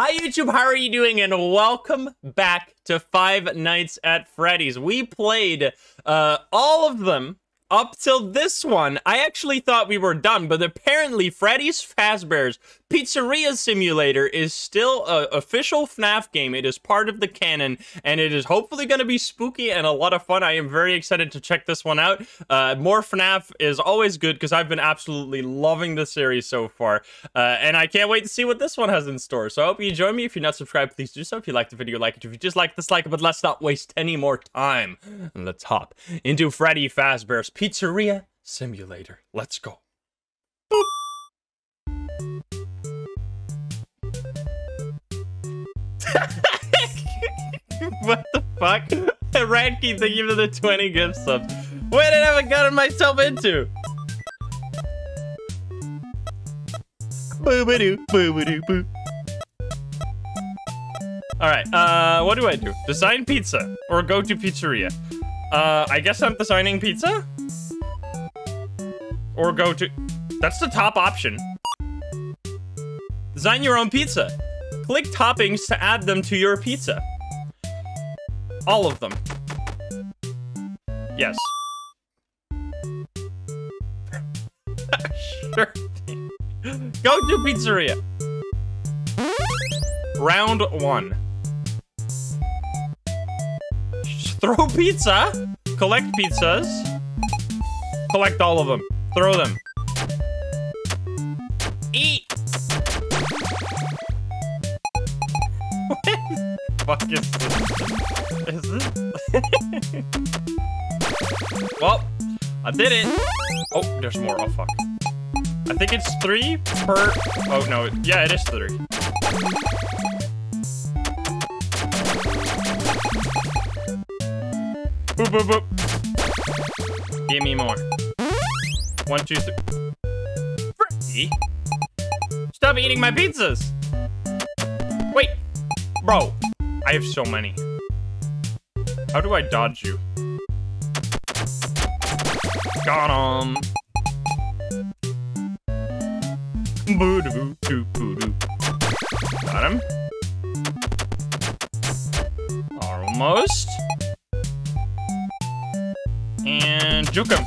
Hi YouTube, how are you doing? And welcome back to Five Nights at Freddy's. We played all of them up till this one. I actually thought we were done, but apparently Freddy's Fazbear's Pizzeria Simulator is still an official FNAF game. It is part of the canon, and it is hopefully going to be spooky and a lot of fun. I am very excited to check this one out. More FNAF is always good because I've been absolutely loving the series so far, and I can't wait to see what this one has in store. So I hope you join me. If you're not subscribed, please do so. If you like the video, like it. If you dislike, dislike it. But let's not waste any more time. And let's hop into Freddy Fazbear's Pizzeria Simulator. Let's go. Boop. What the fuck? Radke, thank you for the 20 gift subs. Where did I have gotten myself into? Boobadoo, boobadoo, boo. Alright, what do? Design pizza or go to pizzeria? I guess I'm designing pizza? Or go to... That's the top option. Design your own pizza. Click toppings to add them to your pizza. All of them. Yes. Sure thing. Go to pizzeria. Round one. Throw pizza. Collect pizzas. Collect all of them. Throw them. Eat. What the fuck is this? Is this? Well, I did it. Oh, there's more. Oh, fuck. I think it's three per... Oh, no. Yeah, it is three. Boop, boop, boop. Give me more. One, two, three. Freddy? Stop eating my pizzas. Wait. Bro. I have so many. How do I dodge you? Got 'em. Got him. Almost. And juke him.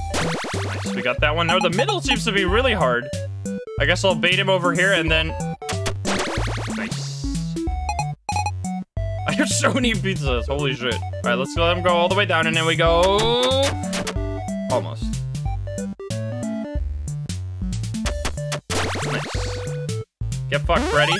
Nice, we got that one. Now the middle seems to be really hard. I guess I'll bait him over here and then... Nice. There's so many pizzas, holy shit. All right, let's let them go all the way down and then we go... Almost. Nice. Get fucked, Freddy.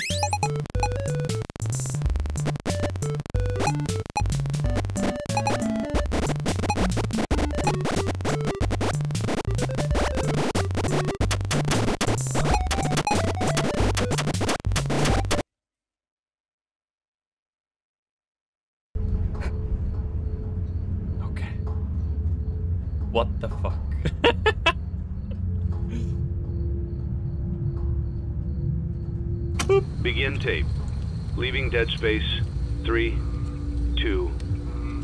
What the fuck? Begin tape. Leaving dead space. 3, 2,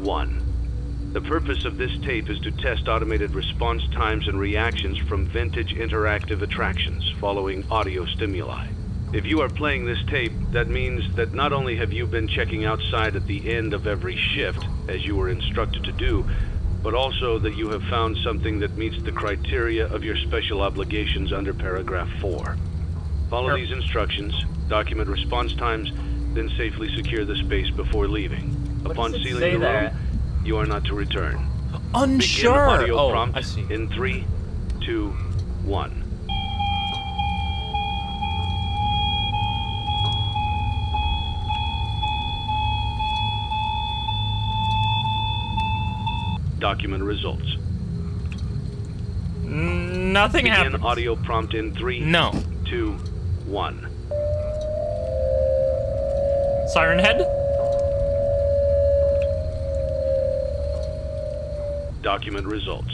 1. The purpose of this tape is to test automated response times and reactions from vintage interactive attractions following audio stimuli. If you are playing this tape, that means that not only have you been checking outside at the end of every shift, as you were instructed to do, but also that you have found something that meets the criteria of your special obligations under paragraph 4. Follow these instructions, document response times, then safely secure the space before leaving. Upon sealing the room, you are not to return. Unsure. Begin audio prompt I see. In 3, 2, 1. Document results. Nothing happened. Begin audio prompt in 3, 2, 1. Siren Head. Document results.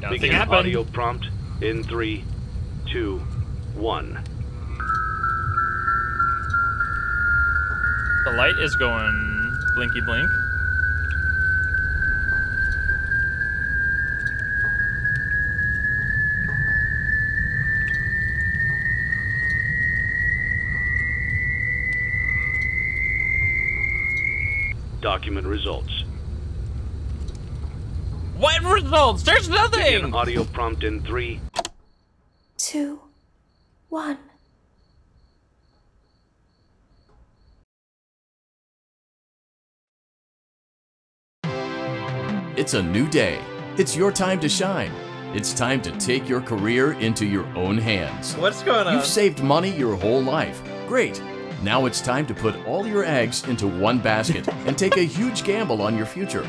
Nothing Begin happened. Audio prompt in 3, 2, 1. The light is going blinky blink. Document results. What results? There's nothing! Begin audio prompt in 3, 2, 1. It's a new day. It's your time to shine. It's time to take your career into your own hands. What's going on? You've saved money your whole life. Great. Now it's time to put all your eggs into one basket and take a huge gamble on your future.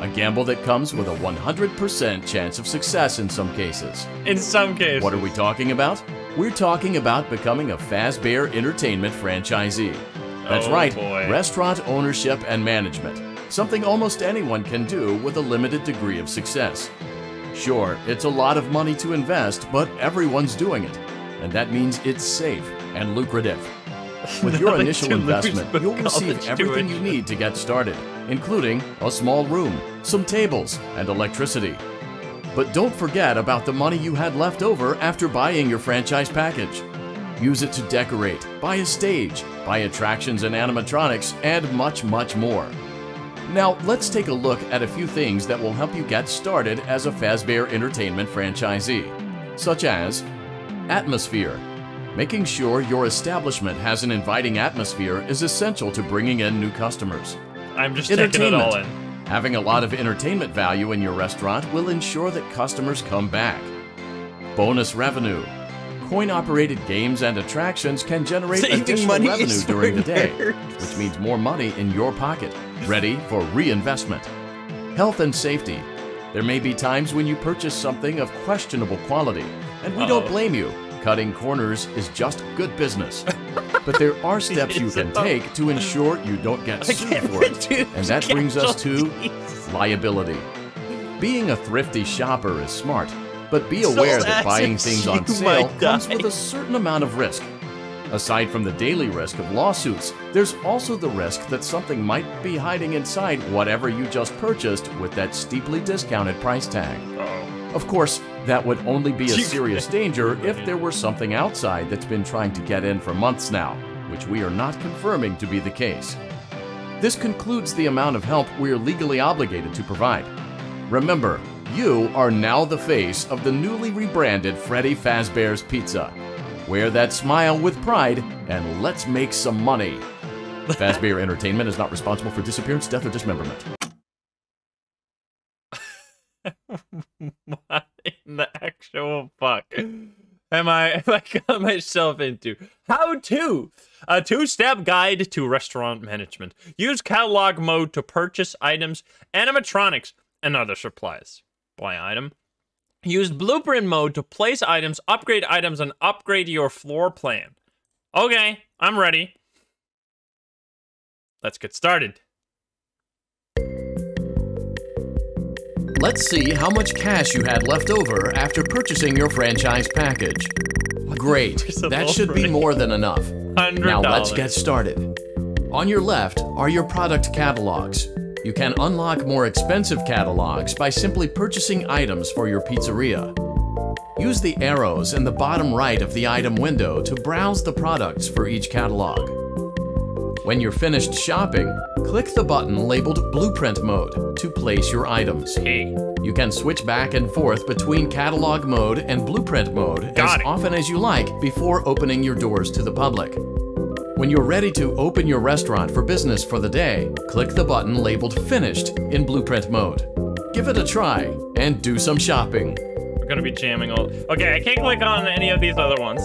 A gamble that comes with a 100% chance of success in some cases. In some cases. What are we talking about? We're talking about becoming a Fazbear Entertainment franchisee. That's right, boy. Restaurant ownership and management. Something almost anyone can do with a limited degree of success. Sure, it's a lot of money to invest, but everyone's doing it. And that means it's safe and lucrative. With your initial investment, you'll receive everything you need to get started, including a small room, some tables, and electricity. But don't forget about the money you had left over after buying your franchise package. Use it to decorate, buy a stage, buy attractions and animatronics, and much, much more. Now, let's take a look at a few things that will help you get started as a Fazbear Entertainment franchisee, such as atmosphere. Making sure your establishment has an inviting atmosphere is essential to bringing in new customers. I'm just taking it all in. Having a lot of entertainment value in your restaurant will ensure that customers come back. Bonus revenue. Coin-operated games and attractions can generate additional revenue during the day, which means more money in your pocket, ready for reinvestment. Health and safety. There may be times when you purchase something of questionable quality, and we don't blame you. Cutting corners is just good business. But there are steps you can take to ensure you don't get sued for it. And that brings us to liability. Being a thrifty shopper is smart. But be aware that buying things on sale comes with a certain amount of risk. Aside from the daily risk of lawsuits, there's also the risk that something might be hiding inside whatever you just purchased with that steeply discounted price tag. Of course, that would only be a serious danger if there were something outside that's been trying to get in for months now, which we are not confirming to be the case. This concludes the amount of help we're legally obligated to provide. Remember, you are now the face of the newly rebranded Freddy Fazbear's Pizza. Wear that smile with pride and let's make some money. Fazbear Entertainment is not responsible for disappearance, death, or dismemberment. What in the actual fuck am I got myself into? How to? A two-step guide to restaurant management. Use catalog mode to purchase items, animatronics, and other supplies. Buy item. Use blueprint mode to place items, and upgrade your floor plan. Okay, I'm ready. Let's get started. Let's see how much cash you had left over after purchasing your franchise package. Great, that should be more than enough. Now let's get started. On your left are your product catalogs. You can unlock more expensive catalogs by simply purchasing items for your pizzeria. Use the arrows in the bottom right of the item window to browse the products for each catalog. When you're finished shopping, click the button labeled Blueprint Mode to place your items. You can switch back and forth between Catalog Mode and Blueprint Mode as often as you like before opening your doors to the public. When you're ready to open your restaurant for business for the day, click the button labeled Finished in Blueprint Mode. Give it a try and do some shopping. We're gonna be jamming all... Okay, I can't click on any of these other ones.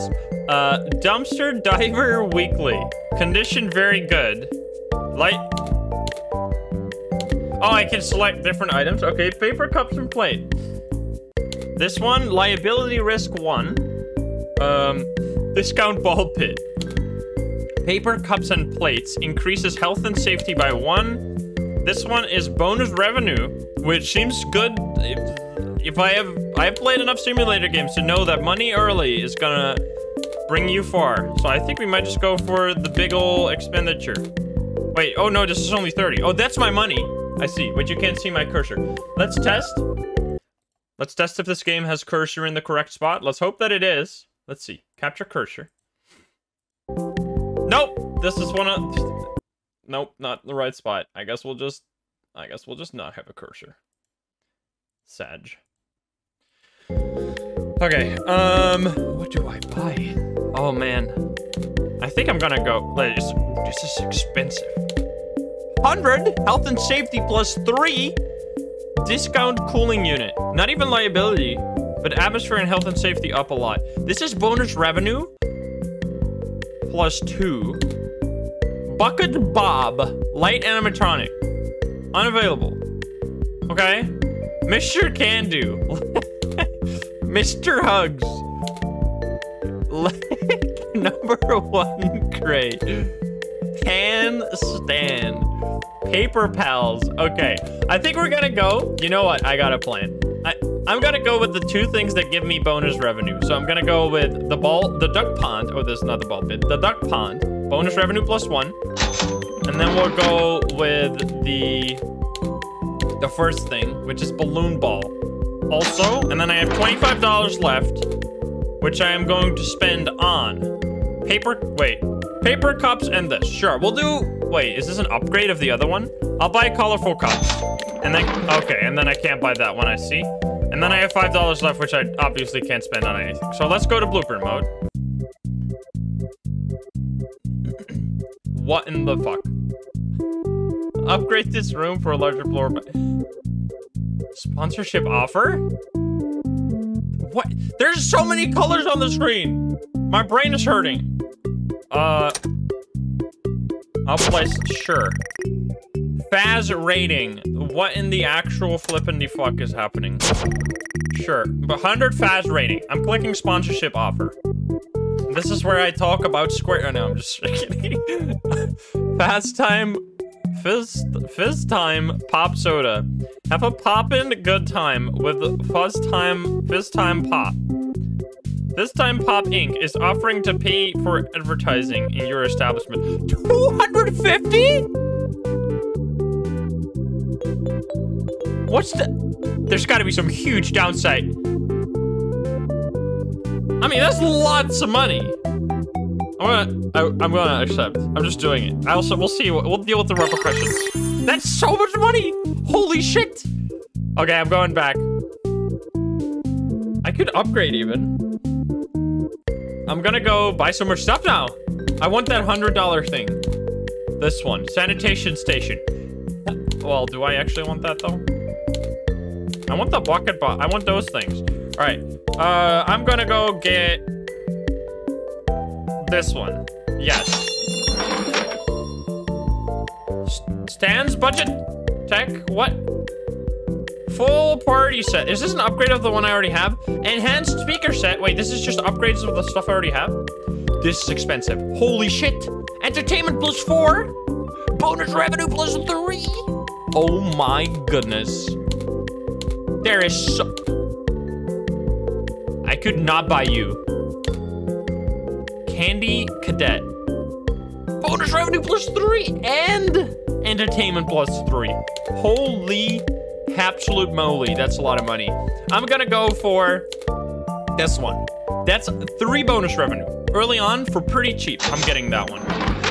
Dumpster Diver Weekly. Condition very good. Light... Oh, I can select different items. Okay, paper, cups, and plate. This one, liability risk 1. Discount ball pit. Paper, cups, and plates increases health and safety by 1. This one is bonus revenue, which seems good. If I have played enough simulator games to know that money early is gonna bring you far. So I think we might just go for the big ol' expenditure. Wait, oh no, this is only 30. Oh, that's my money. I see, but you can't see my cursor. Let's test. Let's test if this game has cursor in the correct spot. Let's hope that it is. Let's see, capture cursor. Nope, this is one of... Nope, not the right spot. I guess we'll just not have a cursor. Sag. Okay, what do I buy? Oh man. I think I'm gonna go, this is expensive. 100, health and safety plus 3. Discount cooling unit. Not even liability, but atmosphere and health and safety up a lot. This is bonus revenue. Plus 2. Bucket Bob. Light animatronic. Unavailable. Okay. Mr. Can Do. Mr. Hugs. Number 1 crate. Can Stand. Paper Pals. Okay. I think we're gonna go. You know what? I got a plan. I'm gonna go with the 2 things that give me bonus revenue. So I'm gonna go with the duck pond. Oh, this is not the ball pit. The duck pond. Bonus revenue plus 1. And then we'll go with the first thing, which is balloon ball. Also, and then I have $25 left, which I am going to spend on paper cups and this. Sure, we'll do, wait, is this an upgrade of the other one? I'll buy colorful cups. And then, okay, and then I can't buy that one, I see. And then I have $5 left, which I obviously can't spend on anything. So let's go to blooper mode. What in the fuck? Upgrade this room for a larger floor. Sponsorship offer? What? There's so many colors on the screen. My brain is hurting. I'll place, sure. Faz rating. What in the actual flippin' fuck is happening? Sure, 100 Faz rating. I'm clicking sponsorship offer. This is where I talk about Square. Oh, no, I'm just kidding. Fizz Time Pop Soda. Have a poppin' good time with Fizz Time Pop. Fizz Time Pop Inc. is offering to pay for advertising in your establishment. 250? What's the... There's gotta be some huge downside. I mean, that's lots of money. I'm gonna accept. I'm just doing it. I also... We'll see. We'll deal with the repercussions. That's so much money! Holy shit! Okay, I'm going back. I could upgrade, even. I'm gonna go buy so much stuff now. I want that $100 thing. This one. Sanitation station. Well, do I actually want that, though? I want the bucket box. I want those things. All right. I'm going to go get this one. Yes. Stan's budget tech. What? Full party set. Is this an upgrade of the one I already have? Enhanced speaker set. Wait, this is just upgrades of the stuff I already have? This is expensive. Holy shit. Entertainment plus 4. Bonus revenue plus 3. Oh my goodness. There is so... I could not buy you. Candy Cadet. Bonus revenue plus 3 and entertainment plus 3. Holy absolute moly, that's a lot of money. I'm gonna go for this one. That's 3 bonus revenue. Early on for pretty cheap, I'm getting that one.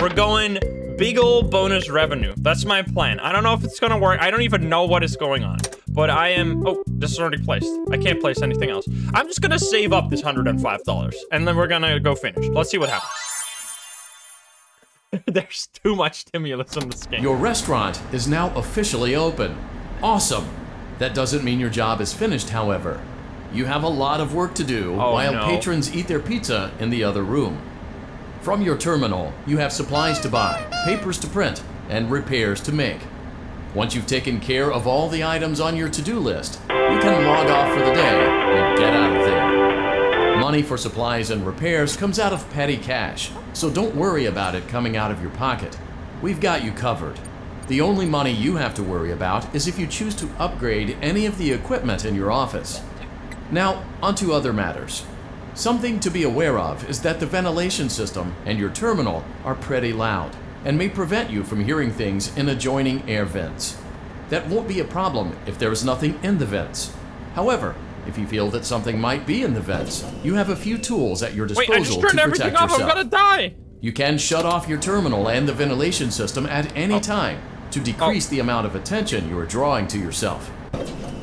We're going big ol' bonus revenue. That's my plan. I don't know if it's gonna work. I don't even know what is going on. But I am, oh, this is already placed. I can't place anything else. I'm just gonna save up this $105 and then we're gonna go finish. Let's see what happens. There's too much stimulus in this game. Your restaurant is now officially open. Awesome. That doesn't mean your job is finished, however. You have a lot of work to do patrons eat their pizza in the other room. From your terminal, you have supplies to buy, papers to print, and repairs to make. Once you've taken care of all the items on your to-do list, you can log off for the day and get out of there. Money for supplies and repairs comes out of petty cash, so don't worry about it coming out of your pocket. We've got you covered. The only money you have to worry about is if you choose to upgrade any of the equipment in your office. Now, onto other matters. Something to be aware of is that the ventilation system and your terminal are pretty loud and may prevent you from hearing things in adjoining air vents. That won't be a problem if there is nothing in the vents. However, if you feel that something might be in the vents, you have a few tools at your disposal to protect yourself. Wait, I just turned everything off, I'm gonna die! You can shut off your terminal and the ventilation system at any time to decrease the amount of attention you are drawing to yourself.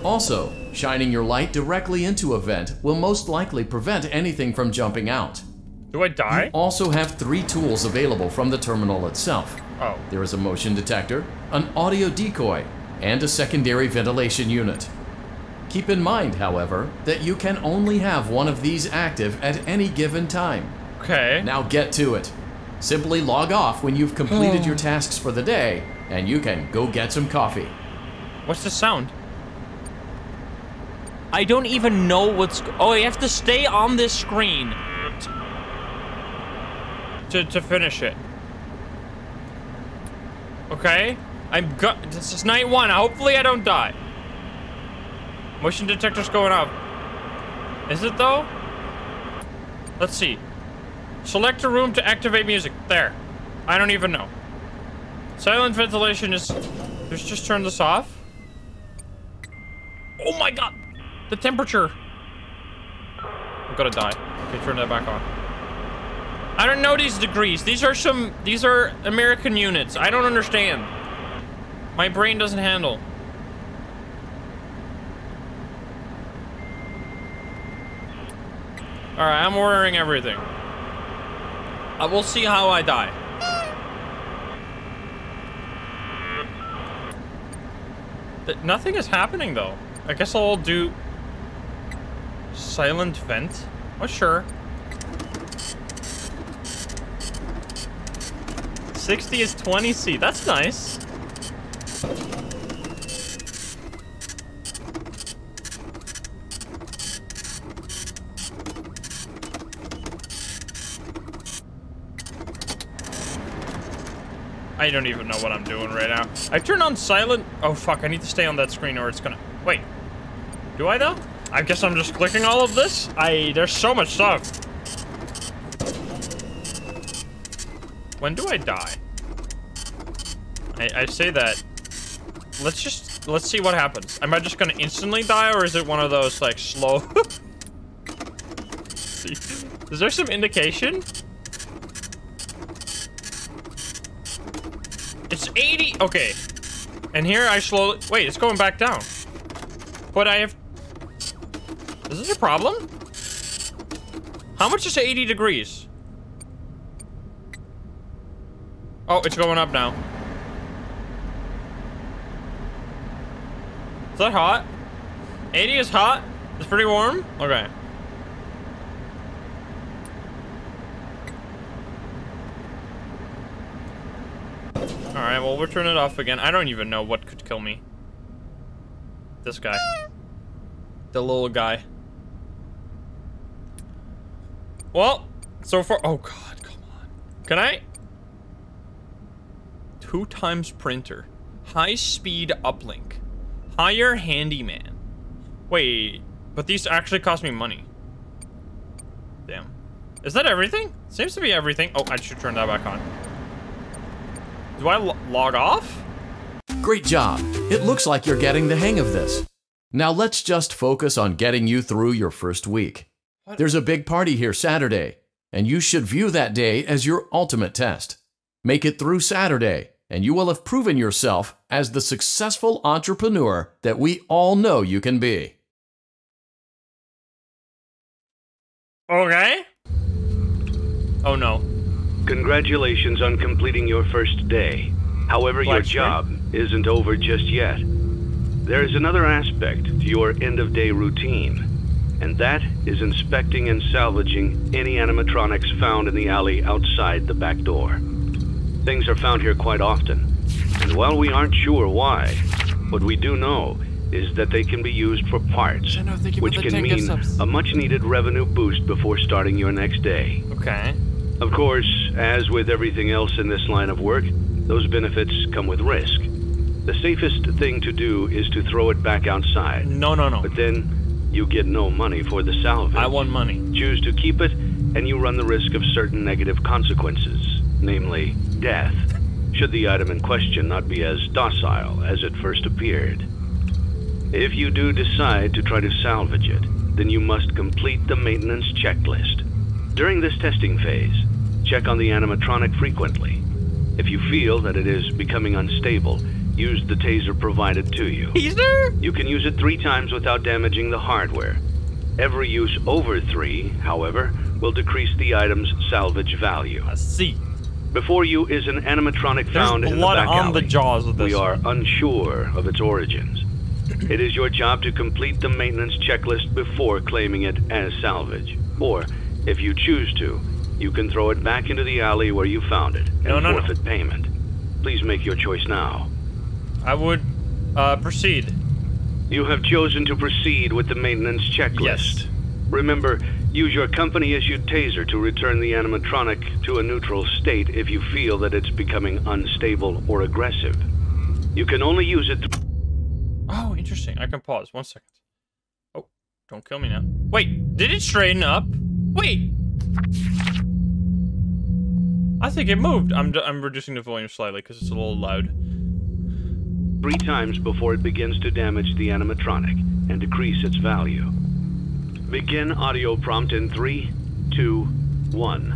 Also, shining your light directly into a vent will most likely prevent anything from jumping out. Do I die? You also have 3 tools available from the terminal itself. Oh. There is a motion detector, an audio decoy, and a secondary ventilation unit. Keep in mind, however, that you can only have one of these active at any given time. Okay. Now get to it. Simply log off when you've completed your tasks for the day, and you can go get some coffee. What's the sound? I don't even know what's... Oh, you have to stay on this screen. To finish it. Okay. This is night 1. Hopefully I don't die. Motion detector's going up. Is it though? Let's see. Select a room to activate music. There. I don't even know. Silent ventilation is... Let's just turn this off. Oh my god! The temperature! I'm gonna die. Okay, turn that back on. I don't know these degrees. These are American units. I don't understand. My brain doesn't handle. Alright, I'm ordering everything. I will see how I die. Nothing is happening though. I guess I'll do silent vent. Oh sure. 60 is 20C. That's nice. I don't even know what I'm doing right now. I turned on silent. Oh fuck, I need to stay on that screen or it's gonna... Wait. Do I though? I guess I'm just clicking all of this. There's so much stuff. When do I die? I say that. Let's see what happens. Am I just gonna instantly die or is it one of those like slow? Is there some indication? It's 80. Okay. And here I slowly... Wait, it's going back down. But I have... Is this a problem? How much is 80 degrees? Oh, it's going up now. Is that hot? 80 is hot. It's pretty warm. Okay. Alright, well, we'll turn it off again. I don't even know what could kill me. This guy. The little guy. Well, so far... Oh, God, come on. Can I? 2x printer. High-speed uplink. Hire handyman. Wait, but these actually cost me money. Damn. Is that everything? Seems to be everything. Oh, I should turn that back on. Do I log off? Great job. It looks like you're getting the hang of this. Now let's just focus on getting you through your first week. What? There's a big party here Saturday, and you should view that day as your ultimate test. Make it through Saturday, and you will have proven yourself as the successful entrepreneur that we all know you can be. Okay. Oh no. Congratulations on completing your first day. However, your job isn't over just yet. There is another aspect to your end-of-day routine, and that is inspecting and salvaging any animatronics found in the alley outside the back door. Things are found here quite often, and while we aren't sure why, what we do know is that they can be used for parts, which can mean a much-needed revenue boost before starting your next day. Okay. Of course, as with everything else in this line of work, those benefits come with risk. The safest thing to do is to throw it back outside. No. But then you get no money for the salvage. I want money. Choose to keep it, and you run the risk of certain negative consequences, namely death, should the item in question not be as docile as it first appeared. If you do decide to try to salvage it, then you must complete the maintenance checklist. During this testing phase, check on the animatronic frequently. If you feel that it is becoming unstable, use the taser provided to you. Taser? You can use it 3 times without damaging the hardware. Every use over 3, however, will decrease the item's salvage value. I see. Before you is an animatronic found in the back alley. On the jaws of this. We are unsure of its origins. It is your job to complete the maintenance checklist before claiming it as salvage. Or, if you choose to, you can throw it back into the alley where you found it and forfeit payment. Please make your choice now. I would proceed. You have chosen to proceed with the maintenance checklist. Yes. Remember, use your company-issued taser to return the animatronic to a neutral state if you feel that it's becoming unstable or aggressive. You can only use it to... Oh, interesting. I can pause. 1 second. Oh, don't kill me now. Wait, did it straighten up? Wait! I think it moved. I'm reducing the volume slightly because it's a little loud. 3 times before it begins to damage the animatronic and decrease its value. Begin audio prompt in 3, 2, 1.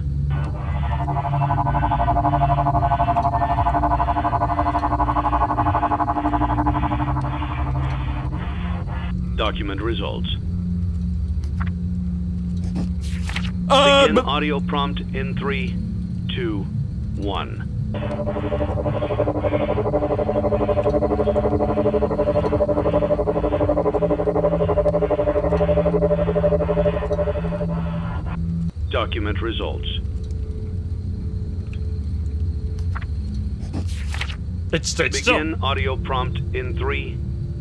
Document results. Begin audio prompt in 3, 2, 1. Document results. It's Begin still. Audio prompt in 3,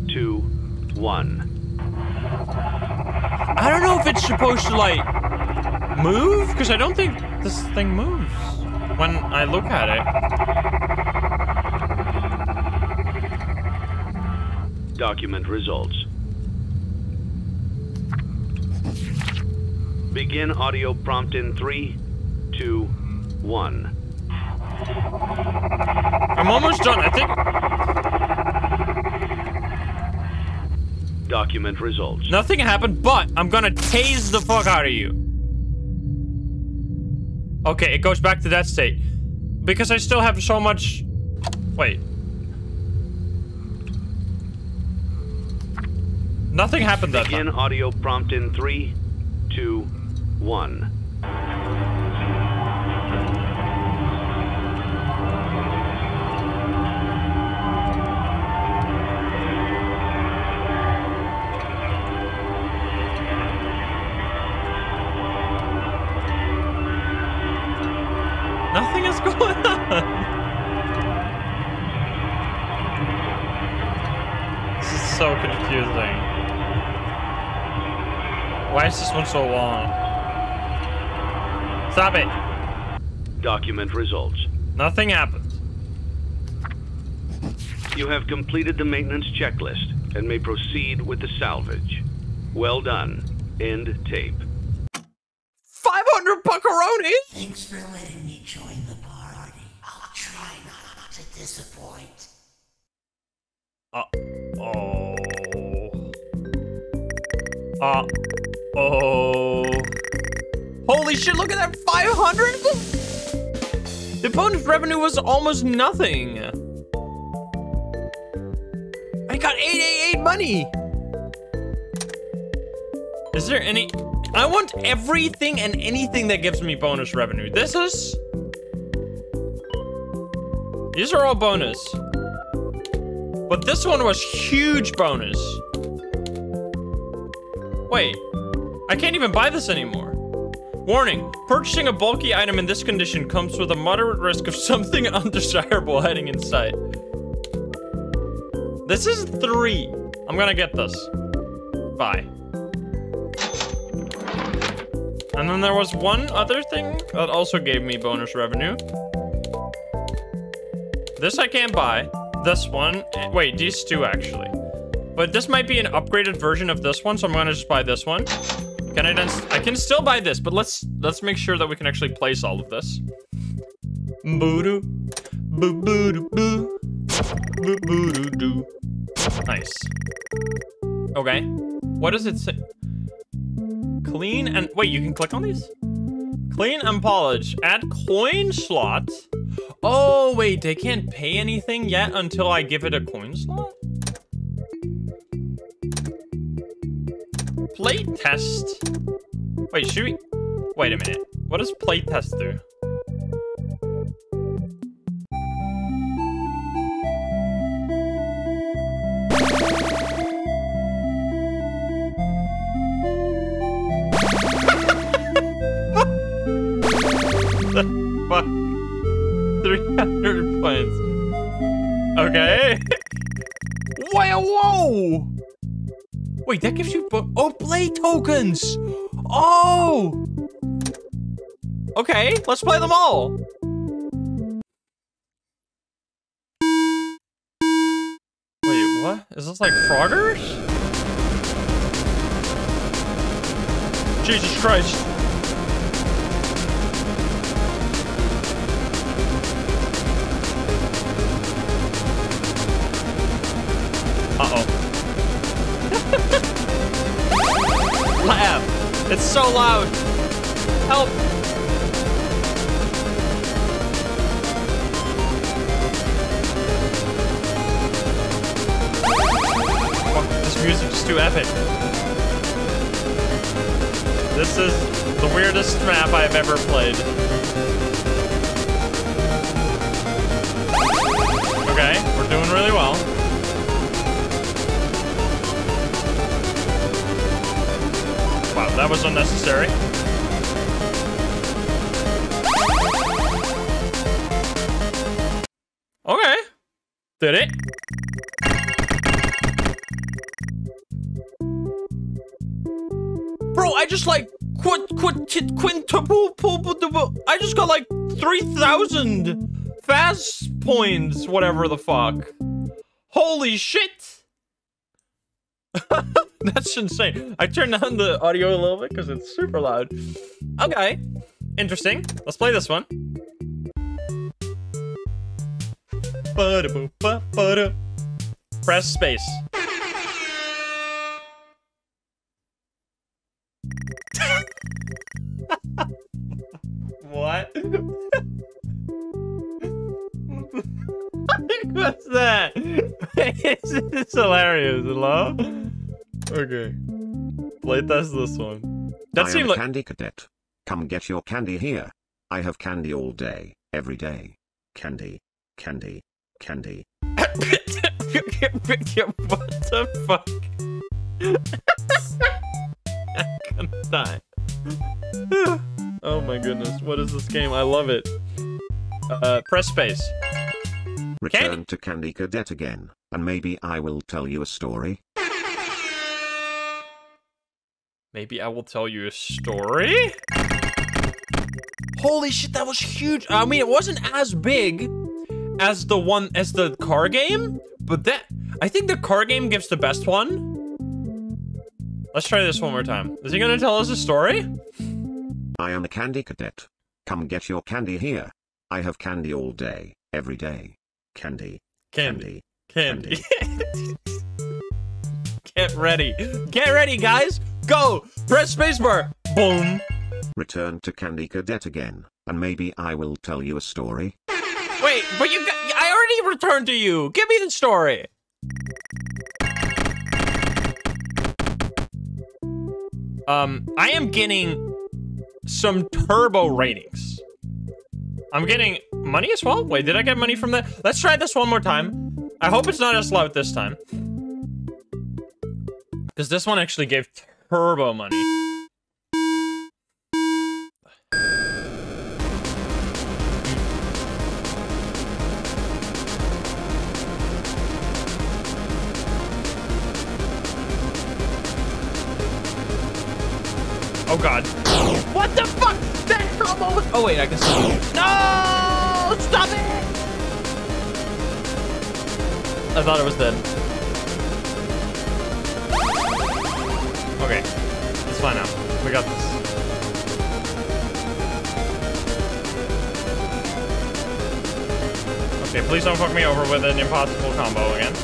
2, 1. I don't know if it's supposed to like move, because I don't think this thing moves when I look at it. Document results. Begin audio prompt in 3, 2, 1. I'm almost done, I think. Document results. Nothing happened, but I'm gonna tase the fuck out of you. Okay, it goes back to that state. Because I still have so much... Wait. Nothing happened that time. Begin audio prompt in 3, 2, 1. Nothing is going on. This is so confusing. Why is this one so long? Stop it! Document results. Nothing happened. You have completed the maintenance checklist and may proceed with the salvage. Well done. End tape. 500 buckaronis! Thanks for letting me join the party. I'll try not to disappoint. Oh. Holy shit, look at that 500! The bonus revenue was almost nothing. I got 888 money. Is there any... I want everything and anything that gives me bonus revenue. This is... These are all bonus. But this one was huge bonus. Wait. I can't even buy this anymore. Warning, purchasing a bulky item in this condition comes with a moderate risk of something undesirable hiding inside. This is 3. I'm gonna get this. Bye. And then there was one other thing that also gave me bonus revenue. This I can't buy. This one. Wait, these two actually. But this might be an upgraded version of this one, so I'm gonna just buy this one. Can I then? I can still buy this, but let's make sure that we can actually place all of this. Boo-doo. Boo-boo-doo-boo. Boo-boo-doo-doo. Nice. Okay. What does it say? Clean and... Wait, you can click on these? Clean and polish. Add coin slot. Oh, wait, they can't pay anything yet until I give it a coin slot? Plate test. Wait, should we... Wait a minute. What does plate test do? The fuck? 300 points. Okay. Whoa, whoa! Wait, that gives you... Oh, play tokens! Oh! Okay, let's play them all! Wait, what? Is this like Froggers? Jesus Christ! Uh-oh. Laugh! It's so loud! Help! Music's too epic. This is the weirdest map I've ever played. Okay, we're doing really well. Wow, that was unnecessary. Okay. Did it? I just like quintuple. I just got like 3,000 fast points, whatever the fuck. Holy shit! That's insane. I turned down the audio a little bit because it's super loud. Okay, interesting. Let's play this one. Press space. What? What's that? It's hilarious. Hello? Okay. Play test this one. That seemed like Candy Cadet. Come get your candy here. I have candy all day, every day. Candy, candy, candy. What the fuck? I'm gonna die. Oh my goodness, what is this game? I love it. Press space. Return to Candy Cadet again, and maybe I will tell you a story. Maybe I will tell you a story? Holy shit, that was huge. I mean, it wasn't as big as the one, as the car game, but that, I think the car game gives the best one. Let's try this one more time. Is he gonna tell us a story? I am a Candy Cadet. Come get your candy here. I have candy all day, every day. Candy. Candy. Candy. Candy. Get ready. Get ready, guys! Go! Press spacebar! Boom! Return to Candy Cadet again, and maybe I will tell you a story. Wait, but you got- I already returned to you! Give me the story! I am getting some turbo ratings. I'm getting money as well? Wait, did I get money from that? Let's try this one more time. I hope it's not as loud this time. Because this one actually gave turbo money. Oh god. What the fuck? That combo was- Oh wait, I can see it. No! Stop it! I thought it was dead. Okay. It's fine now. We got this. Okay, please don't fuck me over with an impossible combo again.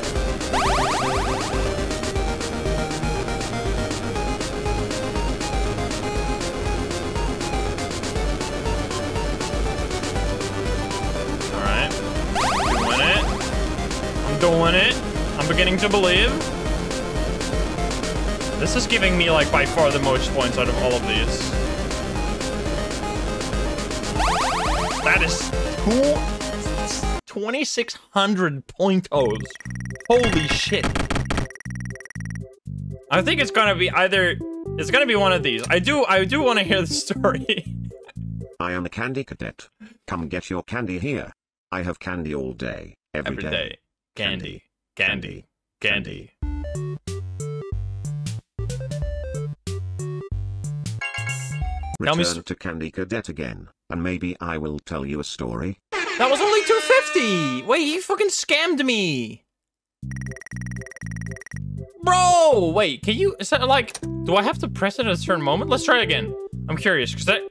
doing it. I'm beginning to believe. This is giving me, like, by far the most points out of all of these. That is 2,600 .0s. Holy shit. I think it's gonna be either... It's gonna be one of these. I do want to hear the story. I am a Candy Cadet. Come get your candy here. I have candy all day, every day. Candy. Return to Candy Cadet again, and maybe I will tell you a story. That was only $2.50! Wait, he fucking scammed me! Bro! Wait, can you... Is that like... Do I have to press it at a certain moment? Let's try it again. I'm curious, because that...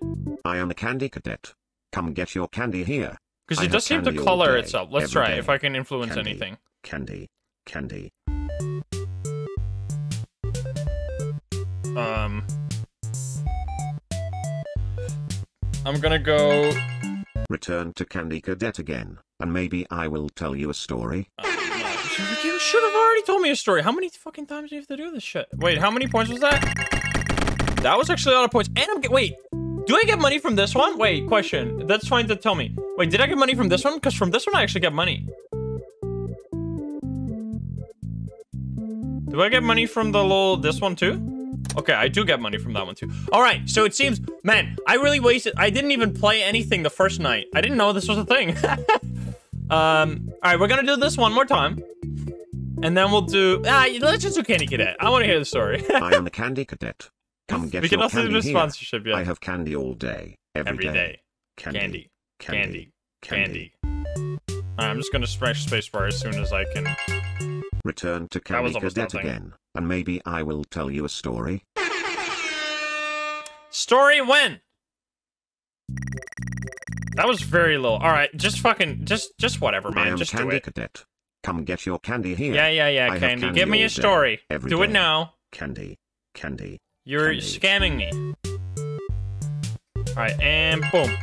I am a Candy Cadet. Come get your candy here. Because it does seem to color itself. Let's try if I can influence anything. Candy. I'm gonna go... Return to Candy Cadet again, and maybe I will tell you a story. You should have already told me a story. How many fucking times do you have to do this shit? Wait, how many points was that? That was actually a lot of points. And I'm... Wait, do I get money from this one? Wait, question. That's fine to tell me. Wait, did I get money from this one? Because from this one, I actually get money. Do I get money from the little... This one, too? Okay, I do get money from that one, too. All right, so it seems... Man, I really wasted... I didn't even play anything the first night. I didn't know this was a thing. All right, we're gonna do this one more time. And then we'll do... let's just do Candy Cadet. I want to hear the story. I am the Candy Cadet. Come get your candy here. We can also do the sponsorship, yeah. I have candy all day, every day. Candy. All right, I'm just gonna smash spacebar as soon as I can... Return to Candy Cadet again, and maybe I will tell you a story. Story when? That was very low. All right, just fucking, just whatever, man. Just do it. I am Candy Cadet. Come get your candy here. Yeah, Candy. Give me a story. Do it now. Candy. You're scamming me. All right, and boom.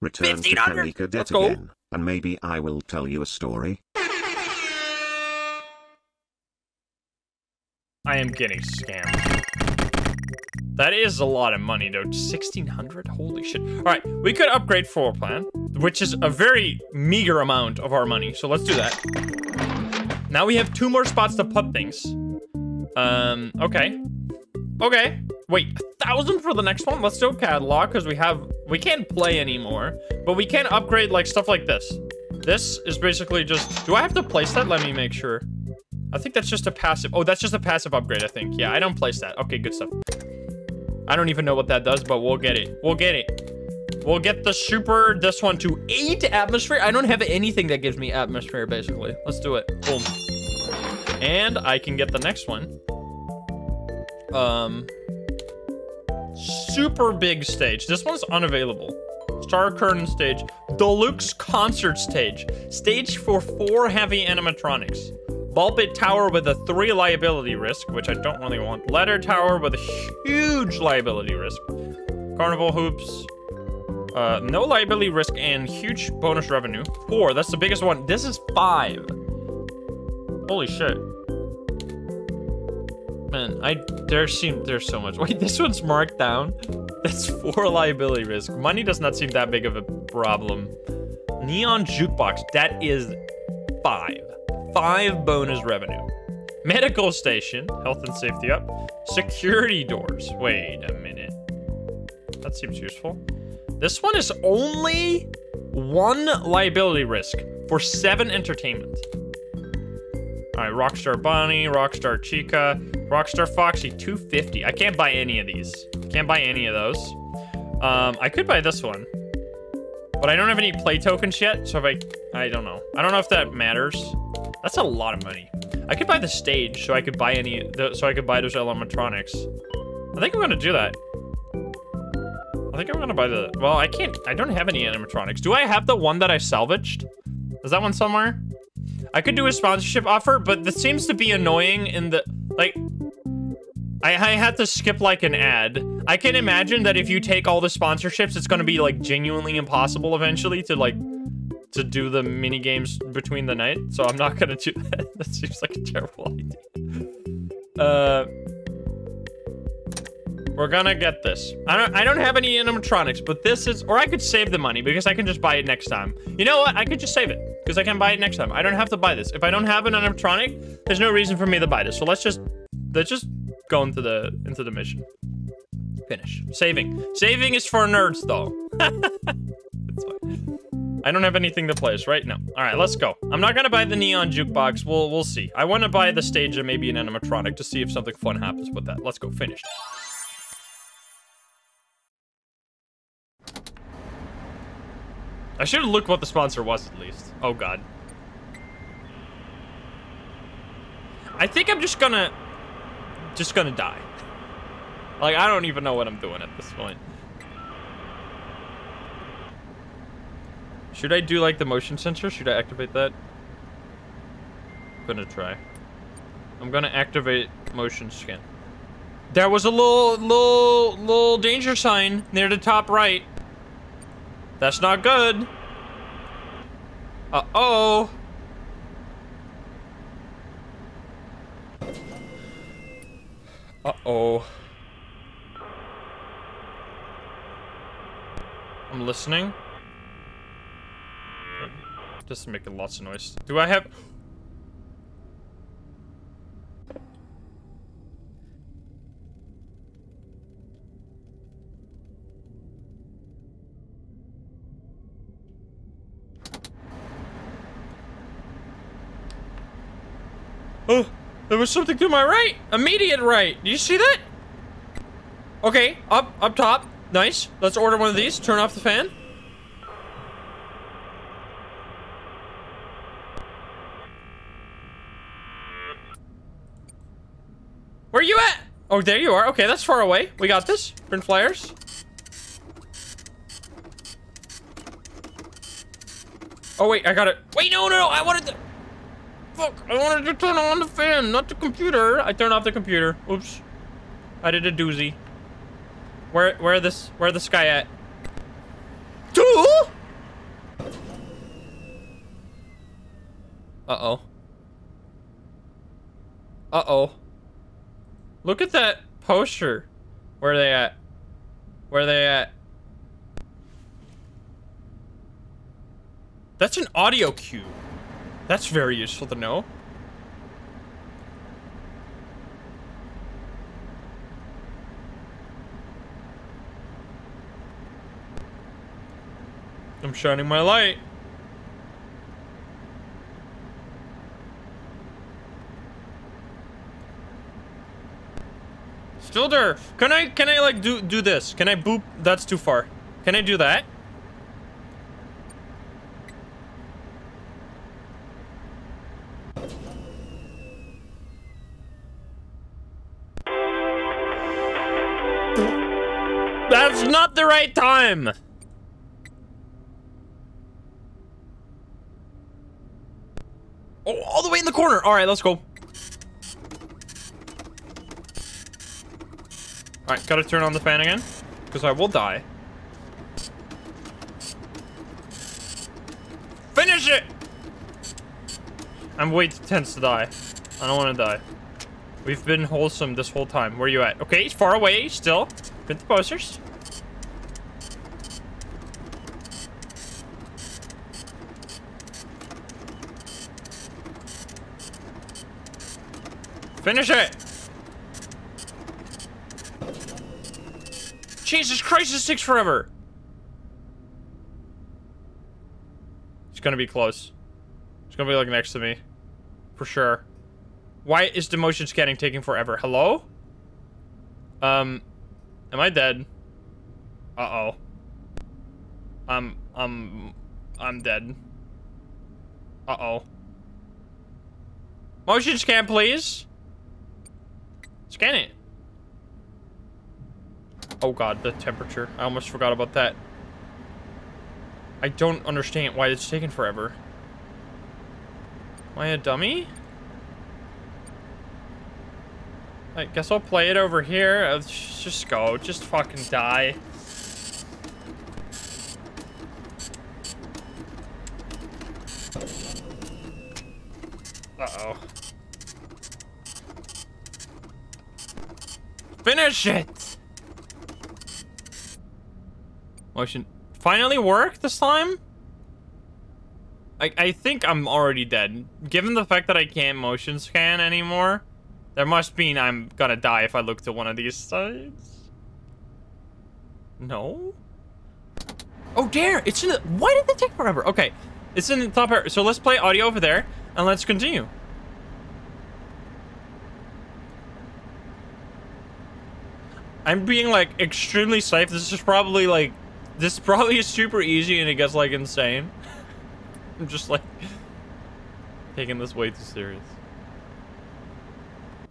Return to Candy Cadet again, and maybe I will tell you a story. I am getting scammed. That is a lot of money, though. 1,600? Holy shit. All right, we could upgrade floor plan, which is a very meager amount of our money. So let's do that. Now we have two more spots to put things. Okay. Wait, 1,000 for the next one? Let's do catalog, because we can't play anymore. But we can upgrade, like, stuff like this. This is basically just... Do I have to place that? Let me make sure. I think that's just a passive. Oh, that's just a passive upgrade, I think. Yeah, I don't place that. Okay, good stuff. I don't even know what that does, but we'll get it. We'll get the super, this one to 8 atmosphere. I don't have anything that gives me atmosphere, basically. Let's do it. Boom. And I can get the next one. Super big stage. This one's unavailable. Star curtain stage. Deluxe concert stage. Stage for 4 heavy animatronics. Ball pit tower with a 3 liability risk, which I don't really want. Ladder tower with a huge liability risk. Carnival hoops. No liability risk and huge bonus revenue. 4, that's the biggest one. This is 5. Holy shit. Man, there's so much. Wait, this one's marked down. That's 4 liability risk. Money does not seem that big of a problem. Neon jukebox, that is 5. 5 bonus revenue. Medical station, health and safety up. Security doors. Wait a minute. That seems useful. This one is only 1 liability risk for 7 entertainment. All right, Rockstar Bonnie, Rockstar Chica, Rockstar Foxy, 250. I can't buy any of these. Can't buy any of those. I could buy this one. But I don't have any play tokens yet, so if I don't know. I don't know if that matters. That's a lot of money. I could buy the stage, so I could buy those animatronics. I think I'm gonna do that. I think I'm gonna buy the... Well, I can't... I don't have any animatronics. Do I have the one that I salvaged? Is that one somewhere? I could do a sponsorship offer, but this seems to be annoying in the... Like... I had to skip, like, an ad. I can imagine that if you take all the sponsorships, it's gonna be, like, genuinely impossible eventually to, like... to do the mini games between the night, so I'm not gonna do that. That seems like a terrible idea. We're gonna get this. I don't have any animatronics, but this is, or I could save the money because I can just buy it next time. You know what? I could just save it because I can buy it next time. I don't have to buy this. If I don't have an animatronic, there's no reason for me to buy this. So let's just go into the mission. Finish. Saving. Saving is for nerds though. That's fine. I don't have anything to place right now. All right, let's go. I'm not gonna buy the neon jukebox. We'll see. I want to buy the stage and maybe an animatronic to see if something fun happens with that. Let's go. Finished. I should have looked what the sponsor was at least. Oh God. I think I'm just gonna die. Like, I don't even know what I'm doing at this point. Should I do like the motion sensor? Should I activate that? I'm gonna try. I'm gonna activate motion scan. There was a little danger sign near the top right. That's not good. Uh-oh. Uh-oh. I'm listening. This is making lots of noise. Do I have... Oh, there was something to my right, immediate right. Do you see that? Okay, up top, nice. Let's order one of these, turn off the fan. Where you at? Oh, there you are, okay, that's far away. We got this, print flyers. Oh wait, I got it. Wait, no, I wanted to. Fuck, I wanted to turn on the fan, not the computer. I turned off the computer. Oops. I did a doozy. Where this guy at? Two? Uh-oh. Uh-oh. Look at that poster. Where are they at? Where are they at? That's an audio cue. That's very useful to know. I'm shining my light. Still there. Can I like do this? Can I boop? That's too far. Can I do that? That's not the right time. Oh, all the way in the corner. All right, let's go. All right, gotta turn on the fan again, because I will die. Finish it. I'm way too tense to die. I don't want to die. We've been wholesome this whole time. Where are you at? Okay, he's far away still. Print the posters. Finish it! Jesus Christ, this takes forever! It's gonna be close. It's gonna be like next to me. For sure. Why is the motion scanning taking forever? Hello? Am I dead? Uh-oh. I'm dead. Uh-oh. Motion scan, please. Scan it. Oh God, the temperature. I almost forgot about that. I don't understand why it's taking forever. Am I a dummy? I guess I'll play it over here. Just go. Just fucking die. Uh-oh. Finish it! Motion. Finally work this time? I think I'm already dead. Given the fact that I can't motion scan anymore, there must mean I'm gonna die if I look to one of these sides. No? Oh, there! It's in the... Why did that take forever? Okay. It's in the top area. So let's play audio over there, and let's continue. I'm being, like, extremely safe. This is probably, like... This probably is super easy, and it gets, like, insane. I'm just, like... taking this way too serious.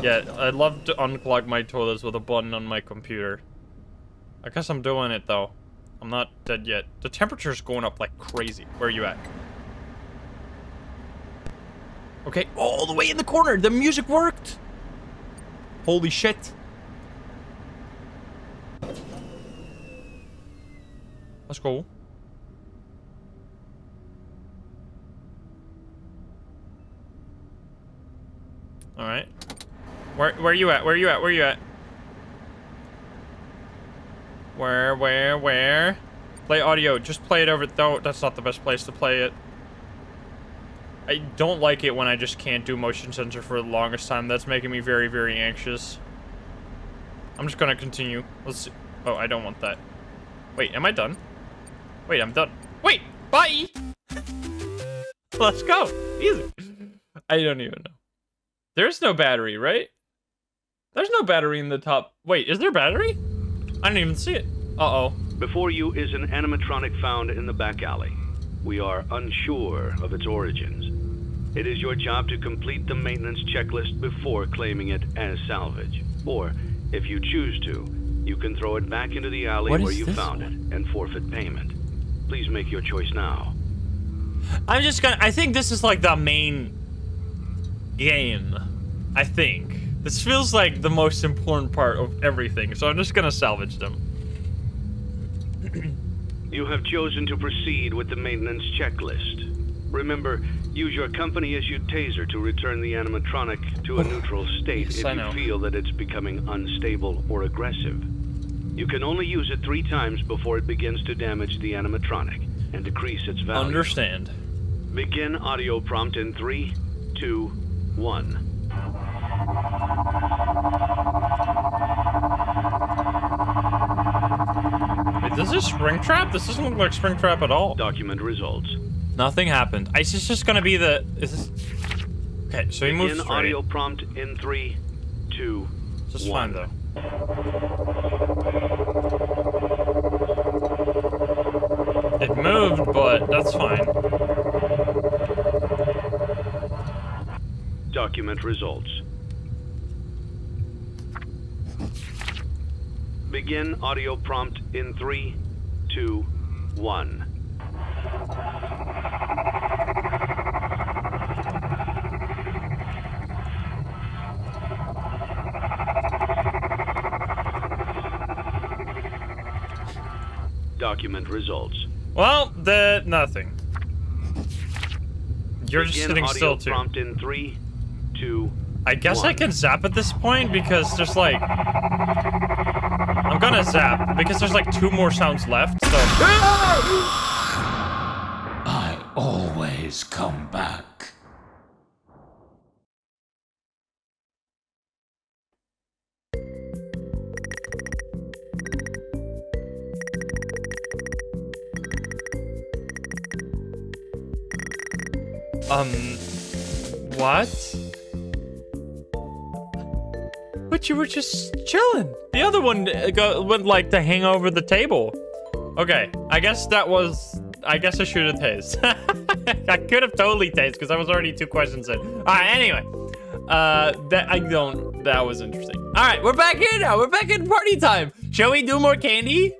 Yeah, I'd love to unclog my toilets with a button on my computer. I guess I'm doing it, though. I'm not dead yet. The temperature's going up like crazy. Where are you at? Okay, all the way in the corner. The music worked. Holy shit. That's cool. All right. Where are you at? Where are you at? Where are you at? Where? Play audio. Just play it over. No, that's not the best place to play it. I don't like it when I just can't do motion sensor for the longest time. That's making me very, very anxious. I'm just gonna continue. Let's see. Oh, I don't want that. Wait, am I done? Wait, I'm done. Wait, bye! Let's go. Easy. I don't even know. There's no battery, right? There's no battery in the top. Wait, is there battery? I didn't even see it. Uh-oh. Before you is an animatronic found in the back alley. We are unsure of its origins. It is your job to complete the maintenance checklist before claiming it as salvage. Or, if you choose to, you can throw it back into the alley where you found it and forfeit payment. Please make your choice now. I'm just gonna... I think this is like the main game. I think. This feels like the most important part of everything, so I'm just gonna salvage them. You have chosen to proceed with the maintenance checklist. Remember, use your company-issued taser to return the animatronic to a neutral state if you feel that it's becoming unstable or aggressive. You can only use it 3 times before it begins to damage the animatronic and decrease its value. Understand. Begin audio prompt in 3, 2, 1. Wait, this is Springtrap? This doesn't look like Springtrap at all. Document results. Nothing happened. Is this just gonna be the... Is this... Okay, so he moves straight. Audio prompt in 3, 2, 1. Just fine, though. It moved, but that's fine. Document results. Begin audio prompt in 3, 2, 1. Document results. Well, the nothing. You're just sitting still too. Begin audio prompt in 3, 2, 1. I guess I can zap at this point because there's like... I'm gonna zap because there's like 2 more sounds left, so... I always come back. What? You were just chilling. The other one went like to hang over the table. Okay, I guess that was... I guess I should have tased. I could have totally tased because I was already 2 questions in. All right, anyway. That was interesting. All right, we're back here now. We're back in party time. Shall we do more candy?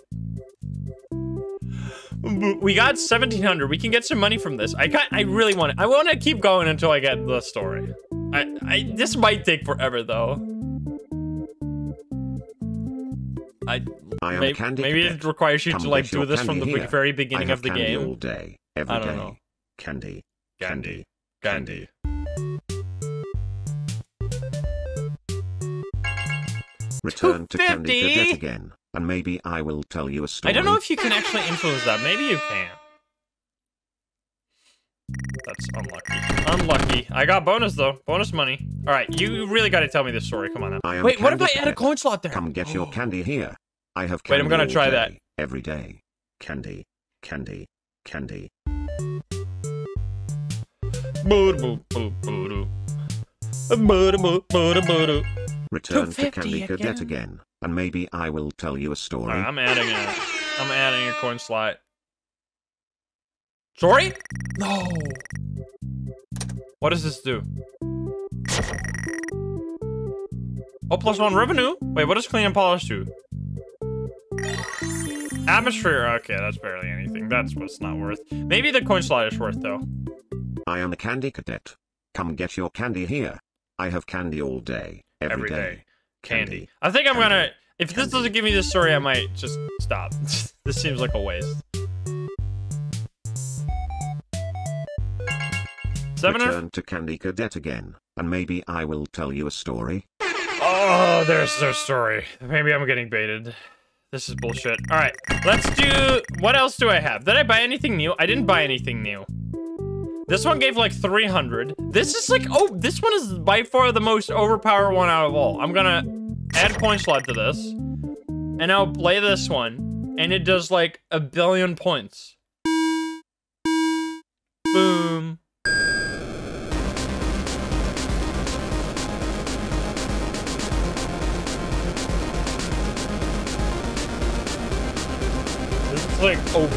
We got 1,700. We can get some money from this. I really want it. I want to keep going until I get the story. This might take forever though. Maybe it requires you to like do this from the very beginning of the game. All day, every day. I don't know. Candy. Return to Candy Cadet again, and maybe I will tell you a story. I don't know if you can actually influence that. Maybe you can. That's unlucky. Unlucky. I got bonus, though. Bonus money. All right, you really got to tell me this story. Come on now. Wait, what if I add a coin slot there? Come get your candy here. I have candy. Wait, I'm going to try that. Every day. Candy. Candy. Candy. Return to Candy Cadet again, and maybe I will tell you a story. Right, I'm adding a coin slot. Sorry? No. What does this do? Oh, +1 revenue? Wait, what does clean and polish do? Atmosphere. Okay, that's barely anything. That's what's not worth. Maybe the coin slot is worth, though. I am a Candy Cadet. Come get your candy here. I have candy all day. Every day. Candy. I think I'm gonna... If this doesn't give me this story, I might just stop. This seems like a waste. 7 Return to Candy Cadet again, and maybe I will tell you a story. Oh, there's no story. Maybe I'm getting baited. This is bullshit. All right, let's do... What else do I have? Did I buy anything new? I didn't buy anything new. This one gave like 300. This is like... Oh, this one is by far the most overpowered one out of all. I'm gonna add point slot to this, and I'll play this one, and it does like 1 billion points. Boom. It's like OP.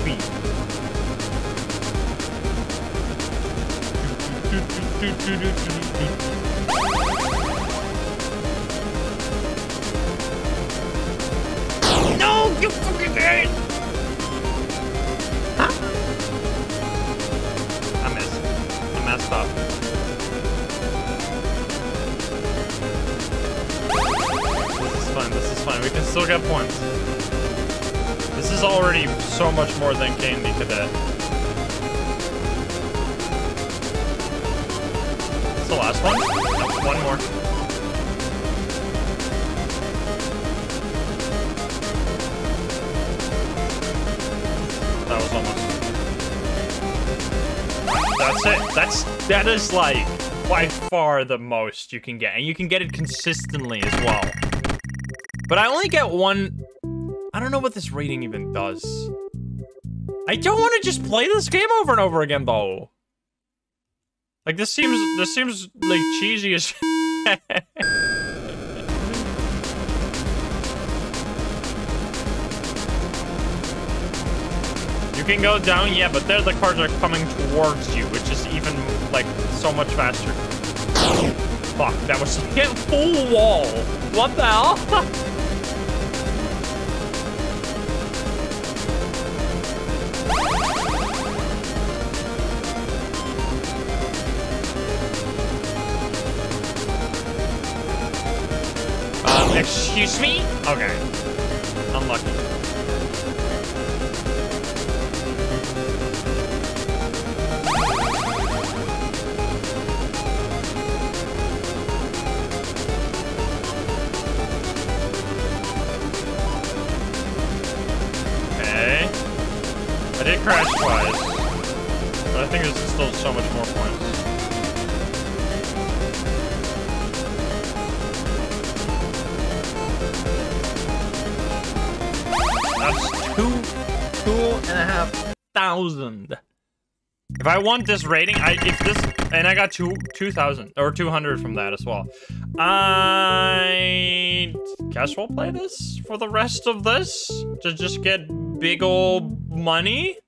No, you fucking idiot! Huh? I missed. I messed up. This is fun. This is fun. We can still get points. This is already so much more than Candy Cadet. It's the last one? No, one more. That was almost... That's it. That is like by far the most you can get. And you can get it consistently as well. But I only get one... I don't know what this rating even does. I don't want to just play this game over and over again, though. Like, this seems like cheesy as You can go down, yeah, but there the cars are coming towards you, which is even, like, so much faster. Fuck, that was a full wall. What the hell? Excuse me? Okay. Unlucky. Okay. I did crash twice, but I think there's still so much more points. $2,500. If I want this rating, I got 2,000 or 200 from that as well. I guess we'll play this for the rest of this to just get big old money.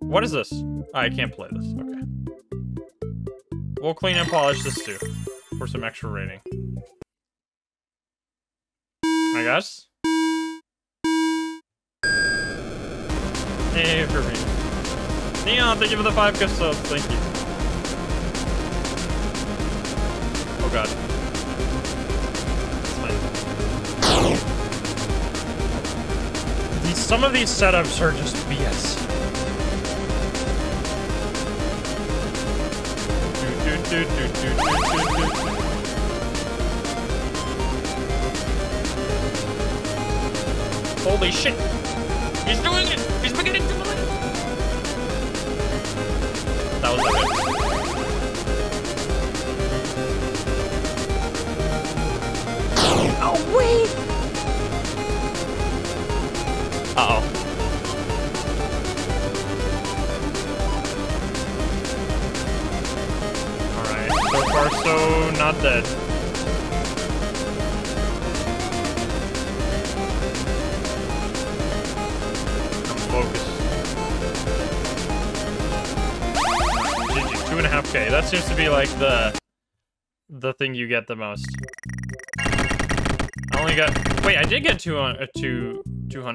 What is this? Oh, I can't play this. Okay. We'll clean and polish this too for some extra rating, I guess. Hey, for me. Neon, thank you for the 5 gift subs. Thank you. Oh, God. It's fine. Some of these setups are just BS. Holy shit! He's doing it! He's beginning to believe it! That was okay. Oh, wait! Uh-oh. Alright, so far so not dead. Okay, that seems to be like the thing you get the most. I only got, wait, I did get 200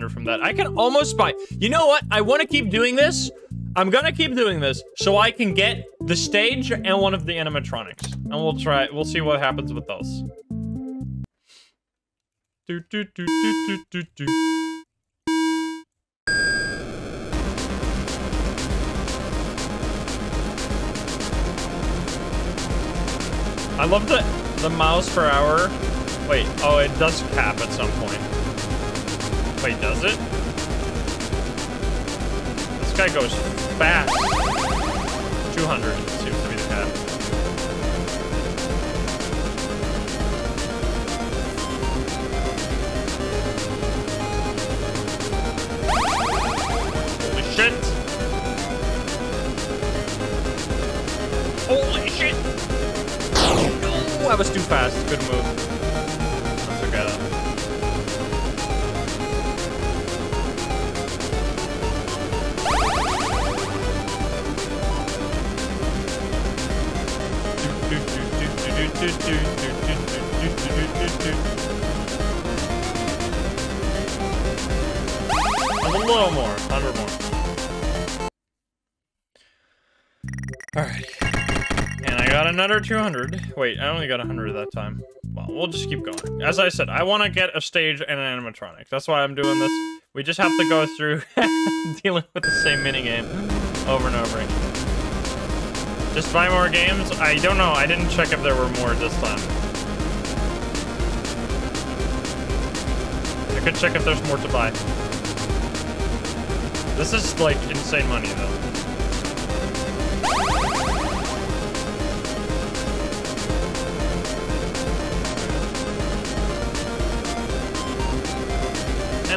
from that. I can almost buy, you know what? I want to keep doing this. I'm gonna keep doing this so I can get the stage and one of the animatronics. And we'll see what happens with those. I love the miles per hour. Wait, oh, it does cap at some point. Wait, does it? This guy goes fast. 200 seems to be the cap. Holy shit. Holy shit. I was too fast. Good move. That's okay though. A little more. 100 more. Alright. Got another 200. Wait, I only got 100 that time. Well, we'll just keep going. As I said, I want to get a stage and an animatronic. That's why I'm doing this. We just have to go through dealing with the same minigame over and over again. Just buy more games? I don't know. I didn't check if there were more this time. I could check if there's more to buy. This is like insane money though.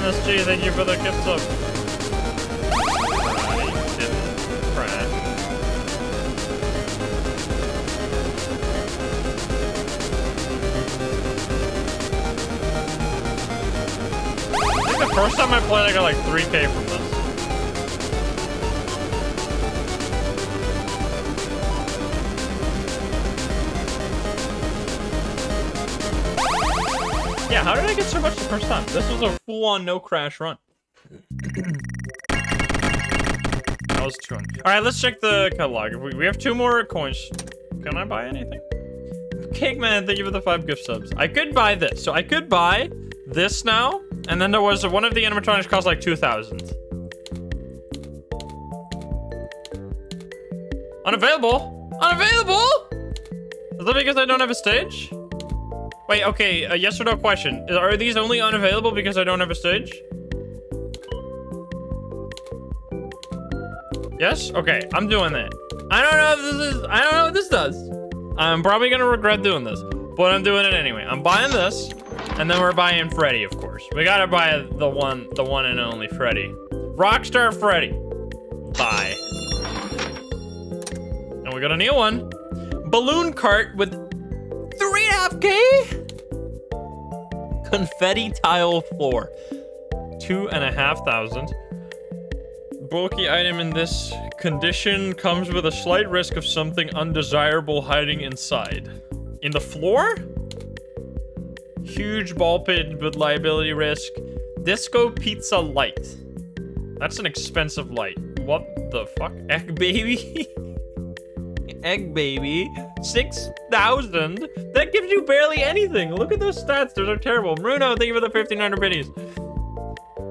NSG, thank you for the gift sub. I think the first time I played, I got like 3K from this. Yeah, how did I get so much the first time? This was a full-on no-crash run. That was 200. All right, let's check the catalog. We have 2 more coins. Can I buy anything? Cakeman, thank you for the 5 gift subs. I could buy this. So I could buy this now, and then there was one of the animatronics cost like 2,000. Unavailable? Unavailable? Is that because I don't have a stage? Wait, okay, a yes or no question. Are these only unavailable because I don't have a stage? Yes? Okay, I'm doing that. I don't know what this does. I'm probably gonna regret doing this, but I'm doing it anyway. I'm buying this, and then we're buying Freddy, of course. We gotta buy the one and only Freddy. Rockstar Freddy. Bye. And we got a new one. Balloon cart with 3.5K? Confetti tile floor, 2,500. Bulky item in this condition comes with a slight risk of something undesirable hiding inside. In the floor? Huge ball pit with liability risk. Disco pizza light. That's an expensive light. What the fuck? Egg baby? Egg baby. 6,000? That gives you barely anything. Look at those stats. Those are terrible. Bruno, thank you for the 1,500 bitties.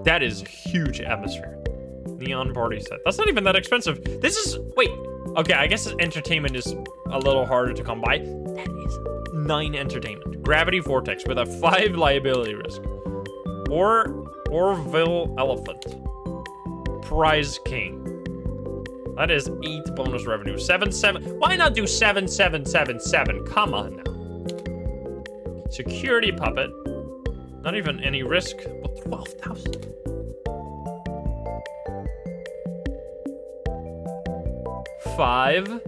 That is huge atmosphere. Neon party set. That's not even that expensive. This is... Wait. Okay, I guess entertainment is a little harder to come by. That is 9 entertainment. Gravity vortex with a 5 liability risk. Or Orville Elephant. Prize King. That is 8 bonus revenue. 7-7. Why not do 7-7-7-7? Come on now. Security Puppet. Not even any risk. Well, 12,000. Five.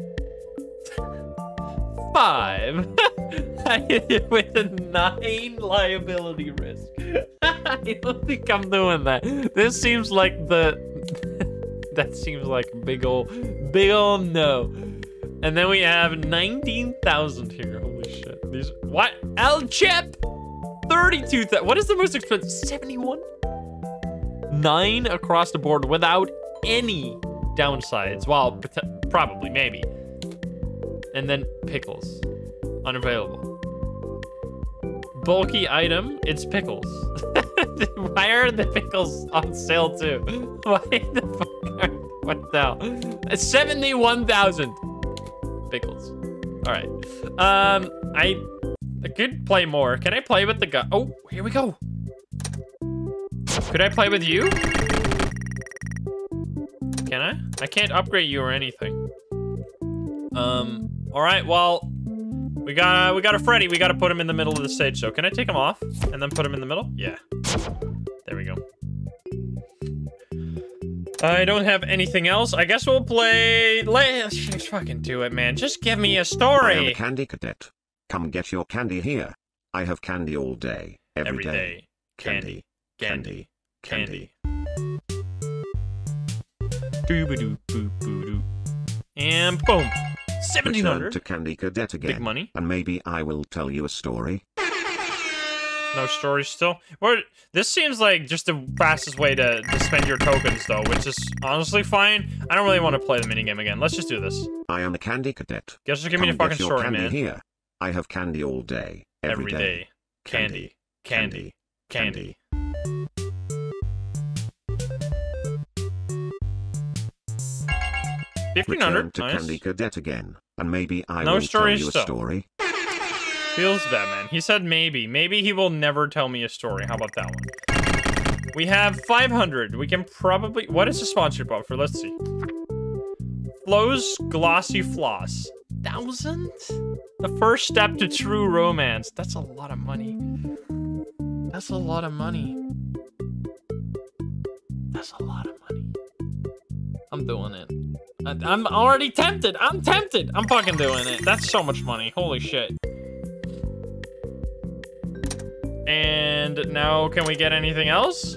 I hit it with a 9 liability risk. I don't think I'm doing that. This seems like the... that seems like big ol' no. And then we have 19,000 here. Holy shit. These... what? L-Chip! 32,000. What is the most expensive? 71? 9 across the board without any downsides. Well, probably, maybe. And then pickles. Unavailable. Bulky item, it's pickles. Why are the pickles on sale too? Why the fuck are... what the hell? It's 71,000 pickles. All right. I could play more. Can I play with the guy? Oh, here we go. Could I play with you? Can I? I can't upgrade you or anything. All right, well... We got a Freddy. We got to put him in the middle of the stage. So can I take him off and then put him in the middle? Yeah. There we go. I don't have anything else. I guess we'll play... let's fucking do it, man. Just give me a story. I am a Candy Cadet. Come get your candy here. I have candy all day, every day. Candy. Candy. Candy. Doo-ba-doo-boo-boo-doo. And boom. 1,700 to Candy Cadet again. Big money. And maybe I will tell you a story. No stories still? Well, this seems like just the fastest way to spend your tokens, though, which is honestly fine. I don't really want to play the minigame again. Let's just do this. I am a Candy Cadet. Guess just give me the fucking story, man. Here. I have candy all day, every day. Candy. Candy. Candy. Candy. Return to nice. Candy Cadet again, and maybe I will tell you a story. Feels bad, man. He said maybe. Maybe he will never tell me a story. How about that one? We have 500. We can probably... what is the sponsored bot for? Let's see. Flo's Glossy Floss. 1,000? The first step to true romance. That's a lot of money. That's a lot of money. That's a lot of money. I'm doing it. I'm already tempted. I'm tempted. I'm fucking doing it. That's so much money. Holy shit. And now can we get anything else?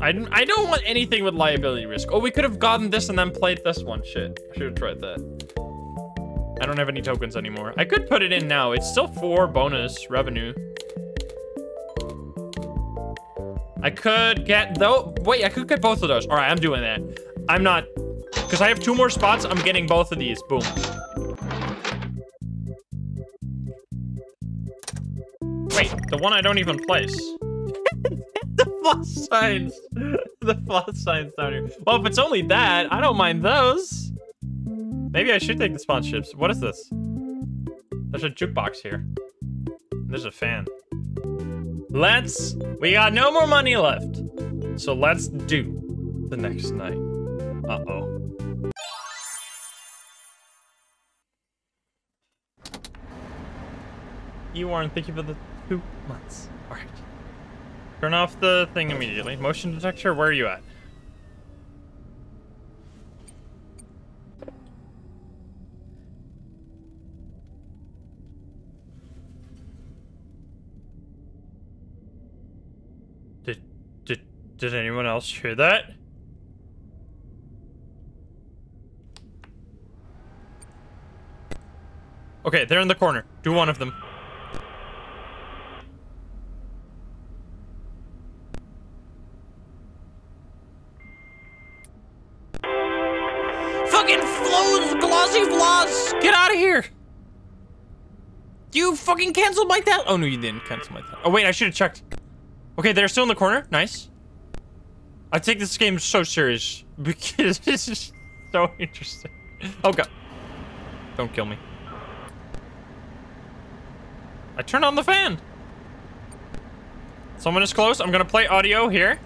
I don't want anything with liability risk. Oh, we could have gotten this and then played this one. Shit. I should have tried that. I don't have any tokens anymore. I could put it in now. It's still 4 bonus revenue. I could get though. Wait, I could get both of those. All right, I'm doing that. I'm not... because I have 2 more spots, I'm getting both of these. Boom. Wait, the one I don't even place. The plus signs. The plus signs down here. Well, if it's only that, I don't mind those. Maybe I should take the sponsorships. What is this? There's a jukebox here. There's a fan. Let's... we got no more money left. So let's do the next night. Uh-oh. You aren't thinking for the 2 months. All right. Turn off the thing immediately. Motion detector, where are you at? Did anyone else hear that? Okay, they're in the corner. Do one of them. Fucking Flo's Glossy Floss! Get out of here! You fucking canceled my test! Oh no, you didn't cancel my test. Oh wait, I should have checked. Okay, they're still in the corner. Nice. I take this game so serious because this is so interesting. Oh god. Don't kill me. I turned on the fan. It's Someone is close. I'm gonna play audio here.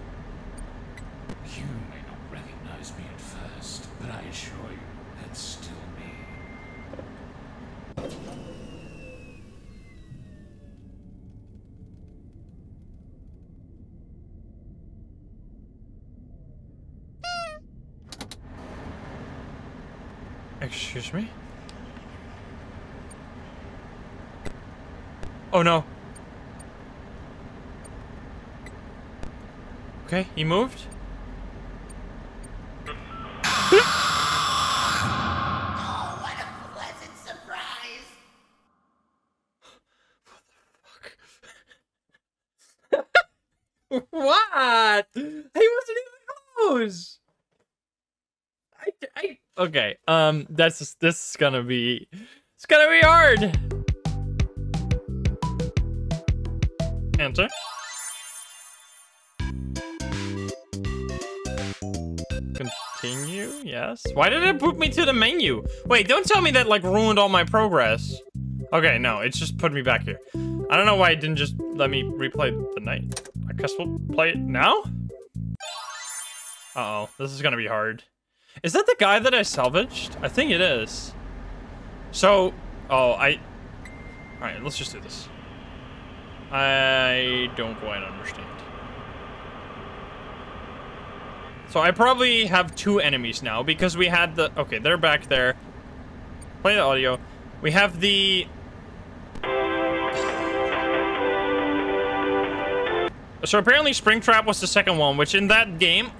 You may not recognize me at first, but I assure you, that's still me. Excuse me? Oh no. Okay, he moved. Oh, what a pleasant surprise. What the fuck? What? He wasn't even close. Okay, this is gonna be, it's gonna be hard. Answer. Continue, yes. Why did it boot me to the menu? Wait, don't tell me that like ruined all my progress. Okay, no, it's just put me back here. I don't know why it didn't just let me replay the night. I guess we'll play it now? Uh-oh, this is gonna be hard. Is that the guy that I salvaged? I think it is. So, all right, let's just do this. I don't quite understand. So I probably have two enemies now because we had the... Okay, they're back there. Play the audio. We have the... So apparently Springtrap was the second one, which in that game...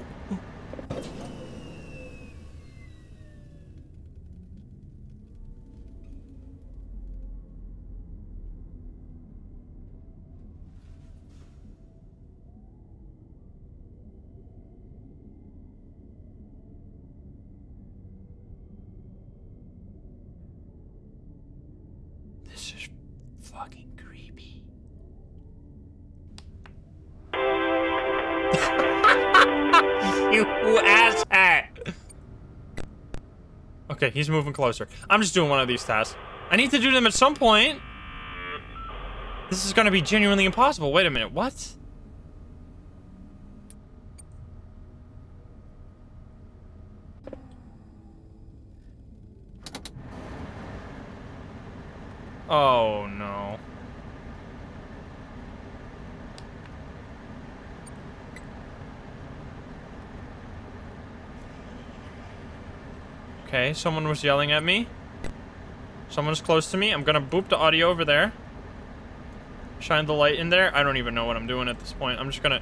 Okay, he's moving closer. I'm just doing one of these tasks. I need to do them at some point. This is gonna be genuinely impossible. Wait a minute, what? Oh no. Okay, someone was yelling at me. Someone's close to me. I'm gonna boop the audio over there. Shine the light in there. I don't even know what I'm doing at this point. I'm just gonna...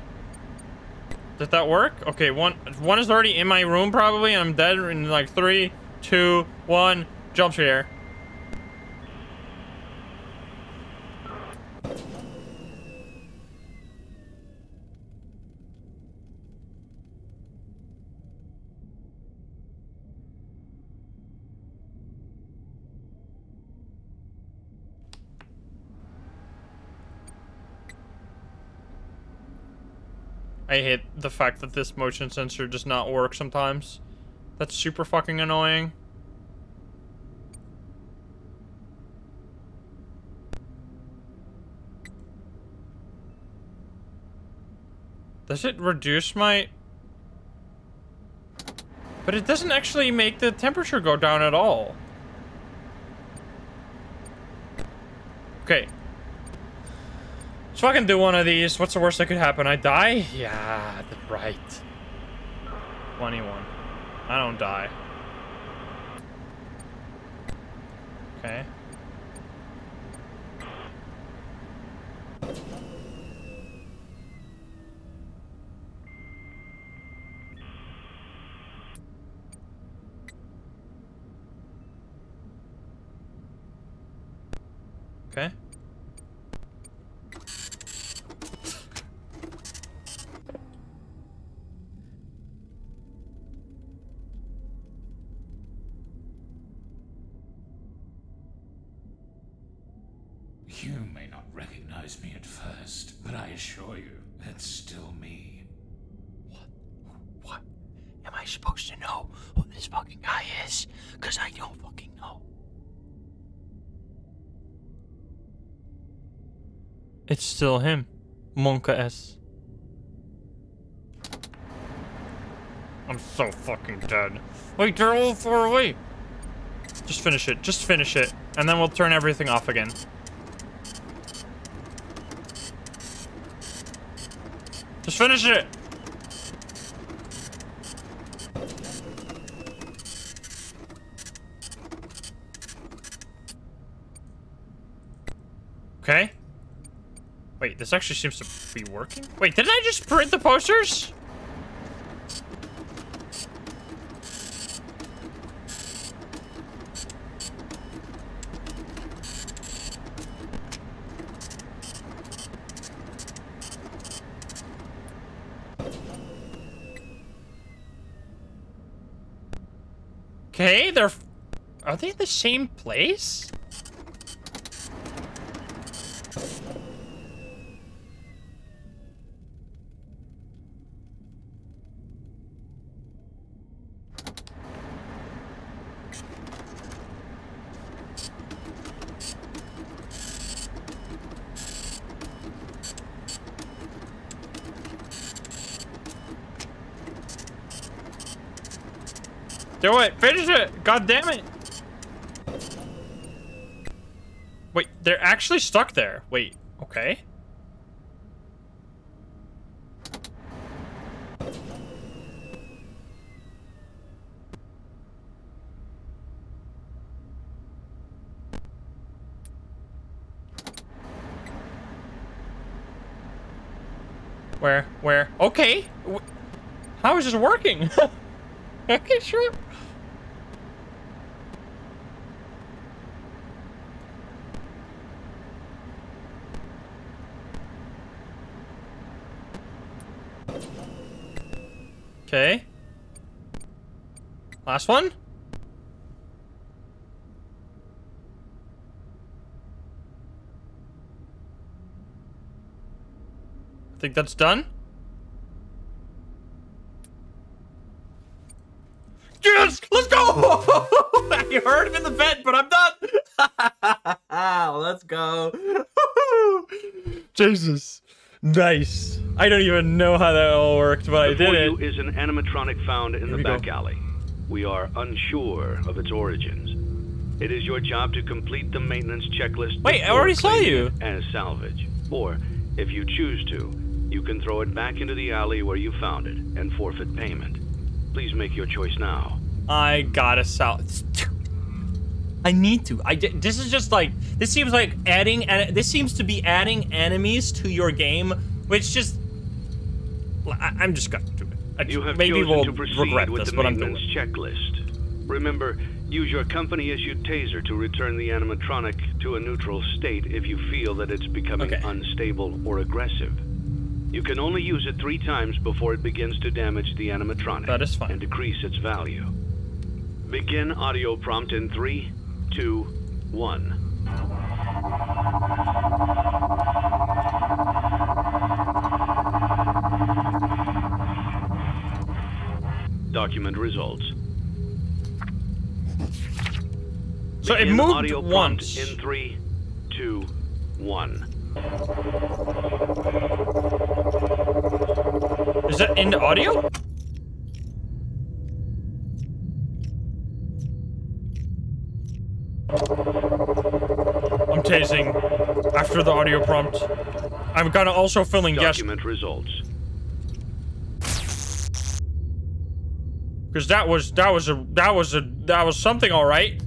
Did that work? Okay, one is already in my room probably. I'm dead in like 3, 2, 1. Jump scare. I hate the fact that this motion sensor does not work sometimes. That's super fucking annoying. Does it reduce my... But it doesn't actually make the temperature go down at all. Okay. So I can do one of these. What's the worst that could happen? I die? Yeah, right. 21. I don't die. Okay. Okay. Me at first, but I assure you, that's still me. What am I supposed to know who this fucking guy is? Because I don't fucking know. It's still him. Monka S. I'm so fucking dead. Wait, they're all far away. Just finish it. Just finish it. And then we'll turn everything off again. Just finish it. Okay. Wait, this actually seems to be working? Wait, didn't I just print the posters? Okay, they're... Are they the same place? Do it! Finish it! God damn it! Wait, they're actually stuck there. Wait, okay. Where? Okay! How is this working? Okay, sure. Okay. Last one. I think that's done. Yes! Let's go! You heard him in the bed, but I'm done! Let's go. Jesus. Nice. I don't even know how that all worked, but I did it. Before you is an animatronic found in the back alley. We are unsure of its origins. It is your job to complete the maintenance checklist. Wait, I already saw you. As salvage. Or, if you choose to, you can throw it back into the alley where you found it and forfeit payment. Please make your choice now. I gotta sell. I need to. This is just like, this seems like adding, this seems to be adding enemies to your game, which just, I'm just gonna do it. You have maybe we'll to regret with this, but I'm doing it. Checklist. Remember, use your company-issued taser to return the animatronic to a neutral state if you feel that it's becoming unstable or aggressive. You can only use it 3 times before it begins to damage the animatronic. That is fine. And decrease its value. Begin audio prompt in 3, 2, 1. Document results. So it moved audio once. Prompt in 3, 2, 1. Is that in the audio? I'm tasing after the audio prompt. I'm gonna also filling document results. Because that was something, all right.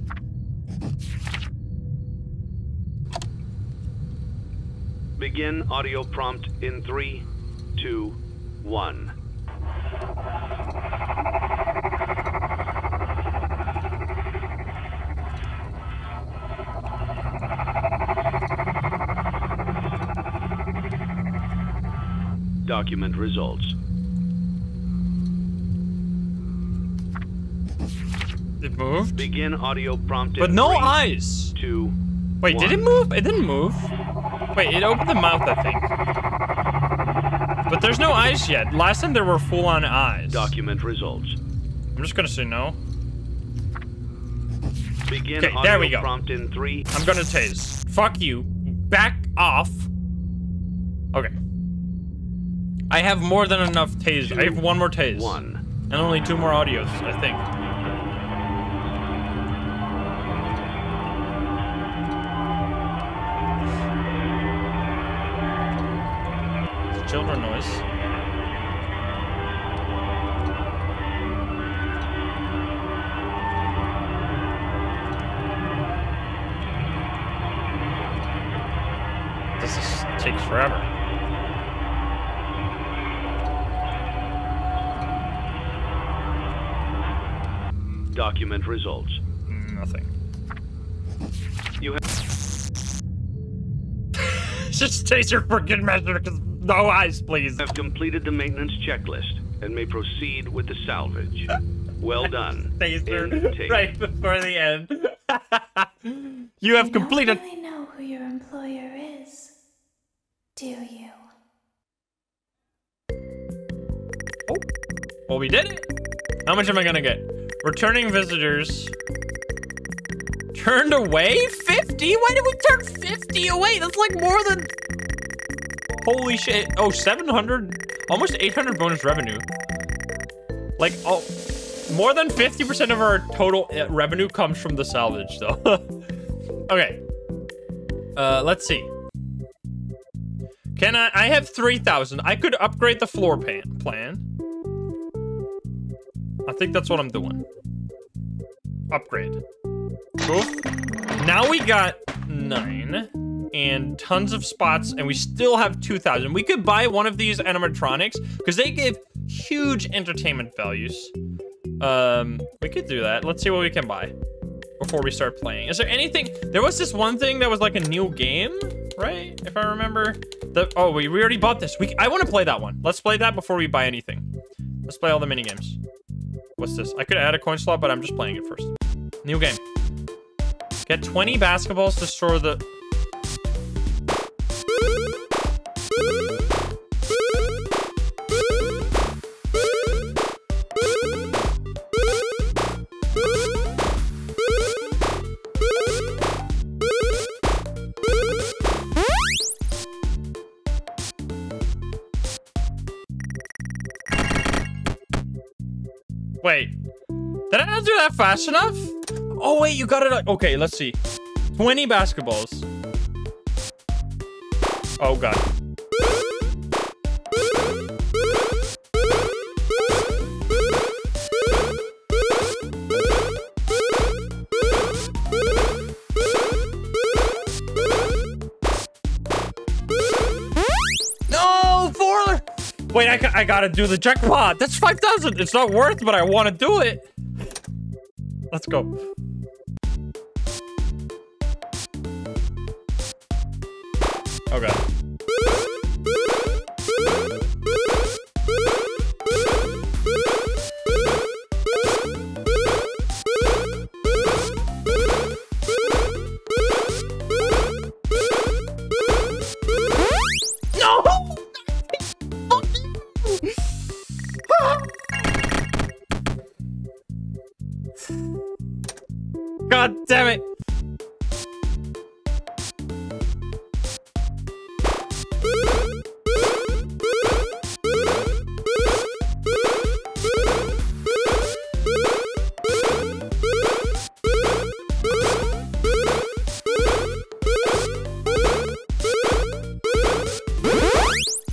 Begin audio prompt in 3, 2, 1. Document results. It moved. Begin audio prompt in but no 3, eyes. 2. Wait, did it move? It didn't move. Wait, it opened the mouth, I think. But there's no eyes yet. Last time there were full-on eyes. Document results. I'm just gonna say no. Begin okay, there we go. Prompt in 3. I'm gonna tase. Fuck you. Back off. Okay. I have more than enough tasers. I have one more tase. One. And only two more audios, I think. It's a children noise. This is, takes forever. Document results. Nothing. You have just taser for good measure, because no eyes, please. Have completed the maintenance checklist and may proceed with the salvage. Well done. Taser right before the end. You have completed. You don't really know who your employer is, do you? Oh, well, we did it. How much am I gonna get? Returning visitors turned away 50. Why did we turn 50 away? That's like more than, holy shit. Oh, 700, almost 800 bonus revenue. Like, oh, more than 50% of our total revenue comes from the salvage though. Okay, let's see. Can I have 3,000. I could upgrade the floor plan. I think that's what I'm doing. Upgrade. Cool. Now we got 9 and tons of spots, and we still have 2,000. We could buy one of these animatronics because they give huge entertainment values. We could do that. Let's see what we can buy before we start playing. Is there anything? There was this one thing that was like a new game, right? If I remember. Oh, we already bought this. I want to play that one. Let's play that before we buy anything. Let's play all the mini games. What's this? I could add a coin slot, but I'm just playing it first. New game. Get 20 basketballs to store the... Wait, did I not do that fast enough? Oh wait, you got it. Okay, let's see. 20 basketballs. Oh god. Wait, I gotta do the jackpot. That's 5,000. It's not worth, but I want to do it. Let's go. Oh god. God damn it.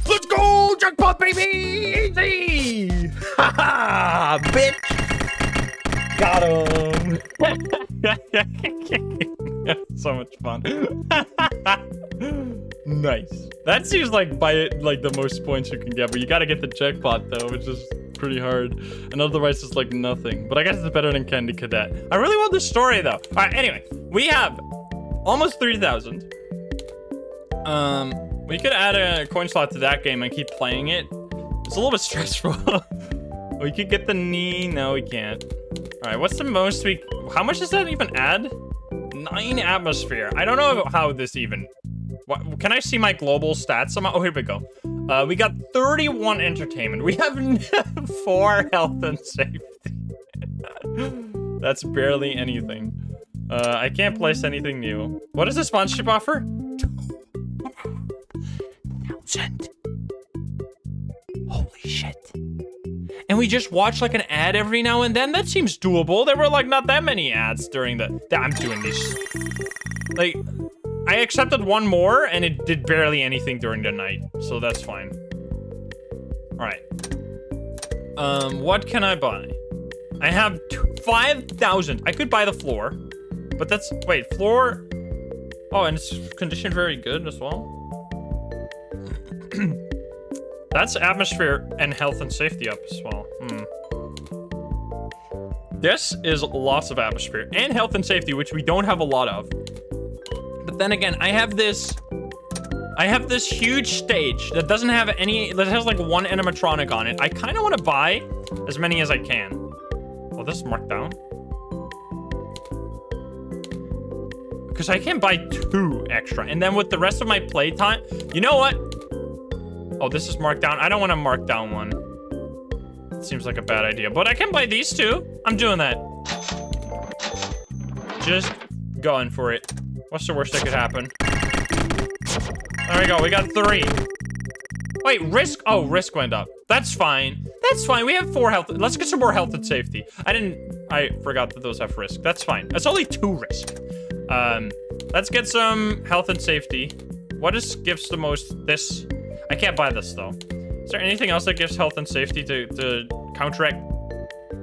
Let's go, jackpot baby! Easy! Ha ha! Bitch! Got him! So much fun. Nice. That seems like the most points you can get, but you gotta get the jackpot though, which is pretty hard. And otherwise it's like nothing. But I guess it's better than Candy Cadet. I really want the story though. All right. Anyway, we have almost 3,000. We could add a coin slot to that game and keep playing it. It's a little bit stressful. We could get the knee. No, we can't. All right, what's the most we... How much does that even add? 9 atmosphere. I don't know how this even... What, can I see my global stats somehow? Oh, here we go. We got 31 entertainment. We have 4 health and safety. That's barely anything. I can't place anything new. What is the sponsorship offer? 2,000. Holy shit. And we just watch like an ad every now and then? That seems doable. There were like not that many ads during the... I'm doing this. Like, I accepted one more and it did barely anything during the night. So that's fine. All right. What can I buy? I have 5,000. I could buy the floor, but that's, wait, floor. Oh, and it's conditioned very good as well. That's atmosphere and health and safety up as well. This is lots of atmosphere and health and safety, which we don't have a lot of. But then again, I have this huge stage that doesn't have any, that has like one animatronic on it. I kind of want to buy as many as I can. Oh, this is marked down. Because I can buy 2 extra. And then with the rest of my playtime, you know what? Oh, this is marked down. I don't want to mark down one. It seems like a bad idea. But I can buy these 2. I'm doing that. Just going for it. What's the worst that could happen? There we go. We got 3. Wait, risk? Oh, risk went up. That's fine. That's fine. We have 4 health. Let's get some more health and safety. I forgot that those have risk. That's fine. That's only 2 risk. Let's get some health and safety. What gives the most? This. I can't buy this though. Is there anything else that gives health and safety to counteract?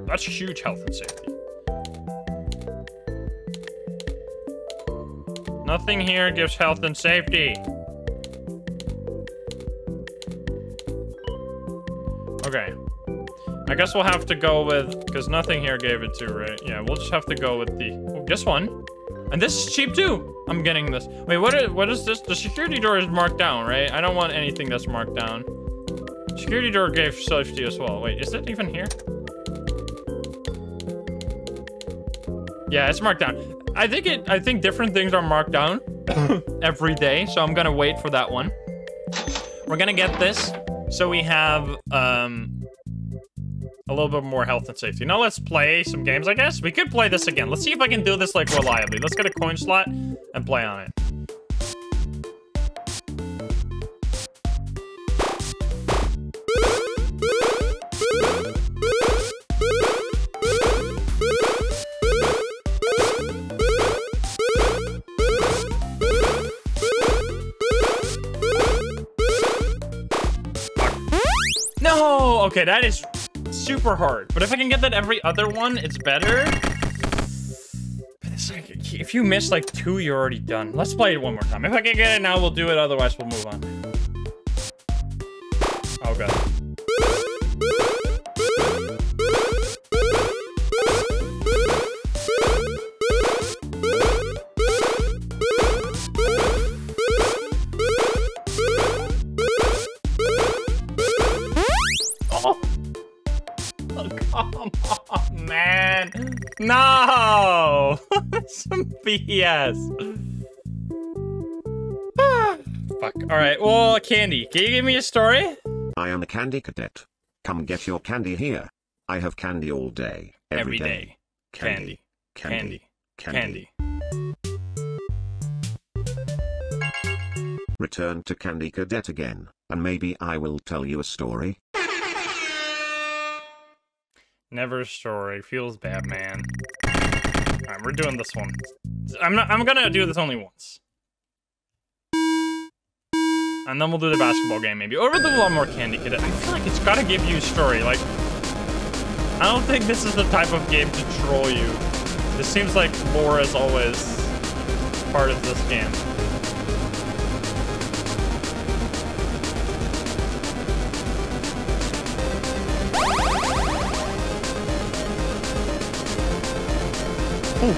That's huge health and safety. Nothing here gives health and safety. Okay, I guess we'll have to go with, because nothing here gave it to, right? Yeah, we'll just have to go with the, oh, this one. And this is cheap too. I'm getting this. Wait, what is this? The security door is marked down, right? I don't want anything that's marked down. Security door gave safety as well. Wait, is that even here? Yeah, it's marked down. I think different things are marked down every day. So I'm gonna wait for that one. We're gonna get this. So we have a little bit more health and safety. Now let's play some games, I guess. We could play this again. Let's see if I can do this like reliably. Let's get a coin slot and play on it. No! Okay, that is super hard. But if I can get that every other one, it's better. But it's like, if you miss like 2, you're already done. Let's play it one more time. If I can get it now, we'll do it. Otherwise, we'll move on. Oh, God. No! Some BS. Fuck. Alright, well, Candy, can you give me a story? I am a Candy Cadet. Come get your candy here. I have candy all day, every day. Candy. Return to Candy Cadet again, and maybe I will tell you a story. Never story. Feels bad, man. Alright, we're doing this one. I'm gonna do this only once. And then we'll do the basketball game, maybe. Or we'll do a lot more Candy Cadet. I feel like it's gotta give you a story. Like, I don't think this is the type of game to troll you. This seems like lore is always part of this game. Ooh.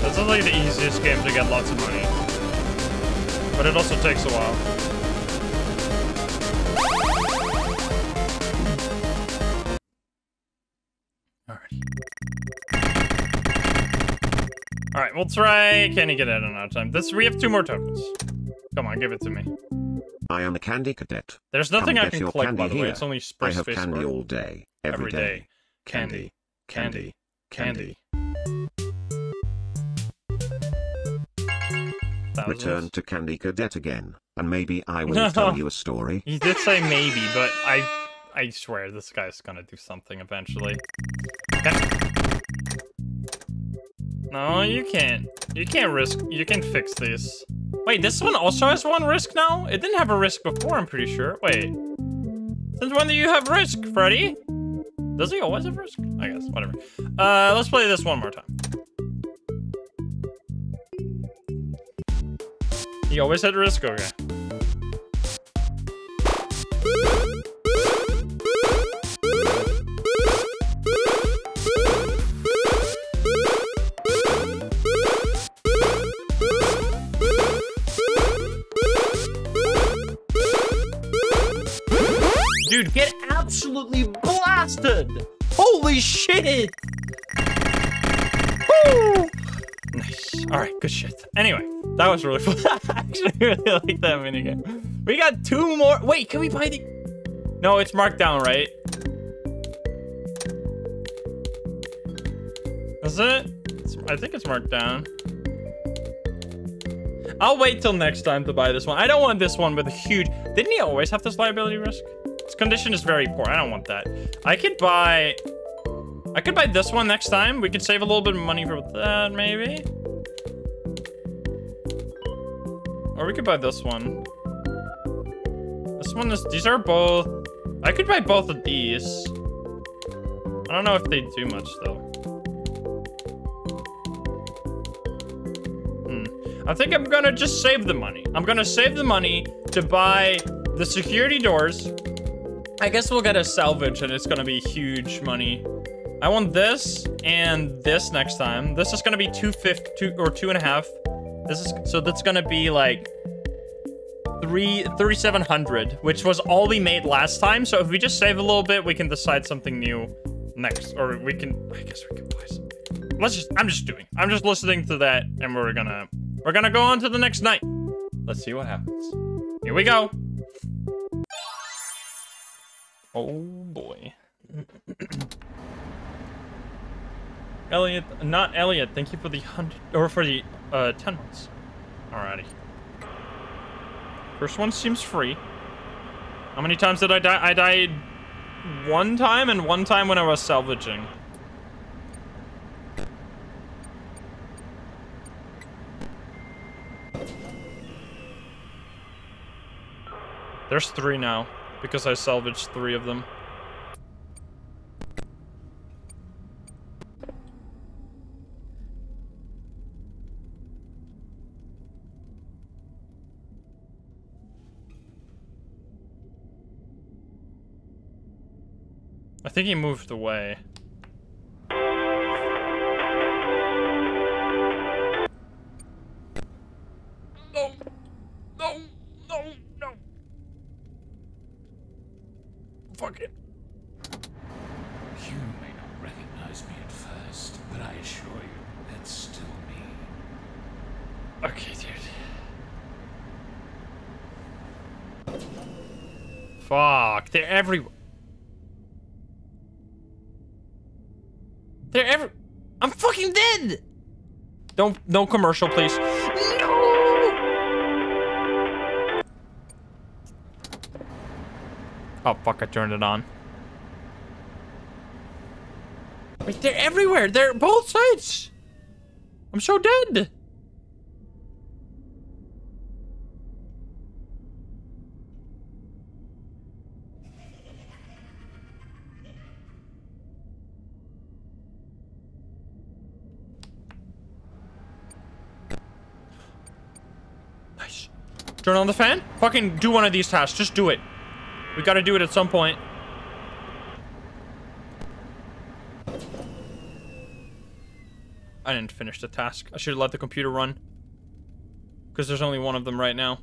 That sounds like the easiest game to get lots of money, but it also takes a while. Alright, we'll try Candy Cadet in another time. We have 2 more tokens. Come on, give it to me. I am a Candy Cadet. There's nothing I can collect, by the way. It's only Spray Space Bar. I have candy all day, every day. Candy. Candy. Candy. Return to Candy Cadet again, and maybe I will tell you a story. He did say maybe, but I swear this guy's gonna do something eventually. No, you can't. You can't risk. You can fix this. Wait, this one also has 1 risk now? It didn't have a risk before, I'm pretty sure. Wait. Since when do you have risk, Freddy? Does he always have risk? I guess, whatever. Let's play this 1 more time. He always had risk, okay. Dude, get absolutely blasted! Holy shit! Woo! Nice. Alright, good shit. Anyway, that was really fun. I actually really like that minigame. We got 2 more. Wait, can we buy the... No, it's marked down, right? Is it? I think it's marked down. I'll wait till next time to buy this one. I don't want this one with a huge... Didn't he always have this liability risk? Its condition is very poor. I don't want that. I could buy this one next time. We could save a little bit of money for that, maybe. Or we could buy this one. This one is... These are both... I could buy both of these. I don't know if they do much, though. I think I'm gonna just save the money. I'm gonna save the money to buy the security doors. I guess we'll get a salvage, and it's gonna be huge money. I want this and this next time. This is gonna be 250 or 2.5. This is so that's gonna be like 3,700, which was all we made last time. So if we just save a little bit, we can decide something new next, or we can. I guess we can buy something. I'm just listening to that, and we're gonna go on to the next night. Let's see what happens. Here we go. Oh boy. Elliot, not Elliot. Thank you for the 10 months. Alrighty. First one seems free. How many times did I die? I died 1 time and 1 time when I was salvaging. There's 3 now because I salvaged 3 of them. I think he moved away. No, no, no, no. Fuck it. You may not recognize me at first, but I assure you, that's still me. Okay, dude. Fuck, they're everywhere. I'm fucking dead! No commercial, please. No! Oh, fuck, I turned it on. Wait, they're everywhere! They're both sides! I'm so dead! Turn on the fan? Fucking do one of these tasks. Just do it. We gotta do it at some point. I didn't finish the task. I should have let the computer run. Because there's only one of them right now.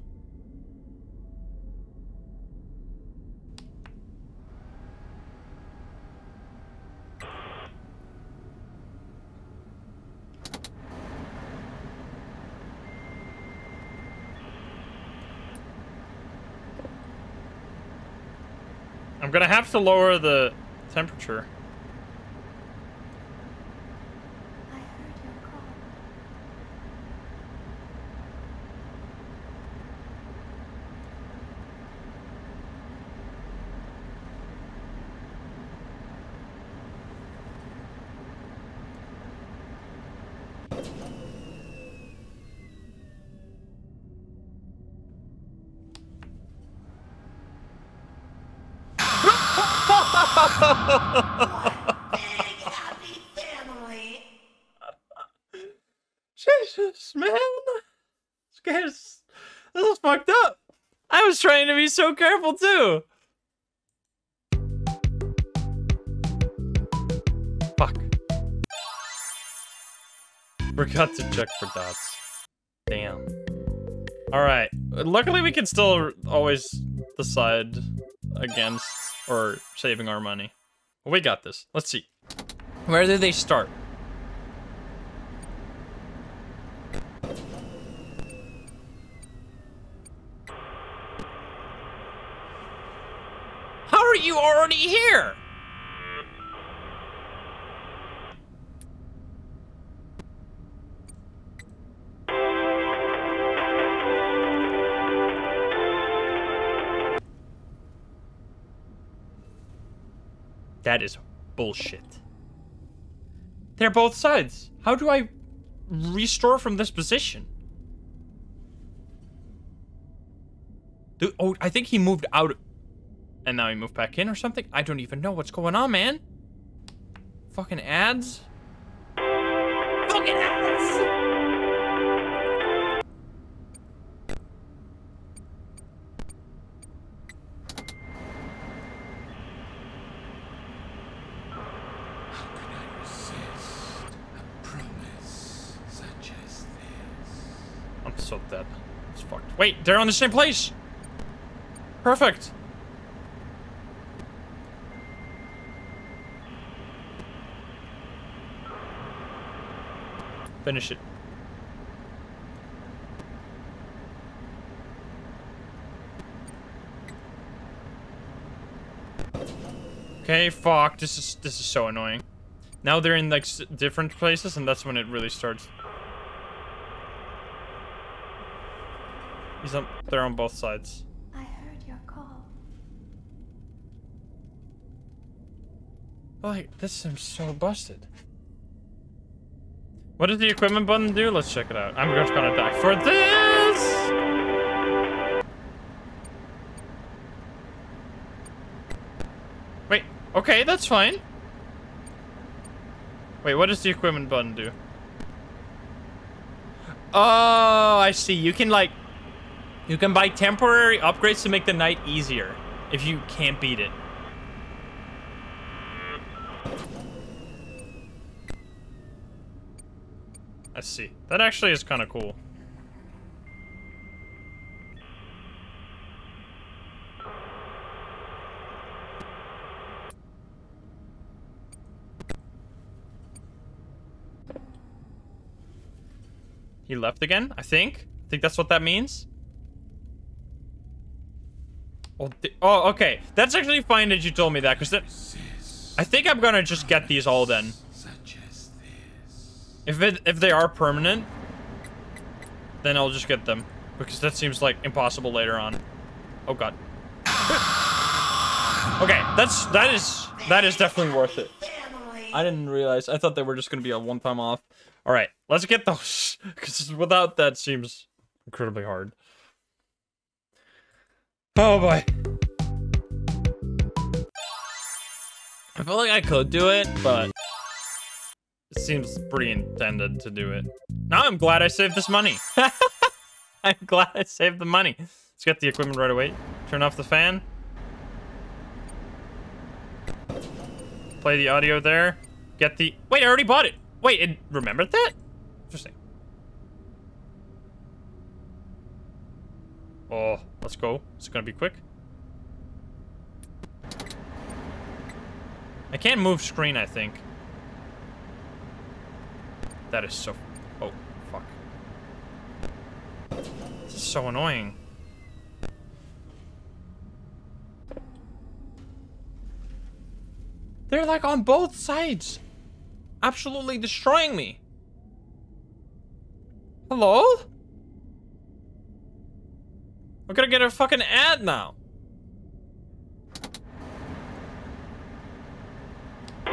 I'm gonna have to lower the temperature. I heard your call. Jesus, man. This is fucked up. I was trying to be so careful, too. Fuck. Forgot to check for dots. Damn. Alright. Luckily, we can still always decide against or saving our money. We got this. Let's see. Where do they start? How are you already here? That is bullshit. They're both sides. How do I restore from this position? Dude, oh, I think he moved out. And now he moved back in or something? I don't even know what's going on, man. Fucking ads. Fucking ads! So dead. It's fucked. Wait, they're on the same place. Perfect. Finish it. Okay, fuck. This is so annoying. Now they're in like different places, and that's when it really starts. They're on both sides. I heard your call. Like, this seems so busted. What does the equipment button do? Let's check it out. I'm just gonna die for this! Wait, okay, that's fine. Wait, what does the equipment button do? Oh, I see. You can, like... You can buy temporary upgrades to make the night easier if you can't beat it. I see. That actually is kind of cool. He left again, I think. I think that's what that means. Oh, okay. That's actually fine that you told me that, because I think I'm gonna just get these all then. If they are permanent, then I'll just get them, because that seems like impossible later on. Oh god. Okay, that is definitely worth it. I didn't realize. I thought they were just gonna be a one-time off. All right, let's get those, because without that seems incredibly hard. Oh boy. I feel like I could do it, but it seems pretty intended to do it. Now I'm glad I saved this money. I'm glad I saved the money. Let's get the equipment right away. Turn off the fan. Play the audio there. Get the... Wait, I already bought it. Wait, it remembered that? Interesting. Oh, let's go. It's gonna be quick. I can't move screen, I think. That is so... Oh, fuck. This is so annoying. They're like on both sides. Absolutely destroying me. Hello? I'm gonna get a fucking ad now.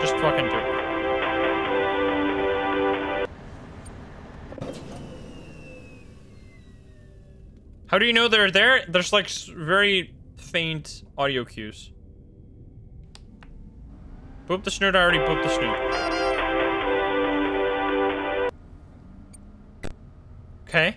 Just fucking do it. How do you know they're there? There's like very faint audio cues. Boop the snoot, I already booped the snoot. Okay.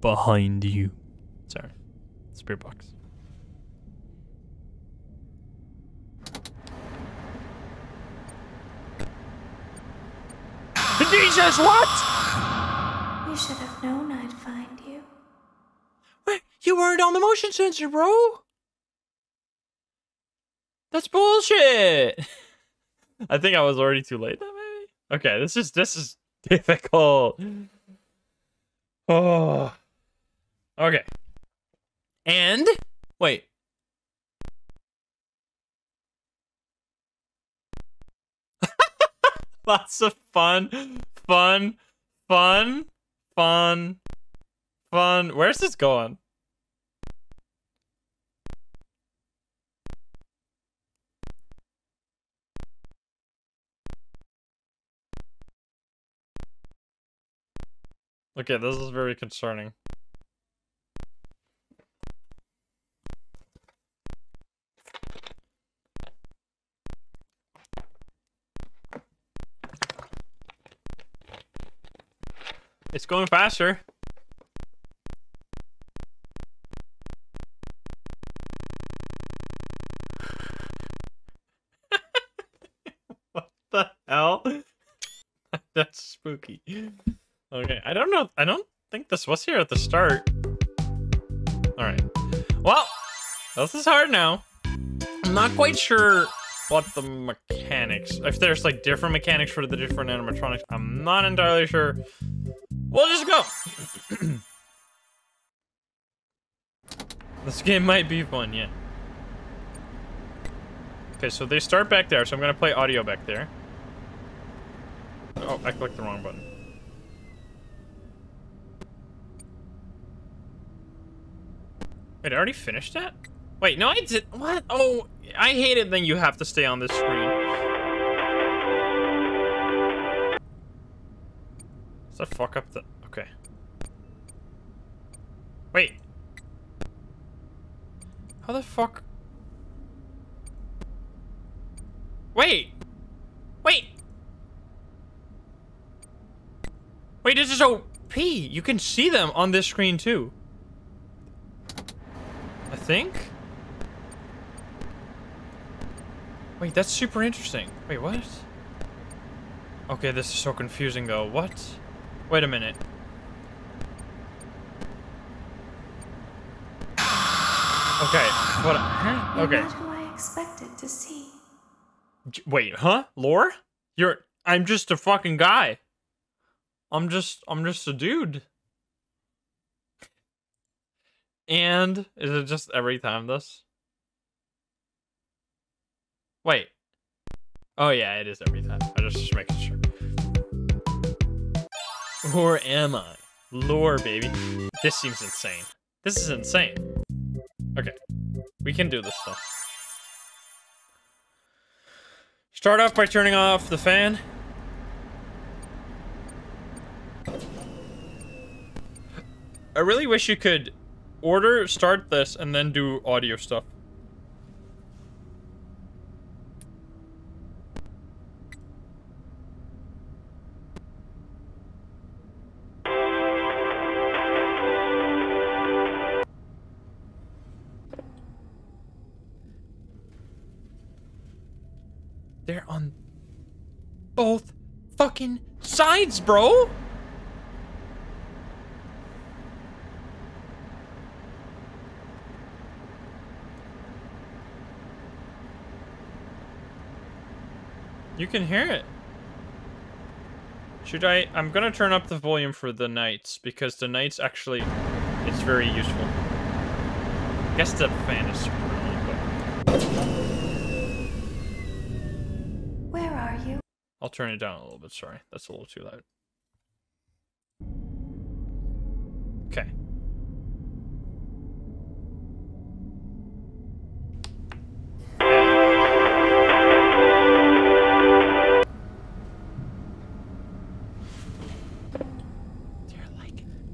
Behind you. Sorry. Spirit box. Jesus, what? You should have known I'd find you. Wait, you weren't on the motion sensor, bro. That's bullshit. I think I was already too late. Okay, this is difficult. Oh. Okay. And wait. Lots of fun. Where's this going? Okay, this is very concerning. It's going faster. What the hell? That's spooky. Okay, I don't know. I don't think this was here at the start. All right. Well, this is hard now. I'm not quite sure what the mechanics, if there's like different mechanics for the different animatronics. I'm not entirely sure. We'll just go. This game might be fun, yeah. Okay, so they start back there, so I'm gonna play audio back there. Oh, I clicked the wrong button. Wait, I already finished that? Wait, no, I did. What? Oh, I hate it then you have to stay on this screen. Does that fuck up the... Okay. Wait. How the fuck... Wait! Wait! Wait, this is OP! You can see them on this screen too. I think? Wait, that's super interesting. Wait, what? Okay, this is so confusing though. What? Wait a minute. Okay, what? Huh? Okay. You're not who I expected to see. Wait, huh? Lore? You're? I'm just a fucking guy. I'm just a dude. And is it just every time this? Wait. Oh yeah, it is every time. I just making sure. Or am I? Lore, baby. This seems insane. This is insane. Okay. We can do this though. Start off by turning off the fan. I really wish you could order, start this, and then do audio stuff. both fucking sides, bro. You can hear it. Should I? I'm gonna turn up the volume for the nights, because the nights actually, it's very useful. I guess that fan is super loud, but... Where are you? I'll turn it down a little bit, sorry. That's a little too loud. Okay.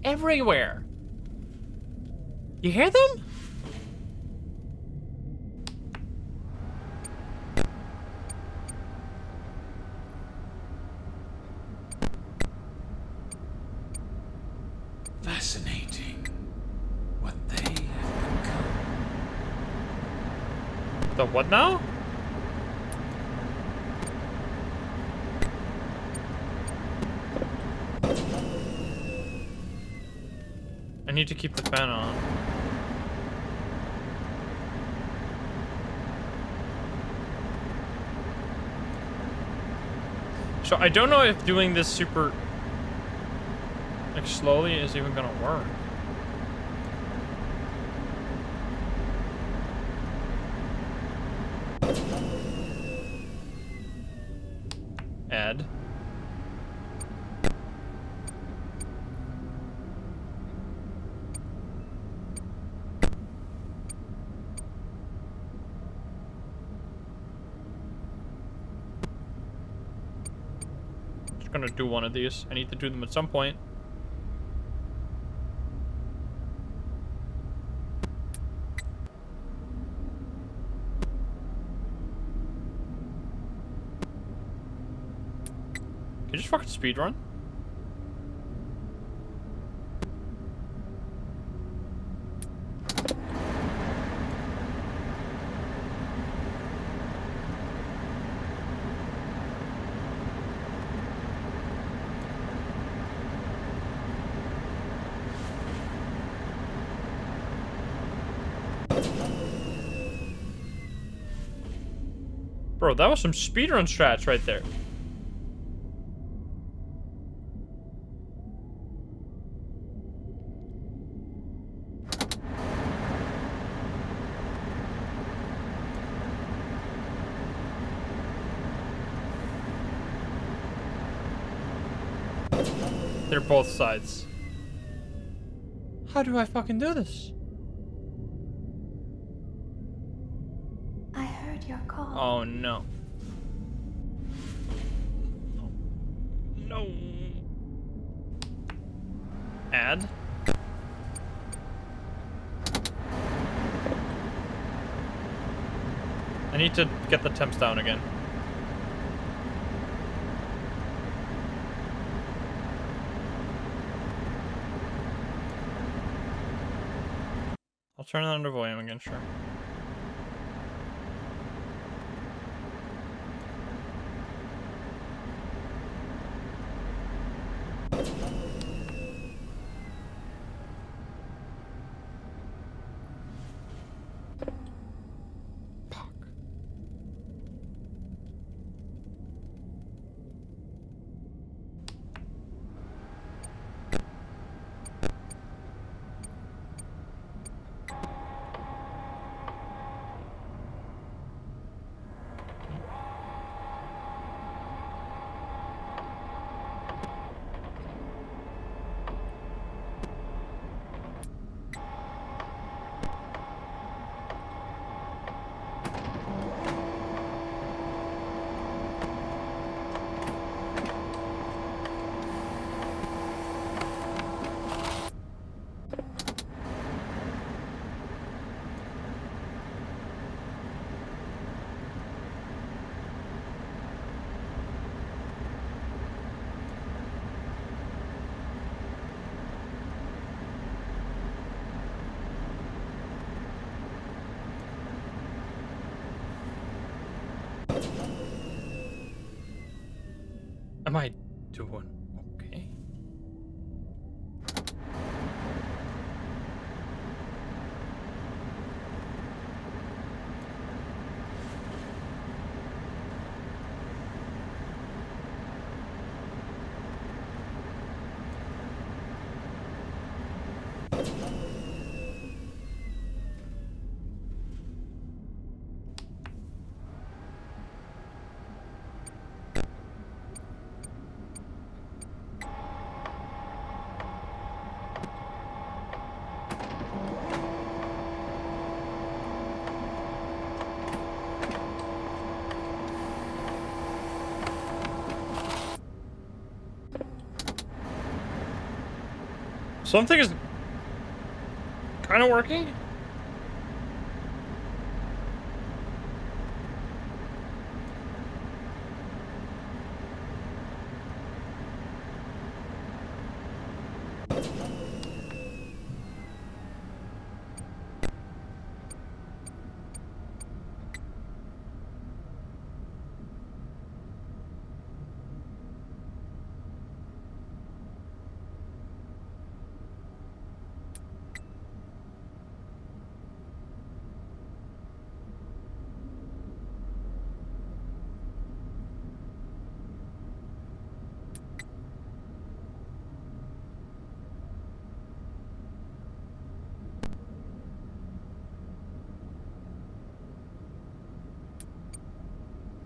Everywhere. You hear them? Fascinating what they have become. The what now? I need to keep the fan on. So I don't know if doing this super like slowly is even gonna work. Do one of these. I need to do them at some point. Can you just fucking speedrun? Bro, that was some speedrun strats right there. They're both sides. How do I fucking do this? Oh no. No. Add. I need to get the temps down again. I'll turn it under volume again, sure. Am I doing okay? Something is kind of working.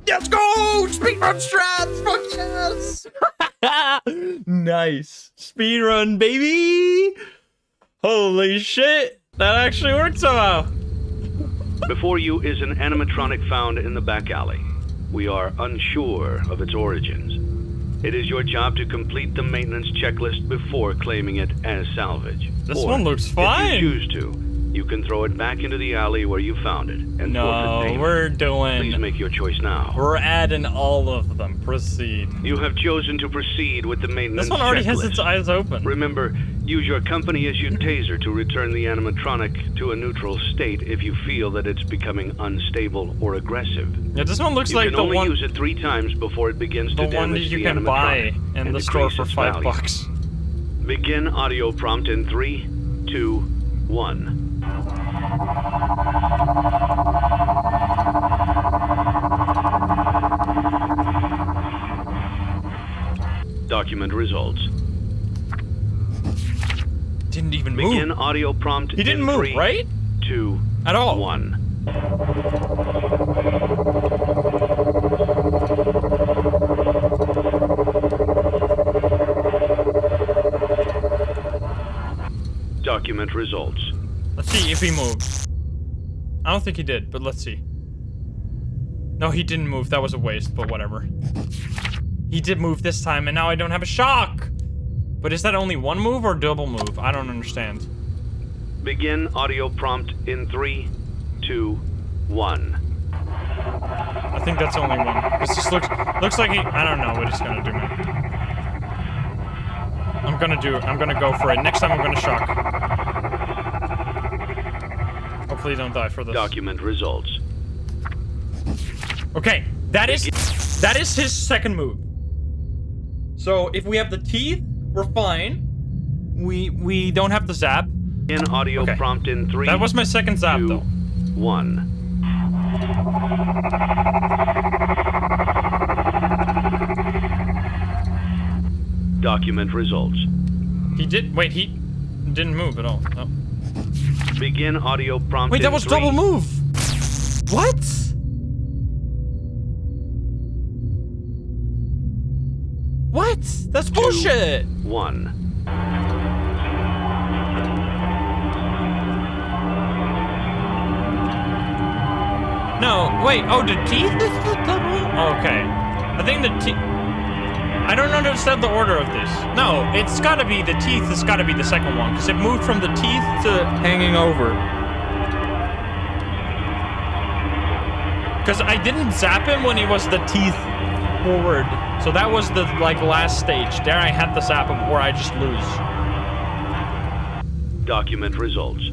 Let's go! Speedrun strats! Fuck yes! Nice. Speedrun, baby! Holy shit! That actually worked somehow! Before you is an animatronic found in the back alley. We are unsure of its origins. It is your job to complete the maintenance checklist before claiming it as salvage. This one looks fine! If you choose to, you can throw it back into the alley where you found it. And no, we're doing... Please make your choice now. We're adding all of them. Proceed. You have chosen to proceed with the maintenance checklist. This one already has its eyes open. Remember, use your company-issued taser to return the animatronic to a neutral state if you feel that it's becoming unstable or aggressive. Yeah, this one looks like the one... You can only use it 3 times before it begins to damage the animatronic. The one that you can buy in the store for $5. Begin audio prompt in 3, 2, 1. Document results. Didn't even move. Begin audio prompt. He didn't move, right? 2, 1. Document results. Let's see if he moves. I don't think he did, but let's see. No, he didn't move. That was a waste, but whatever. He did move this time, and now I don't have a shock! But is that only one move or double move? I don't understand. Begin audio prompt in 3, 2, 1. I think that's only one. This just looks like he... I don't know what he's gonna do, man. I'm gonna go for it. Next time I'm gonna shock. Please don't die for this. Document results. Okay, that is his second move. So if we have the teeth, we're fine. We don't have the zap. In audio prompt in 3. That was my second zap though. 1. Document results. He did he didn't move at all. No. Begin audio prompt. Wait, that was 3. Double move. What? What? That's bullshit. 1. No, wait. Oh, the teeth is the double. Okay. I think the teeth. I don't understand the order of this. No, it's gotta be the teeth, it's gotta be the second one, because it moved from the teeth to hanging over. Because I didn't zap him when he was the teeth forward. So that was the, like, last stage. There I had to zap him or I just lose. Document results.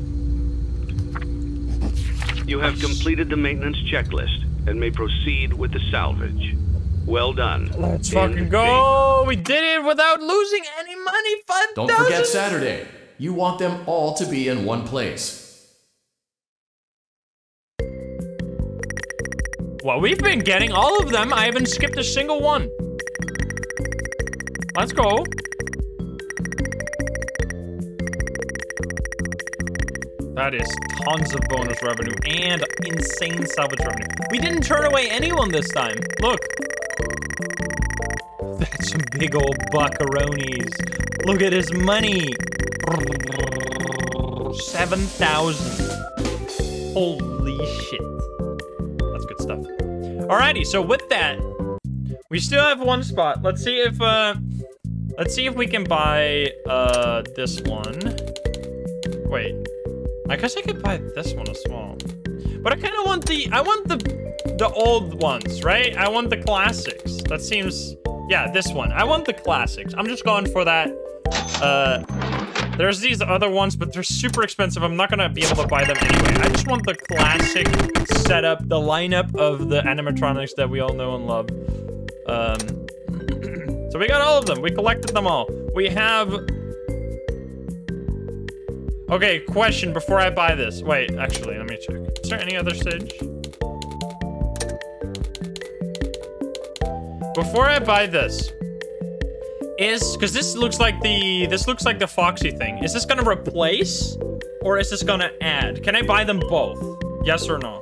You have completed the maintenance checklist and may proceed with the salvage. Well done. Let's fucking go. We did it without losing any money. 5,000. Don't forget Saturday. You want them all to be in one place. Well, we've been getting all of them. I haven't skipped a single one. Let's go. That is tons of bonus revenue and insane salvage revenue. We didn't turn away anyone this time. Look. That's some big old buckaroonies. Look at his money. 7,000. Holy shit. That's good stuff. Alrighty, so with that, we still have one spot. Let's see if we can buy this one. Wait. I guess I could buy this one as well, but I kind of want the, I want the old ones, right? I want the classics. That seems, yeah, this one. I want the classics. I'm just going for that. There's these other ones, but they're super expensive. I'm not gonna be able to buy them anyway. I just want the classic setup, the lineup of the animatronics that we all know and love. So we got all of them. We collected them all. We have. Okay, question before I buy this. Wait, actually, let me check. Is there any other stage? Before I buy this, is, because this looks like the, this looks like the Foxy thing. Is this gonna replace or is this gonna add? Can I buy them both? Yes or no?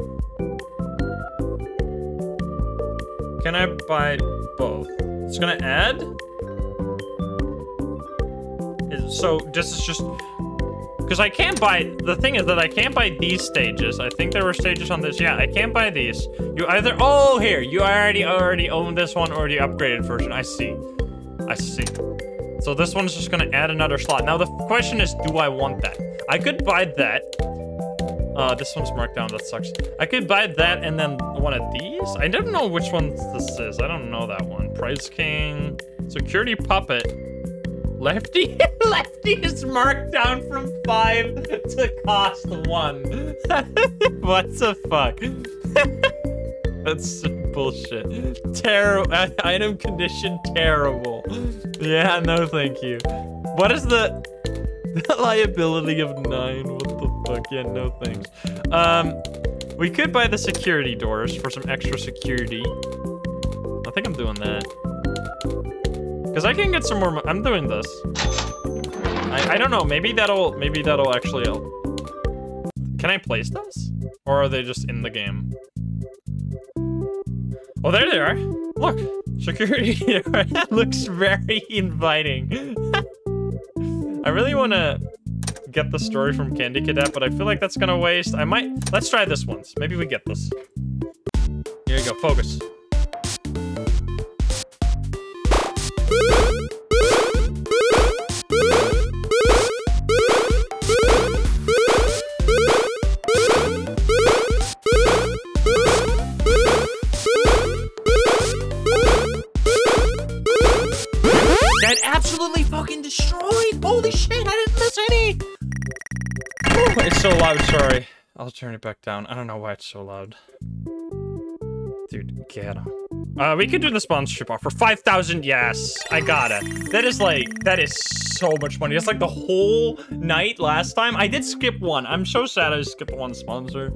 Can I buy both? It's gonna add? So this is just, because I can't buy, the thing is that I can't buy these stages. I think there were stages on this. Yeah, I can't buy these. You either, oh, here, you already own this one or the upgraded version. I see. I see. So this one's just gonna add another slot. Now the question is, do I want that? I could buy that. This one's marked down, that sucks. I could buy that and then one of these? I don't know which one this is. I don't know that one. Price King, Security Puppet. Lefty? Lefty is marked down from 5 to cost 1. What the fuck? That's bullshit. Terrible. Item condition terrible. Yeah, no thank you. What is the liability of 9? What the fuck? Yeah, no thanks. We could buy the security doors for some extra security. I think I'm doing that. Cause I can get some more. I'm doing this. I don't know. Maybe that'll actually help. Can I place this? Or are they just in the game? Oh, there they are. Look, security. That looks very inviting. I really want to get the story from Candy Cadet, but I feel like that's gonna waste. I might. Let's try this once. Maybe we get this. Here you go. Focus. That absolutely fucking destroyed! Holy shit, I didn't miss any! Oh, it's so loud, sorry. I'll turn it back down. I don't know why it's so loud. Dude, get him. We could do the sponsorship offer. 5,000, yes, I got it. That is like, that is so much money. That's like the whole night last time. I did skip one. I'm so sad I skipped one sponsor.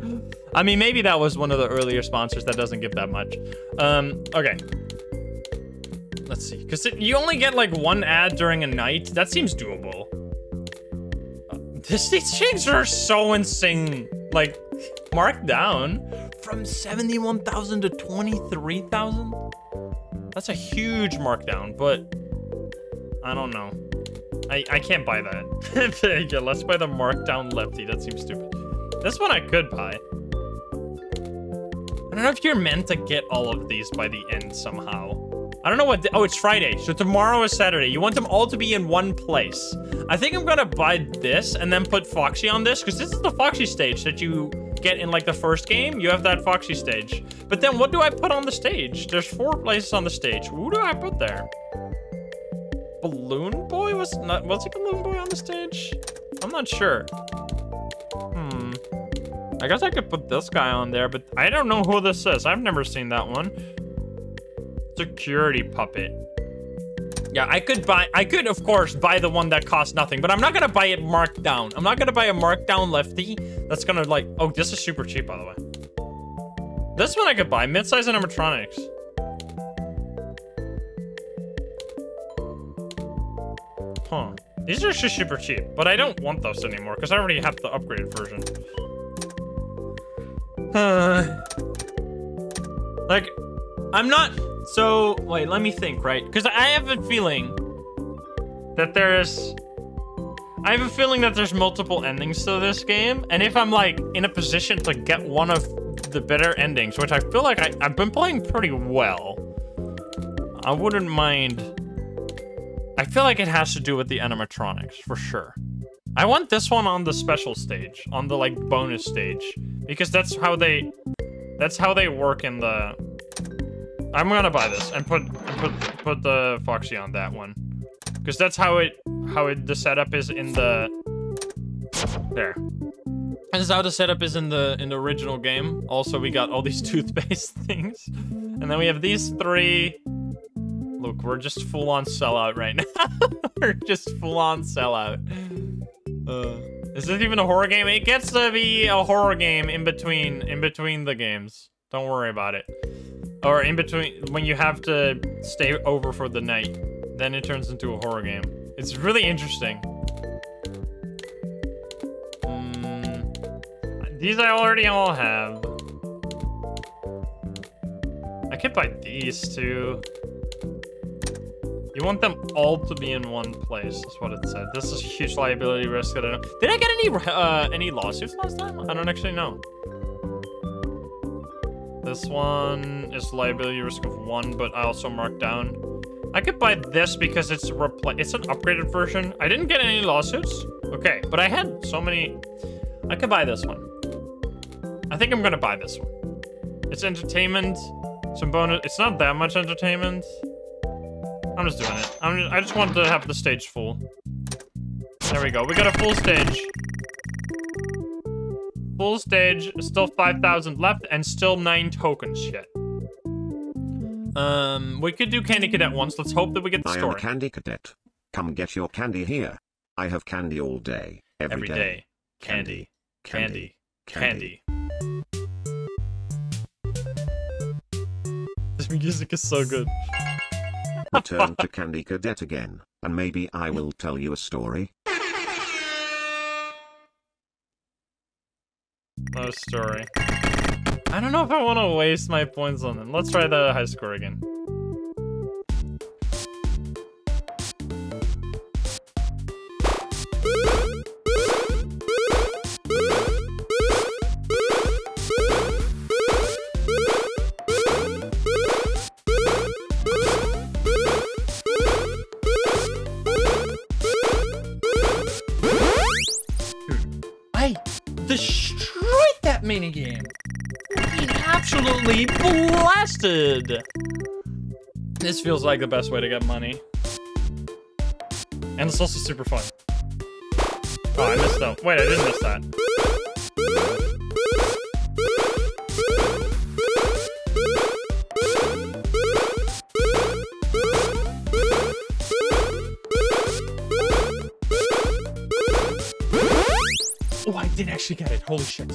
I mean, maybe that was one of the earlier sponsors that doesn't give that much. Okay. Let's see, because you only get like one ad during a night. That seems doable. These things are so insane. Like, marked down. From 71,000 to 23,000? That's a huge markdown, but I don't know. I can't buy that. Yeah, let's buy the markdown Lefty. That seems stupid. This one I could buy. I don't know if you're meant to get all of these by the end somehow. I don't know what, oh, it's Friday. So tomorrow is Saturday. You want them all to be in one place. I think I'm gonna buy this and then put Foxy on this because this is the Foxy stage that you get in like the first game. You have that Foxy stage, but then what do I put on the stage? There's 4 places on the stage. Who do I put there? Balloon Boy was not, was it Balloon Boy on the stage? I'm not sure. I guess I could put this guy on there, but I don't know who this is. I've never seen that one. Security Puppet. Yeah, I could of course buy the one that costs nothing, but I'm not gonna buy it marked down. I'm not gonna buy a marked down Lefty. That's gonna like, oh, this is super cheap, by the way. This one I could buy, mid-size animatronics. Huh, these are just super cheap, but I don't want those anymore because I already have the upgraded version. Like, I'm not, so wait, let me think, right? Because I have a feeling that there's, I have a feeling that there's multiple endings to this game. And if I'm like in a position to get one of the better endings, which I feel like I've been playing pretty well, I wouldn't mind. I feel like it has to do with the animatronics for sure. I want this one on the special stage, on the like bonus stage, because that's how they work in the. I'm gonna buy this and put the Foxy on that one, because that's how the setup is in the. There. This is how the setup is in the original game. Also, we got all these toothpaste things, and then we have these three. Look, we're just full on sellout right now. We're just full on sellout. Is this even a horror game? It gets to be a horror game in between the games. Don't worry about it. Or in between, when you have to stay over for the night, then it turns into a horror game. It's really interesting. These I already all have. I could buy these too. You want them all to be in one place, is what it said. This is a huge liability risk that I don't... Did I get any lawsuits last time? I don't actually know. This one is liability risk of 1, but I also marked down. I could buy this because it's it's an upgraded version. I didn't get any lawsuits. Okay, but I had so many... I could buy this one. I think I'm gonna buy this one. It's entertainment. Some bonus... It's not that much entertainment. I'm just doing it. I just wanted to have the stage full. There we go. We got a full stage. Full stage. Still 5,000 left and still 9 tokens. Shit. We could do Candy Cadet once. Let's hope that we get the story. I am Candy Cadet. Come get your candy here. I have candy all day. Every day. Candy. Candy. Candy. This music is so good. Return to Candy Cadet again, and maybe I will tell you a story. No story. I don't know if I want to waste my points on them. Let's try the high score again. Minigame. Being absolutely blasted. This feels like the best way to get money. And it's also super fun. Oh, I missed that. Wait, I didn't miss that. Oh, I did actually get it. Holy shit.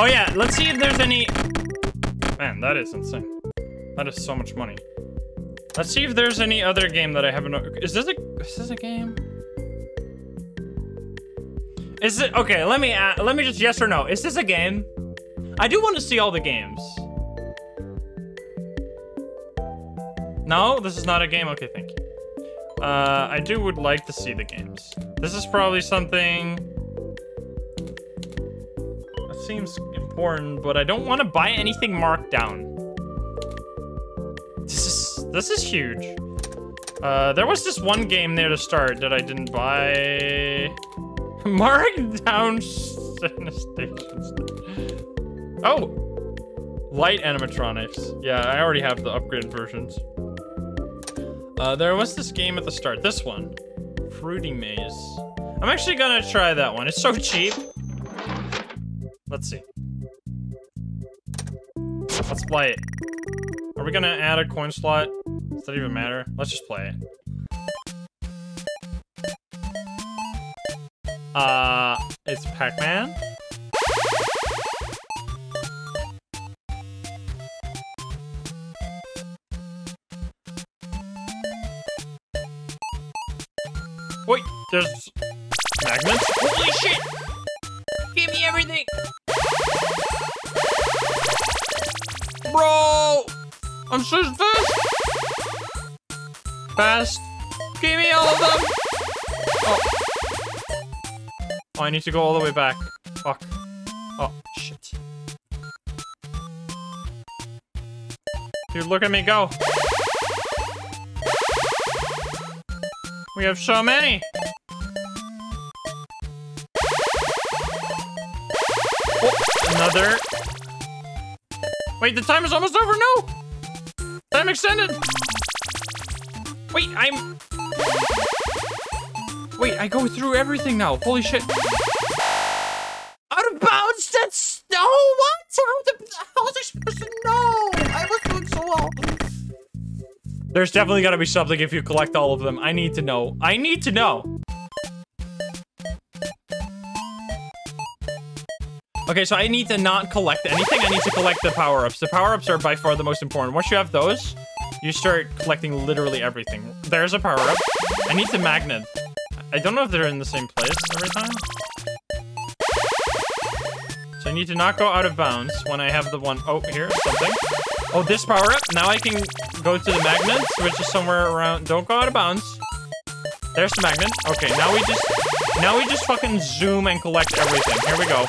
Oh yeah, let's see if there's any... Man, that is insane. That is so much money. Let's see if there's any other game that I haven't... Is this a game? Is it... Okay, let me just yes or no. Is this a game? I do want to see all the games. No, this is not a game? Okay, thank you. I do would like to see the games. This is probably something... Seems important, but I don't want to buy anything marked down. This is huge. There was this one game there to start that I didn't buy. Marked down sanitation. Oh, light animatronics. Yeah, I already have the upgraded versions. There was this game at the start. This one, Fruity Maze. I'm actually gonna try that one. It's so cheap. Let's see. Let's play it. Are we gonna add a coin slot? Does that even matter? Let's just play it. It's Pac-Man? Wait, there's magnets? Holy shit! Give me everything! Bro! I'm so fast! Fast! Give me all of them! Oh. Oh, I need to go all the way back. Fuck. Oh, shit. Dude, look at me go! We have so many! Oh, another. Wait, the time is almost over, no! Time extended! Wait, I'm... Wait, I go through everything now, holy shit. Out of bounds, that's... No, what? How was I supposed to know? I was doing so well. There's definitely gotta be something if you collect all of them. I need to know. I need to know! Okay, so I need to not collect anything. I need to collect the power-ups. The power-ups are by far the most important. Once you have those, you start collecting literally everything. There's a power-up. I need the magnet. I don't know if they're in the same place every time. So I need to not go out of bounds when I have the one... Oh, here, something. Oh, this power-up. Now I can... go to the magnets, which is somewhere around. Don't go out of bounds. There's the magnet. Okay, now we just fucking zoom and collect everything. Here we go.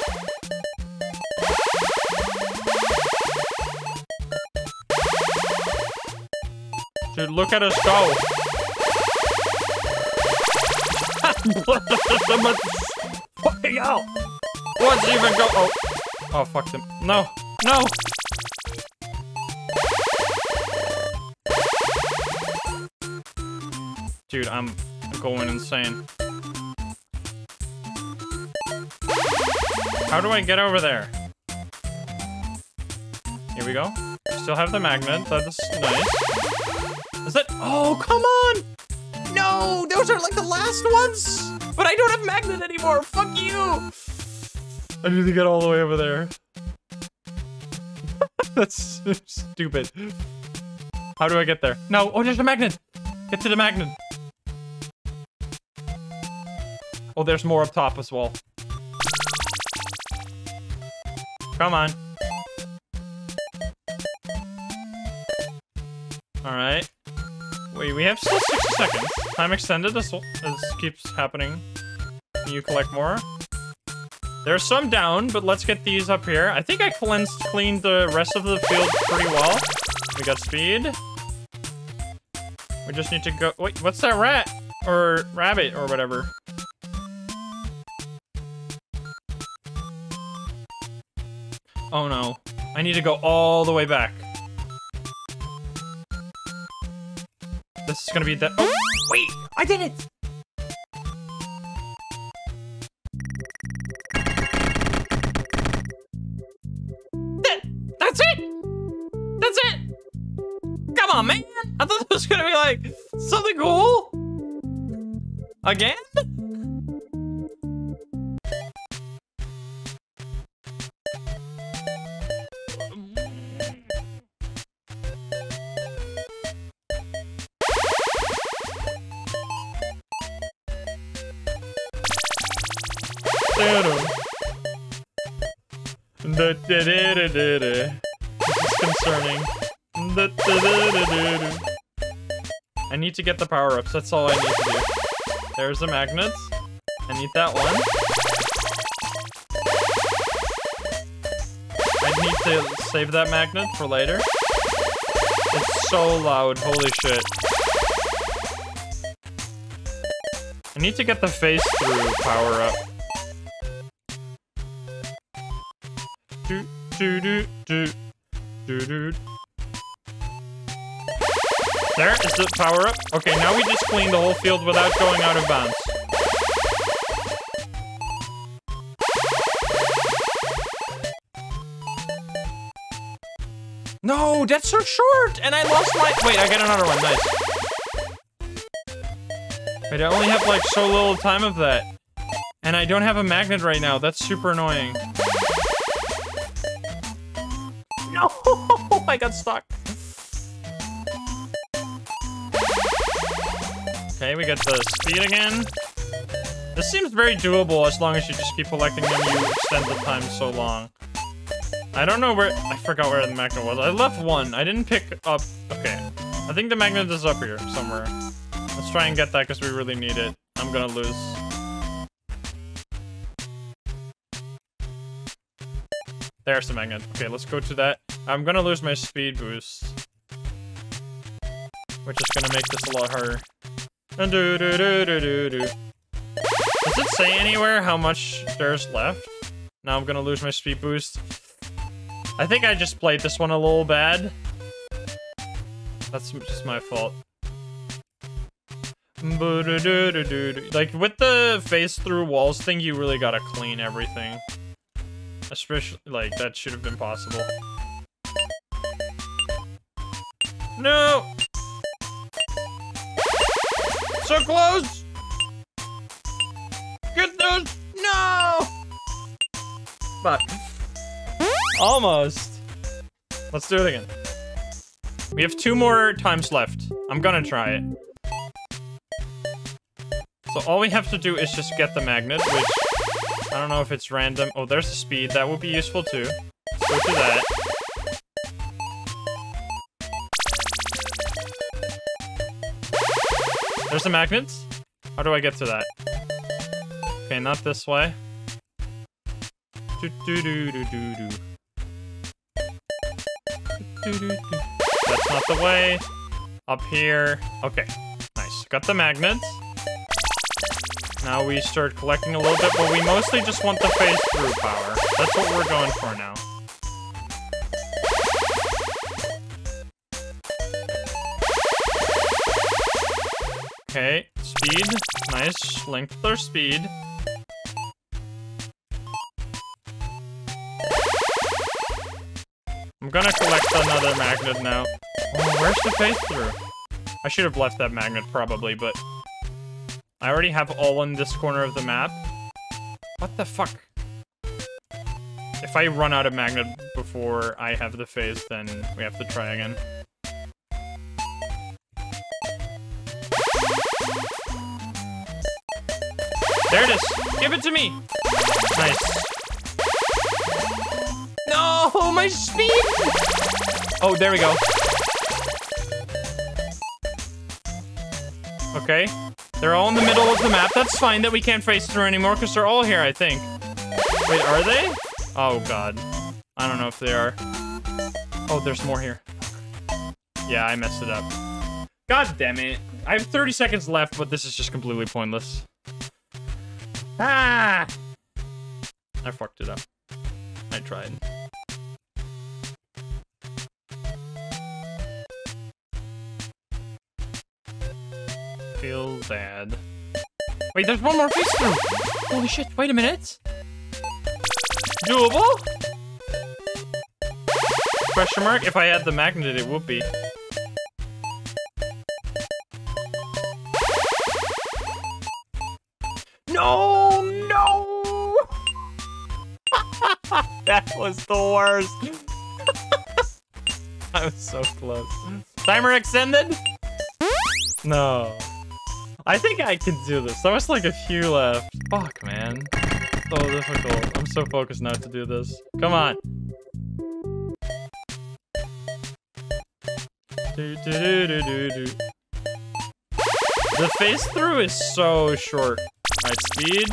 Dude, look at us go. Fucking hell. What's even go? Oh, oh, fuck them. No, no. Dude, I'm going insane. How do I get over there? Here we go. Still have the magnet. That's nice. Is that... Oh, come on! No! Those are like the last ones! But I don't have magnet anymore! Fuck you! I need to get all the way over there. That's stupid. How do I get there? No! Oh, there's the magnet! Get to the magnet! Oh, there's more up top as well. Come on. Alright. Wait, we have still 60 seconds. Time extended. This keeps happening. Can you collect more? There's some down, but let's get these up here. I think I cleaned the rest of the field pretty well. We got speed. We just need to go... Wait, what's that rat? Or rabbit or whatever. Oh no. I need to go all the way back. This is gonna be that. Oh, wait! I did it! That's it! That's it! Come on, man! I thought it was gonna be like something cool. Again? This is concerning. I need to get the power-ups, that's all I need to do. There's the magnets. I need that one. I need to save that magnet for later. It's so loud, holy shit. I need to get the face through power-up. There is the power up. Okay, now we just cleaned the whole field without going out of bounds. No, that's so short, and I lost my. Wait, I got another one. Nice. Wait, I only have like so little time of that, and I don't have a magnet right now. That's super annoying. No, I got stuck. Okay, we got the speed again. This seems very doable as long as you just keep collecting them. You extend the time so long. I don't know where. I forgot where the magnet was. I left one. I didn't pick up. Okay. I think the magnet is up here somewhere. Let's try and get that because we really need it. I'm gonna lose. There's the magnet. Okay, let's go to that. I'm gonna lose my speed boost, which is gonna make this a lot harder. Does it say anywhere how much there's left? Now I'm gonna lose my speed boost. I think I just played this one a little bad. That's just my fault. Like, with the face-through walls thing, you really gotta clean everything. Especially, like, that should have been possible. No! So close! Get those! No! But... almost. Let's do it again. We have 2 more times left. I'm gonna try it. So all we have to do is just get the magnet, which I don't know if it's random. Oh, there's the speed. That would be useful too. Let's go to that. There's the magnets. How do I get to that? Okay, not this way. Do-do-do-do-do-do. That's not the way. Up here. Okay. Nice. Got the magnets. Now we start collecting a little bit, but we mostly just want the phase-through power. That's what we're going for now. Okay. Speed. Nice. Link with our speed. I'm gonna collect another magnet now. Oh, where's the face-through? I should have left that magnet probably, but... I already have all in this corner of the map. What the fuck? If I run out of magnet before I have the face, then we have to try again. There it is! Give it to me! Nice. No, my speed! Oh, there we go. Okay. They're all in the middle of the map. That's fine that we can't face through anymore because they're all here, I think. Wait, are they? Oh, God. I don't know if they are. Oh, there's more here. Yeah, I messed it up. God damn it. I have 30 seconds left, but this is just completely pointless. Ah! I fucked it up. I tried. Feel bad. Wait, there's one more face through! Holy shit, wait a minute! Doable? Question mark? If I had the magnet, it would be. No! No! That was the worst. I was so close. Timer extended? No. I think I can do this. There was like a few left. Fuck, man. So difficult. I'm so focused not to do this. Come on. The face through is so short. High speed.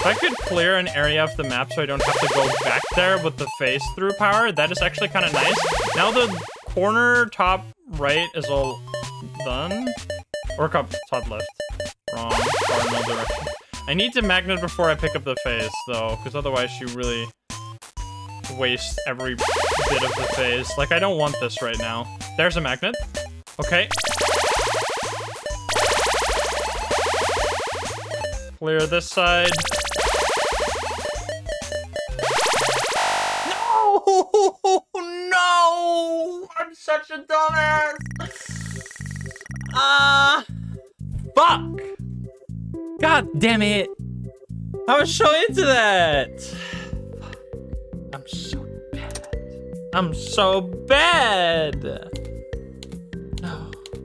If I could clear an area of the map so I don't have to go back there with the phase-through power, that is actually kind of nice. Now the corner top right is all done. Or top left. Wrong. Far in all direction. I need to magnet before I pick up the phase, though, because otherwise you really waste every bit of the phase. Like, I don't want this right now. There's a magnet. Okay. Clear this side. such a dumbass! Fuck! God damn it! I was so into that! I'm so bad. I'm so bad!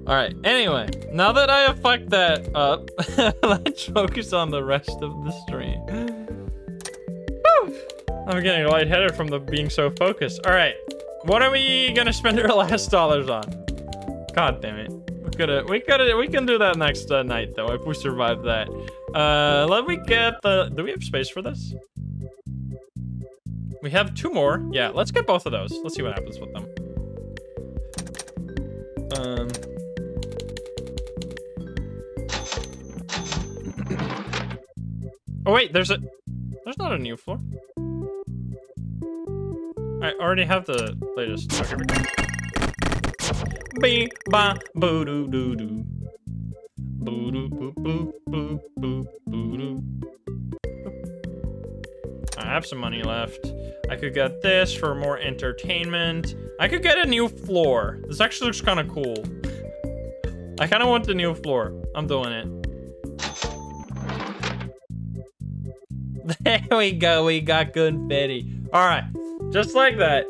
Alright, anyway, now that I have fucked that up, let's focus on the rest of the stream. Woo! I'm getting lightheaded from the being so focused. Alright, what are we gonna spend our last dollars on? God damn it. We can do that next night though, if we survive that. Let me get the, do we have space for this? We have two more. Yeah, let's get both of those. Let's see what happens with them. Oh wait, there's not a new floor. I already have the latest. Okay, we go. Bing ba boo doo doo doo. Boo doo boo boo boo boo boo doo. I have some money left. I could get this for more entertainment. I could get a new floor. This actually looks kind of cool. I kind of want the new floor. I'm doing it. There we go, we got confetti. Alright, just like that.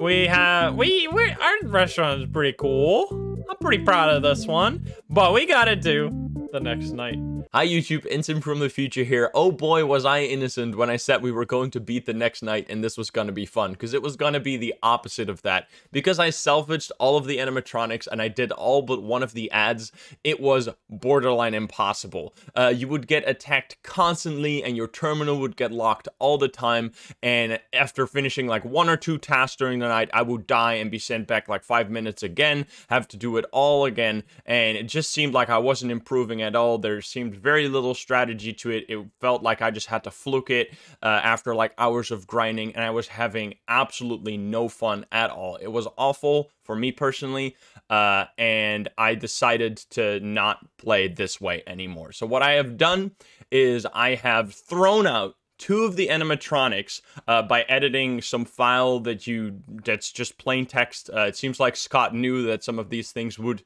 We have, our restaurant is pretty cool. I'm pretty proud of this one, but we gotta do the next night. Hi YouTube, Insym from the future here. Oh boy, was I innocent when I said we were going to beat the next night and this was gonna be fun, because it was gonna be the opposite of that. Because I salvaged all of the animatronics and I did all but one of the ads, it was borderline impossible. You would get attacked constantly and your terminal would get locked all the time, and after finishing like one or two tasks during the night, I would die and be sent back like 5 minutes again, have to do it all again, and it just seemed like I wasn't improving at all. There seemed very little strategy to it. It felt like I just had to fluke it after like hours of grinding, and I was having absolutely no fun at all. It was awful for me personally, and I decided to not play this way anymore. So what I have done is I have thrown out two of the animatronics by editing some file that's just plain text. It seems like Scott knew that some of these things would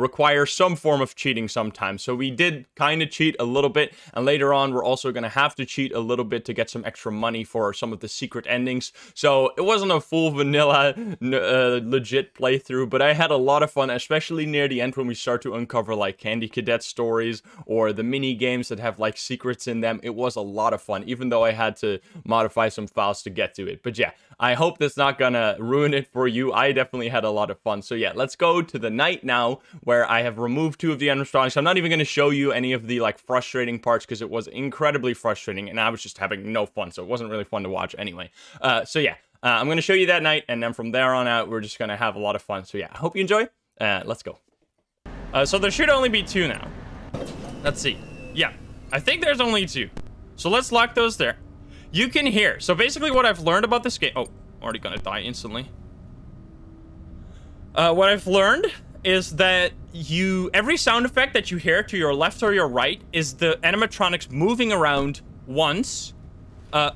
require some form of cheating sometimes. So we did kind of cheat a little bit, and later on we're also going to have to cheat a little bit to get some extra money for some of the secret endings. So it wasn't a full vanilla legit playthrough, but I had a lot of fun, especially near the end when we start to uncover like Candy Cadet stories or the mini games that have like secrets in them. It was a lot of fun, even though I had to modify some files to get to it. But yeah, I hope that's not gonna ruin it for you. I definitely had a lot of fun. So yeah, let's go to the night now, where I have removed two of the animatronics. I'm not even going to show you any of the like frustrating parts, because it was incredibly frustrating and I was just having no fun, so it wasn't really fun to watch anyway. So yeah, I'm going to show you that night, and then from there on out we're just going to have a lot of fun. So yeah, I hope you enjoy. Let's go. So there should only be two now. Let's see. Yeah, I think there's only two, so let's lock those there. You can hear, so basically what I've learned about this game, oh, I'm already gonna die instantly. What I've learned is that every sound effect that you hear to your left or your right is the animatronics moving around once. I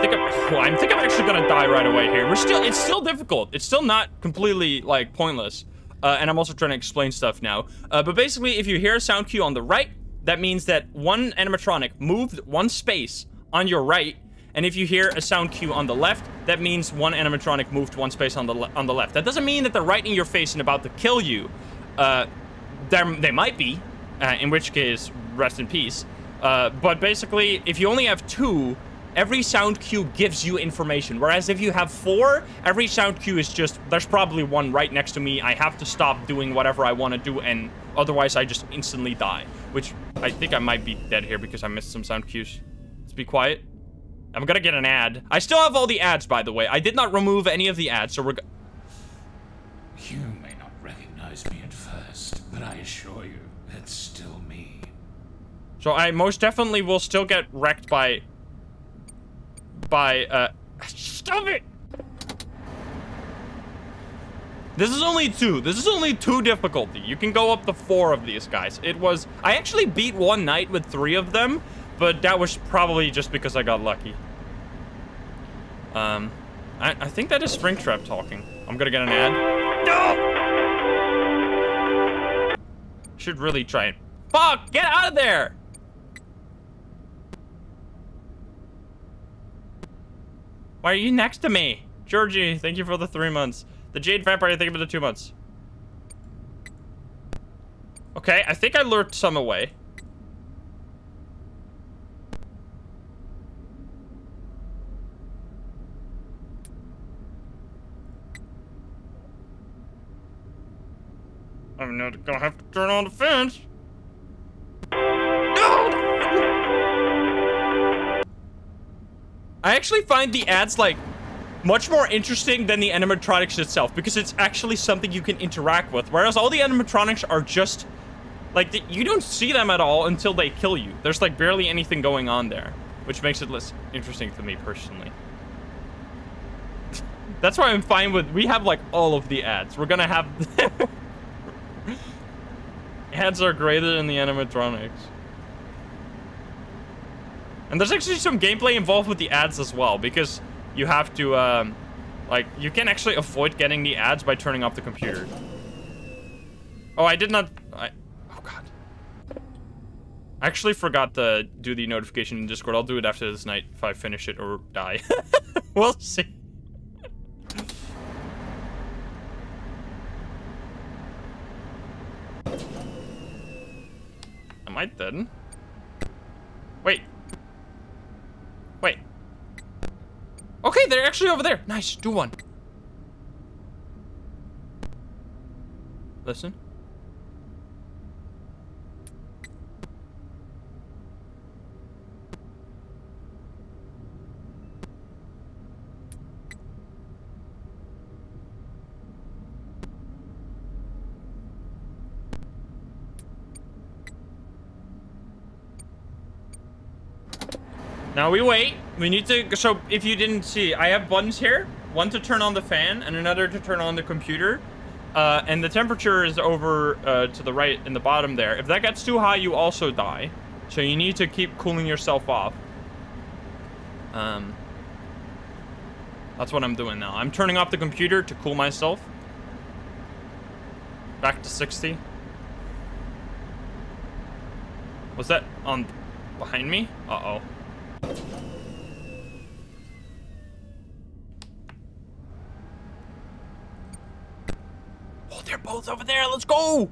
think I'm actually gonna die right away here. It's still difficult. It's still not completely like pointless. And I'm also trying to explain stuff now. But basically, if you hear a sound cue on the right, that means that one animatronic moved one space on your right. And if you hear a sound cue on the left, that means one animatronic moved one space on the left. That doesn't mean that they're right in your face and about to kill you. They might be, in which case, rest in peace. But basically, if you only have two, every sound cue gives you information. Whereas if you have four, every sound cue is just, there's probably one right next to me. I have to stop doing whatever I want to do, and otherwise I just instantly die. Which, I think I might be dead here because I missed some sound cues. Let's be quiet. I'm gonna get an ad. I still have all the ads, by the way. I did not remove any of the ads, so we're go- You may not recognize me at first, but I assure you, that's still me. So I most definitely will still get wrecked by stop it! This is only two. This is only two difficulty. You can go up to four of these guys. I actually beat one night with three of them, but that was probably just because I got lucky. I think that is Springtrap talking. I'm gonna get an ad. No! Should really try and... Fuck! Get out of there! Why are you next to me? Georgie, thank you for the 3 months. The Jade Vampire, thank you for the 2 months. Okay, I think I lured some away. I'm not gonna have to turn on the fence. No! I actually find the ads like much more interesting than the animatronics itself, because it's actually something you can interact with, whereas all the animatronics are just like you don't see them at all until they kill you. There's like barely anything going on there, which makes it less interesting to me personally. That's why I'm fine with we have like all of the ads. We're gonna have ads are greater than the animatronics. And there's actually some gameplay involved with the ads as well, because you have to, like, you can actually avoid getting the ads by turning off the computer. Oh, I did not, oh God. I actually forgot to do the notification in Discord. I'll do it after this night if I finish it or die. We'll see. Am I dead? Wait. Wait. Okay, they're actually over there. Nice, do one. Listen. Now we wait. We need to... So, if you didn't see, I have buttons here. One to turn on the fan and another to turn on the computer. And the temperature is over to the right in the bottom there. If that gets too high, you also die. So, you need to keep cooling yourself off. That's what I'm doing now. I'm turning off the computer to cool myself. Back to 60. Was that on behind me? Uh-oh. Oh, they're both over there. Let's go.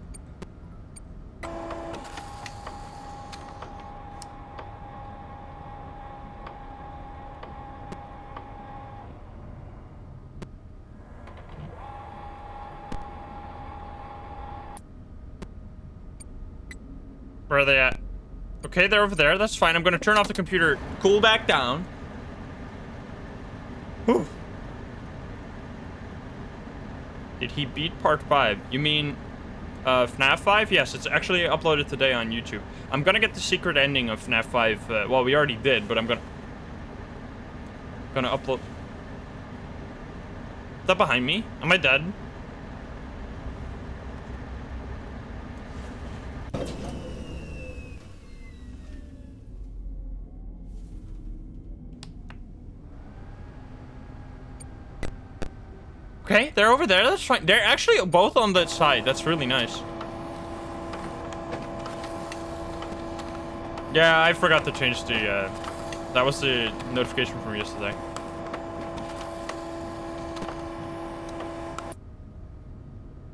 Where are they at? Okay, they're over there. That's fine. I'm going to turn off the computer. Cool back down. Whew. Did he beat part 5? You mean FNAF 5? Yes, it's actually uploaded today on YouTube. I'm going to get the secret ending of FNAF 5. Well, we already did, but I'm going to upload. Is that behind me? Am I dead? Okay, they're over there, that's fine. They're actually both on that side. That's really nice. Yeah, I forgot to change the, that was the notification from yesterday.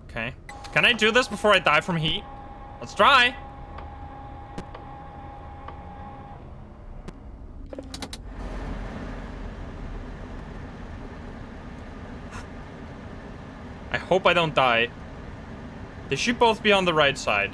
Okay. Can I do this before I die from heat? Let's try. I hope I don't die. They should both be on the right side.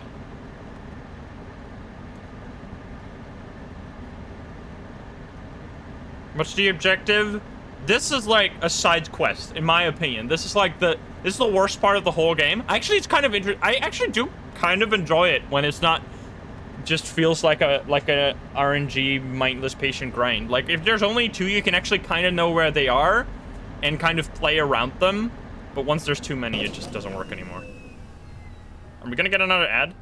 What's the objective? This is like a side quest, in my opinion. This is like the worst part of the whole game. Actually, it's kind of interesting. I actually do kind of enjoy it when it's not just feels like a RNG mindless patient grind. Like if there's only 2, you can actually kind of know where they are and kind of play around them. But once there's too many, it just doesn't work anymore. Are we gonna get another ad?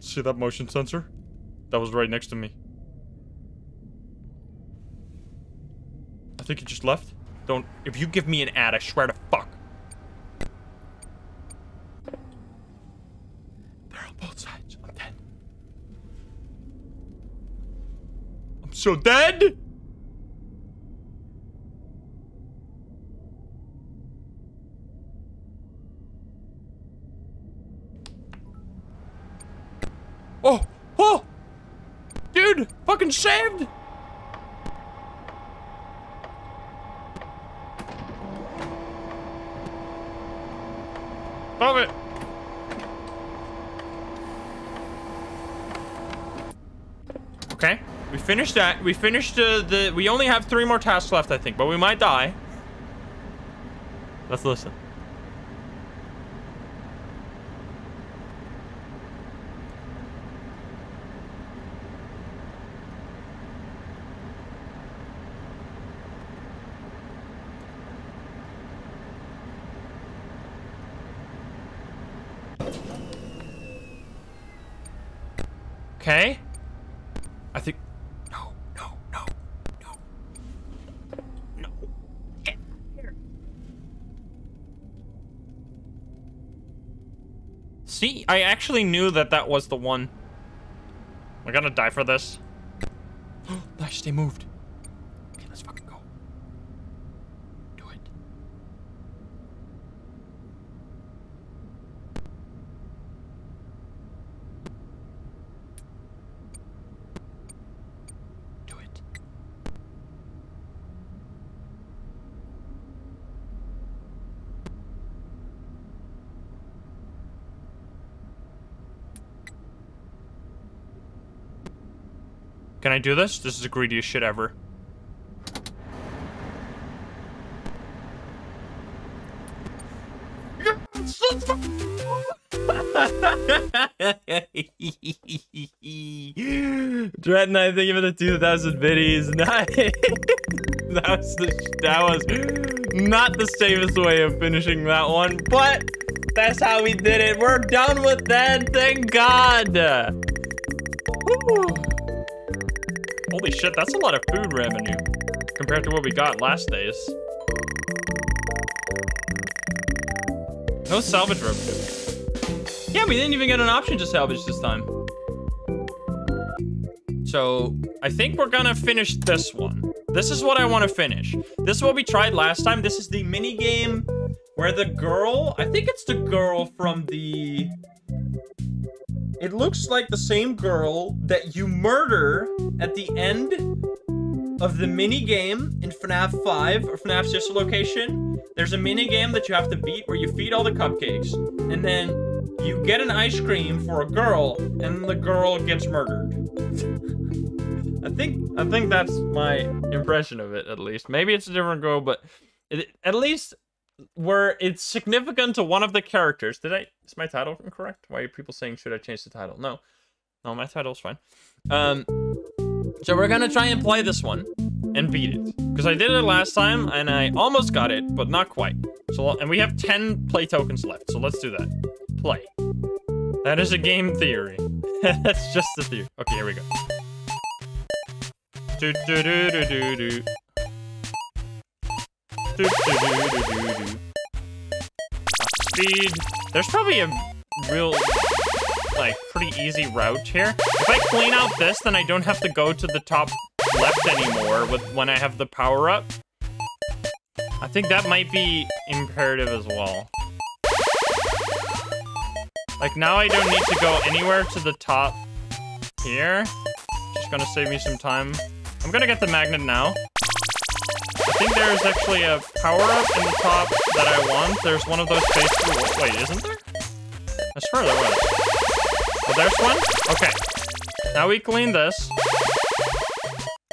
See that motion sensor? That was right next to me. I think he just left. Don't. If you give me an ad, I swear to fuck. They're on both sides. I'm dead. I'm so dead! Oh! Oh! Dude! Fucking saved! Stop it! Okay. We finished that. We finished we only have 3 more tasks left, I think, but we might die. Let's listen. Okay. I think. No, no, no, no. No. Get here. See, I actually knew that that was the one. We're gonna die for this. Nice, they moved. Okay, let's fucking go. Do it. Can I do this? This is the greediest shit ever. Dreadnought, I think, for the 2,000 biddies. That was not the safest way of finishing that one, but that's how we did it. We're done with that. Thank God. Woo. Holy shit, that's a lot of food revenue compared to what we got last days. No salvage revenue. Yeah, we didn't even get an option to salvage this time. So, I think we're gonna finish this one. This is what I want to finish. This is what we tried last time. This is the mini game where the girl... I think it's the girl from the... It looks like the same girl that you murder at the end of the minigame in FNAF 5 or FNAF sister location. There's a minigame that you have to beat where you feed all the cupcakes and then you get an ice cream for a girl and the girl gets murdered. I think that's my impression of it, at least. Maybe it's a different girl, but at least... where it's significant to one of the characters. Is my title incorrect? Why are people saying, should I change the title? No. No, my title's fine. So we're gonna try and play this one and beat it. Because I did it last time and I almost got it, but not quite. So, and we have 10 play tokens left, so let's do that. Play. That is a game theory. That's just the theory. Okay, here we go. Do do do do do do. Speed. There's probably a real, like, pretty easy route here. If I clean out this, then I don't have to go to the top left anymore when I have the power up. I think that might be imperative as well. Like, now I don't need to go anywhere to the top here. Just gonna save me some time. I'm gonna get the magnet now. I think there is actually a power-up in the top that I want. There's one of those face... Ooh, wait, isn't there? I swear there was. Oh, there's one? Okay. Now we clean this.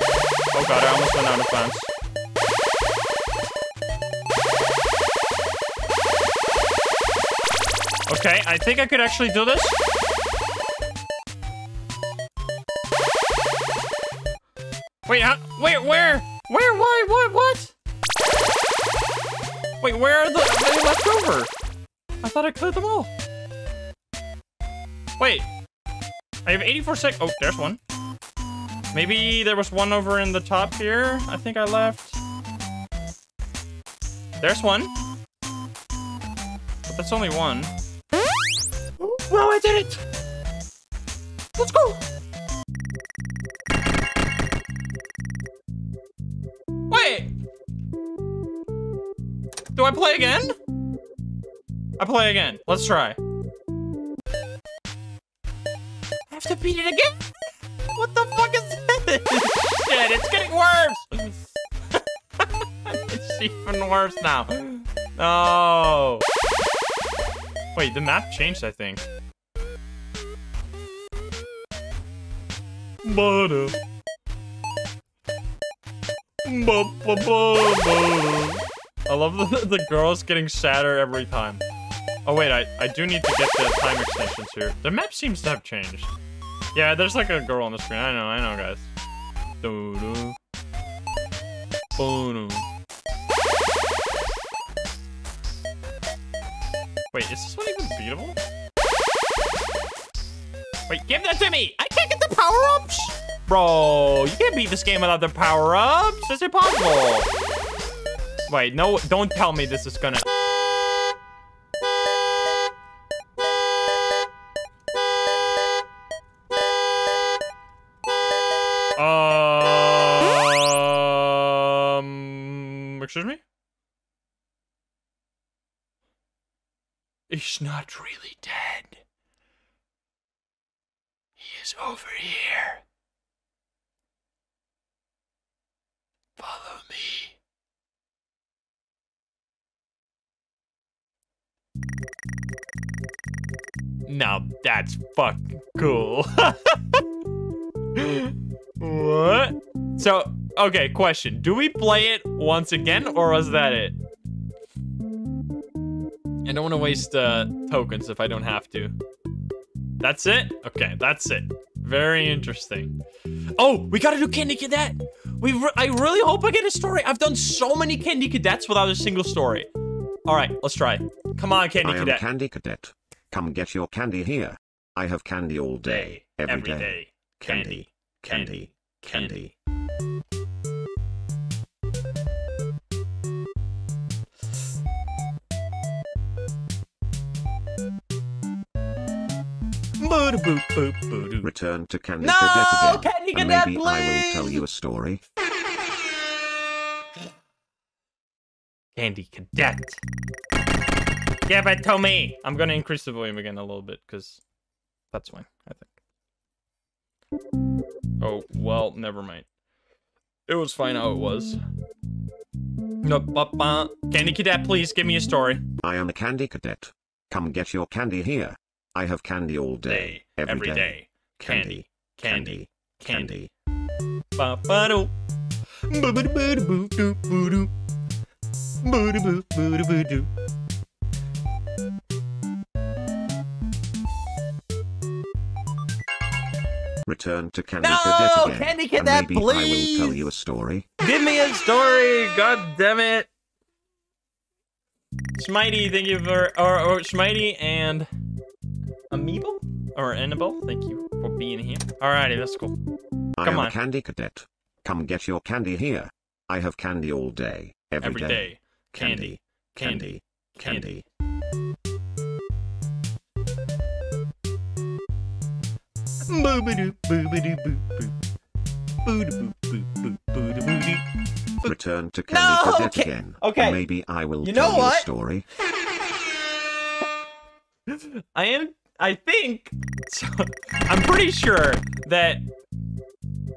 Oh god, I almost went out of bounds. Okay, I think I could actually do this. Wait, how... Wait, where? Where? Why? What? What? Wait, where are they left over? I thought I cleared them all. Wait. I have 84 seconds. Oh, there's one. Maybe there was one over in the top here. I think I left. There's one. But that's only one. Well, I did it! Let's go! Wait! Do I play again? I play again. Let's try. I have to beat it again? What the fuck is this? Shit, it's getting worse! It's even worse now. No! Wait, the map changed, I think. Butter. I love the girls getting sadder every time. Oh wait, I do need to get the time extensions here. The map seems to have changed. Yeah, there's like a girl on the screen. I know, guys. Doo-doo. Boom. Wait, is this one even beatable? Wait, give that to me! I can't get the power-ups! Bro, you can't beat this game without the power-ups! It's impossible! Wait, no, don't tell me this is gonna... Excuse me? He's not really dead. He is over here. Follow me. Now that's fucking cool. What? So, okay, question. Do we play it once again, or was that it? I don't want to waste tokens if I don't have to. That's it? Okay, that's it. Very interesting. Oh, we gotta do Candy Cadet. I really hope I get a story. I've done so many Candy Cadets without a single story. All right, let's try. Come on, Candy Cadet. I am Candy Cadet. Come get your candy here. I have candy all day, every day. Candy. Return to Candy Cadet again. Candy Cadet, maybe please. I will tell you a story. Candy Cadet. Yeah, but tell me. I'm gonna increase the volume again a little bit because that's fine, I think. Oh well, never mind. It was fine how it was. Candy Cadet, please give me a story. I am a Candy Cadet. Come get your candy here. I have candy all day, every day. Candy. Return to Candy Cadet again. Candy Cadet, please! I will tell you a story. Give me a story, god damn it! Smitey, thank you for Smitey and Amiibo? Or Annabelle? Thank you for being here. Alrighty, that's cool. Come on. I am a Candy Cadet. Come get your candy here. I have candy all day, every day. Candy. Return to Candy Cadet again. Okay. Maybe I will tell you a story. I'm pretty sure that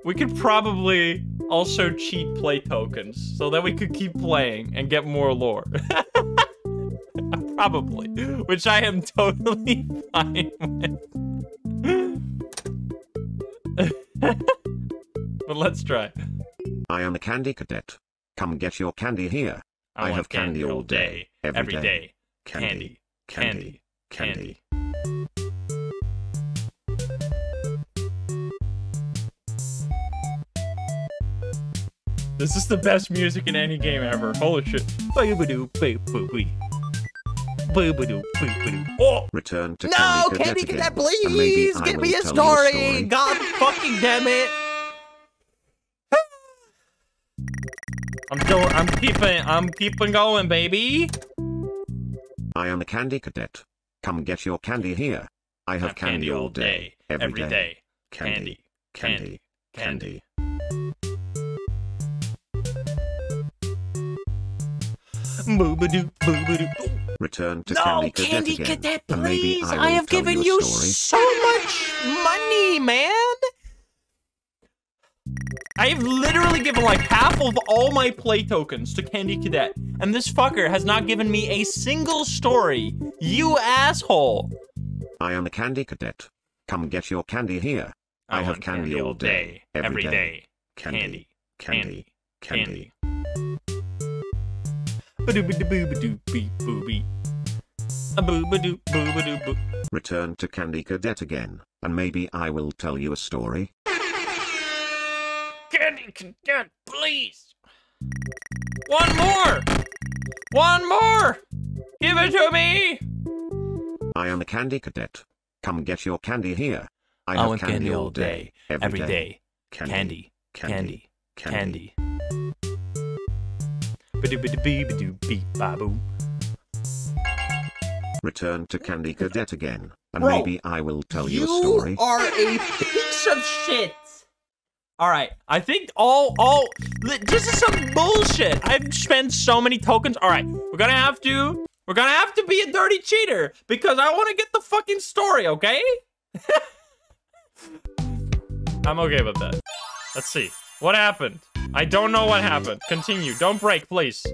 we could probably also cheat play tokens so that we could keep playing and get more lore. Probably, which I am totally fine with. But let's try. I am a Candy Cadet. Come get your candy here. I have candy all day, every day. Candy. This is the best music in any game ever. Holy shit. Oh! Return to Candy Cadet, please! Give me a story! God fucking damn it! I'm keeping going, baby. I am a Candy Cadet. Come get your candy here. I have candy all day, every day. Candy, candy, candy. Boobadoo, boobadoo. Return to Candy Cadet, please! I have given you so much money, man! I've literally given like half of all my play tokens to Candy Cadet, and this fucker has not given me a single story. You asshole! I am a Candy Cadet. Come get your candy here. I have candy all day, every day. Candy, candy, candy. Return to Candy Cadet again, and maybe I will tell you a story. Candy Cadet, please! One more! One more! Give it to me! I am a Candy Cadet. Come get your candy here. I have candy all day, every day. Candy, candy, candy. Return to Candy Cadet again, and bro, maybe I will tell you a story. You are a piece of shit. All right, I think all this is some bullshit. I've spent so many tokens. All right, we're gonna have to be a dirty cheater because I want to get the fucking story. Okay? I'm okay with that. Let's see what happened. I don't know what happened. Continue. Don't break, please.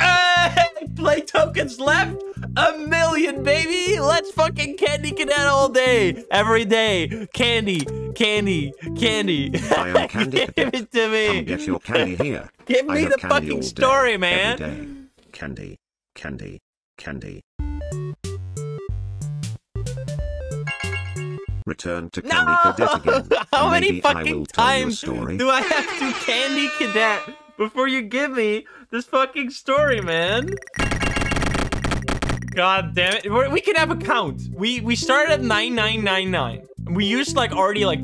Hey, play tokens left. 1 million, baby. Let's fucking Candy Cadet all day, every day. Candy, candy, candy. I am Candy Cadet. Give it to me. Come get your candy here. Give me the fucking story, man. Every day. Candy, candy, candy. Return to Candy Cadet again. How many fucking times do I have to Candy Cadet before you give me this fucking story, man? God damn it. We can have a count. We started at 9999. We used like already like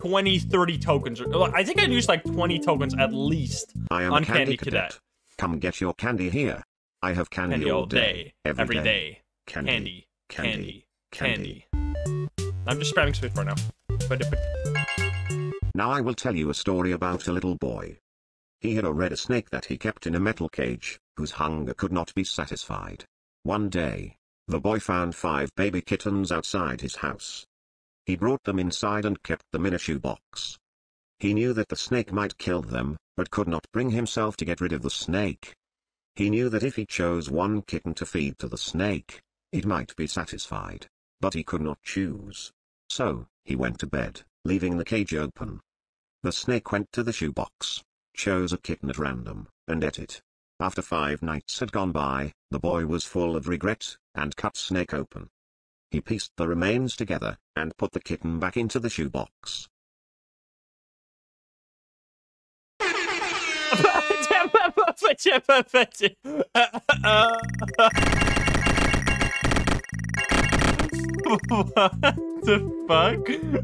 20, 30 tokens. I think I used like 20 tokens at least on Candy Cadet. Come get your candy here. I have candy all day, every day. Candy, candy, candy. I'm just spamming space for now. Now I will tell you a story about a little boy. He had a red snake that he kept in a metal cage, whose hunger could not be satisfied. One day, the boy found 5 baby kittens outside his house. He brought them inside and kept them in a shoebox. He knew that the snake might kill them, but could not bring himself to get rid of the snake. He knew that if he chose one kitten to feed to the snake, it might be satisfied. But he could not choose. So, he went to bed, leaving the cage open. The snake went to the shoebox, chose a kitten at random, and ate it. After 5 nights had gone by, the boy was full of regret, and cut snake open. He pieced the remains together, and put the kitten back into the shoebox. What the fuck?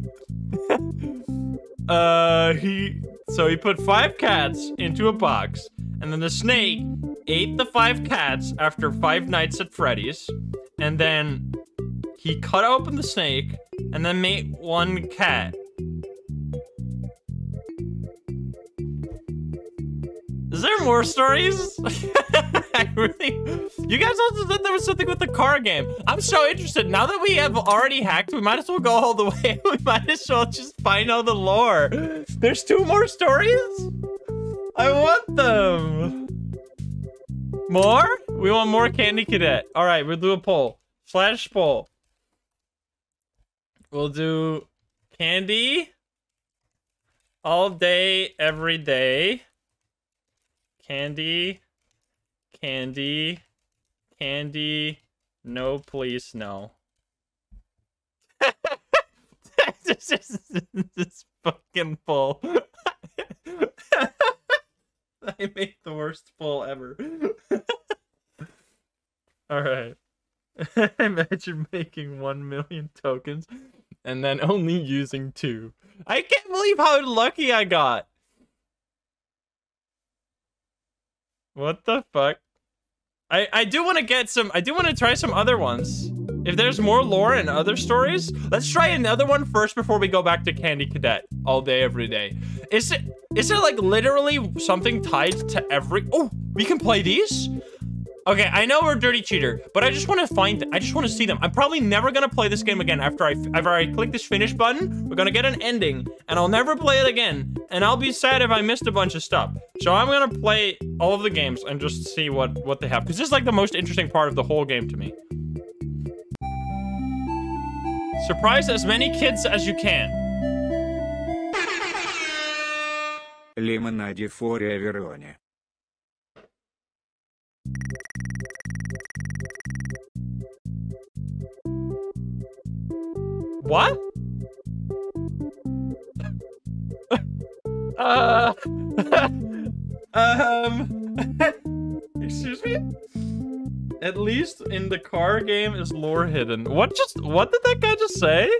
So he put 5 cats into a box, and then the snake ate the 5 cats after 5 nights at Freddy's, and then he cut open the snake, and then made 1 cat. Is there more stories? I really... You guys also said there was something with the car game. I'm so interested. Now that we have already hacked, we might as well go all the way. We might as well just find all the lore. There's 2 more stories? I want them. More? We want more Candy Cadet. All right, we'll do a poll. Flash poll. We'll do candy all day, every day. Candy, candy, candy, no please, no. This fucking poll. I made the worst poll ever. Alright. Imagine making 1 million tokens and then only using 2. I can't believe how lucky I got. What the fuck? I do want to get some... I do want to try some other ones. If there's more lore and other stories, let's try another one first before we go back to Candy Cadet all day, every day. Is it like literally something tied to every... Oh, we can play these? Okay, I know we're a dirty cheater, but I just want to find them. I just want to see them. I'm probably never going to play this game again after I click this finish button. We're going to get an ending, and I'll never play it again. And I'll be sad if I missed a bunch of stuff. So I'm going to play all of the games and just see what they have. Because this is like the most interesting part of the whole game to me. Surprise as many kids as you can. Lemonade for everyone. What? Excuse me? At least in the car game is lore hidden. What did that guy just say?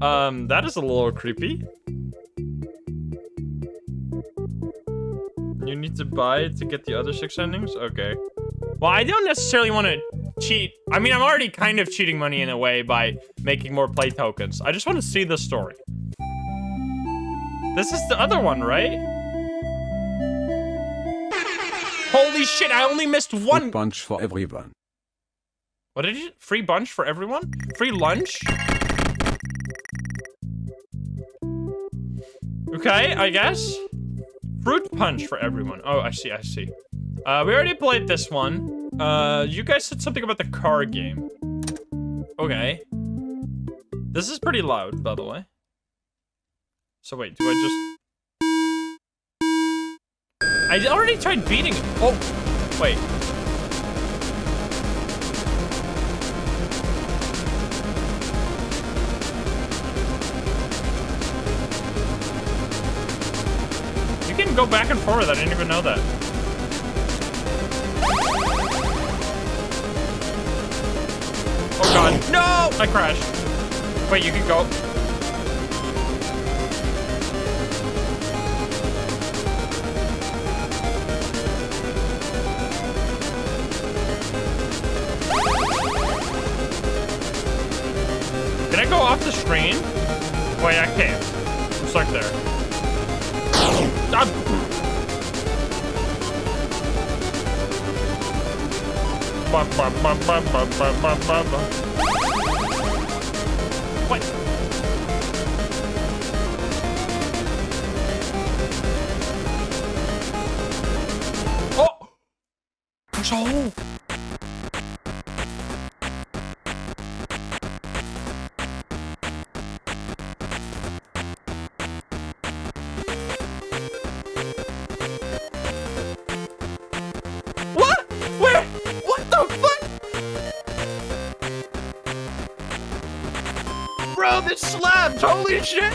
That is a little creepy. You need to buy to get the other 6 endings? Okay. Well, I don't necessarily want to cheat. I mean, I'm already kind of cheating money in a way by making more play tokens. I just want to see the story. This is the other one, right? Holy shit, I only missed one. Free bunch for everyone. What did you? Free bunch for everyone? Free lunch? Okay, I guess. Fruit punch for everyone. Oh, I see, I see. We already played this one. You guys said something about the car game. Okay. This is pretty loud, by the way. So wait, do I just... I already tried beating him. Oh, wait. You can go back and forth. I didn't even know that. Oh god. No! I crashed. Wait, you can go. Can I go off the screen? Wait, I can't. I'm stuck there. What? Oh! There's a hole! Holy shit!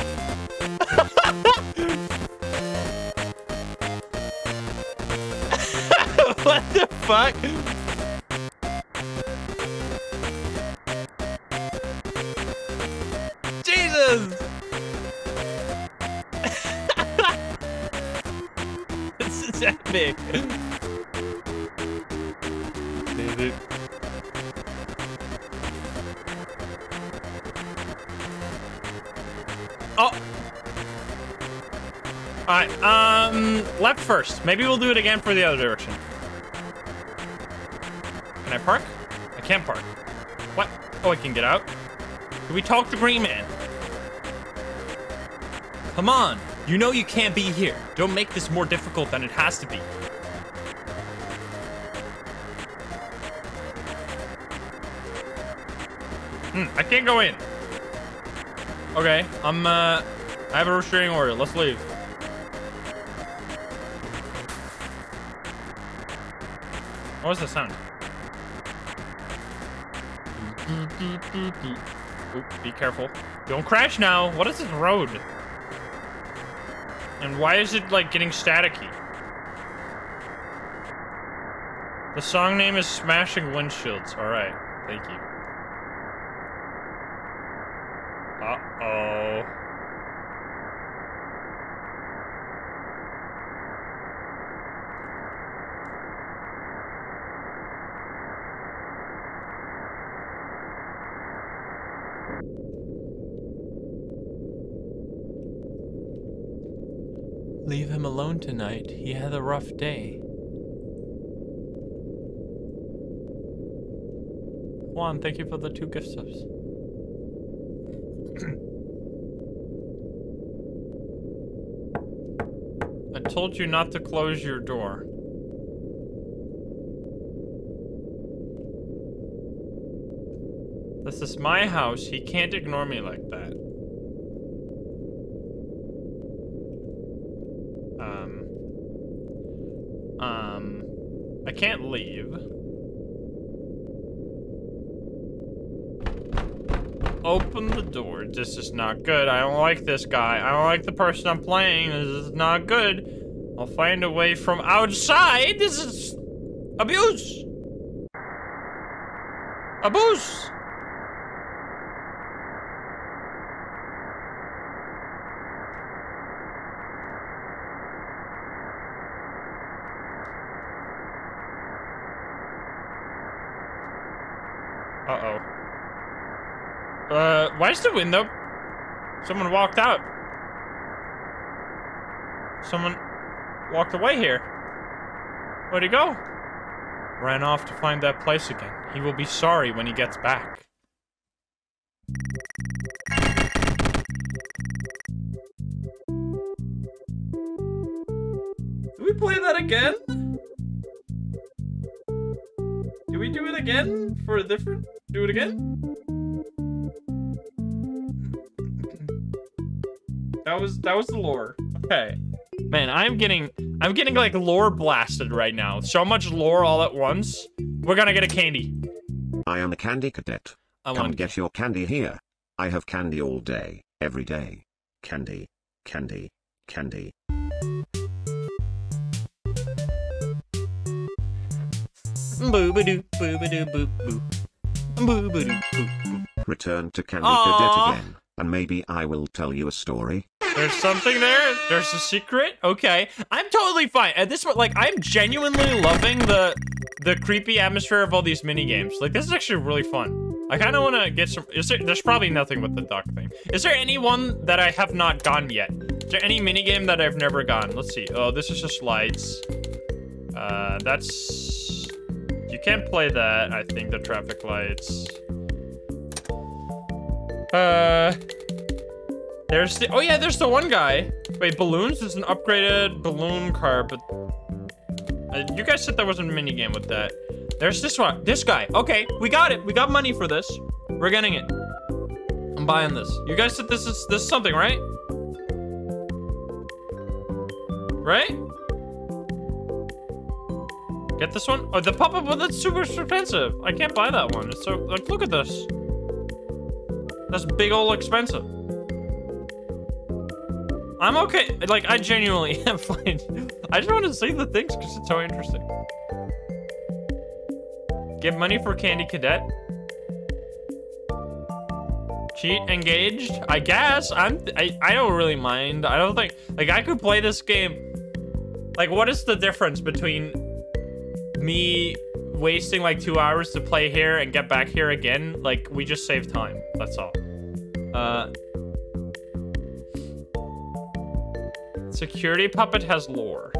What the fuck? Jesus! This is epic. Alright, left first. Maybe we'll do it again for the other direction. Can I park? I can't park. What? Oh, I can get out. Can we talk to Green Man? Come on. You know you can't be here. Don't make this more difficult than it has to be. I can't go in. Okay, I have a restraining order. Let's leave. What was the sound? Oop, be careful. Don't crash now. What is this road? And why is it, like, getting staticky? The song name is Smashing Windshields. Alright, thank you. Uh-oh. Leave him alone tonight. He had a rough day. Juan, thank you for the 2 gift subs. I told you not to close your door. This is my house. He can't ignore me like that. I can't leave. Open the door. This is not good. I don't like this guy. I don't like the person I'm playing. This is not good. I'll find a way from outside. This is abuse. Abuse. Why is the window? Someone walked out. Someone walked away here. Where'd he go? Ran off to find that place again. He will be sorry when he gets back. Did we play that again? Did we do it again? For a different... Do it again? That was the lore. Okay. Man, I'm getting like lore blasted right now. So much lore all at once. We're gonna get a candy. I am a Candy Cadet. Come get your candy here. I have candy all day, every day. Candy. Candy. Candy. Boobadoo, boobadoo, boop, boop. Boobadoo, boop, boop. Return to Candy Cadet again, and maybe I will tell you a story. There's something there? There's a secret? Okay. I'm totally fine. At this point, like, I'm genuinely loving the creepy atmosphere of all these minigames. Like, this is actually really fun. I kind of want to get some... There's probably nothing with the duck thing. Is there any one that I have not gone yet? Is there any minigame that I've never gone? Let's see. Oh, this is just lights. That's... You can't play that, I think, the traffic lights. There's the, oh yeah, there's the one guy. Wait, balloons? There's an upgraded balloon car, but you guys said there was a minigame with that. There's this one, this guy. Okay, we got it. We got money for this. We're getting it. I'm buying this. You guys said this is something, right? Right? Get this one? Oh, the pop-up one, that's super expensive. I can't buy that one. It's so, like, look at this. That's big ol' expensive. I'm okay. Like, I genuinely am fine. I just want to see the things because it's so interesting. Give money for Candy Cadet. Cheat engaged? I guess. I don't really mind. I don't think... Like, I could play this game. Like, what is the difference between me... wasting like 2 hours to play here and get back here again? Like, we just saved time, that's all. Security Puppet has lore.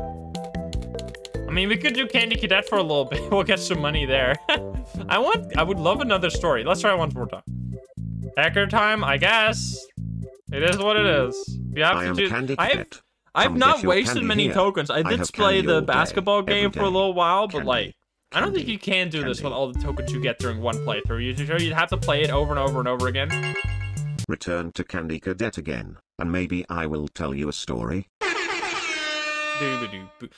I mean, we could do Candy Cadet for a little bit. We'll get some money there. I would love another story. Let's try one more time. Hacker time, I guess. It is what it is. You have to do Candy Cadet. I've not wasted many tokens. I did play the basketball game for a little while, but like, I don't think you can do this with all the tokens you get during one playthrough. You'd have to play it over and over and over again. Return to Candy Cadet again, and maybe I will tell you a story.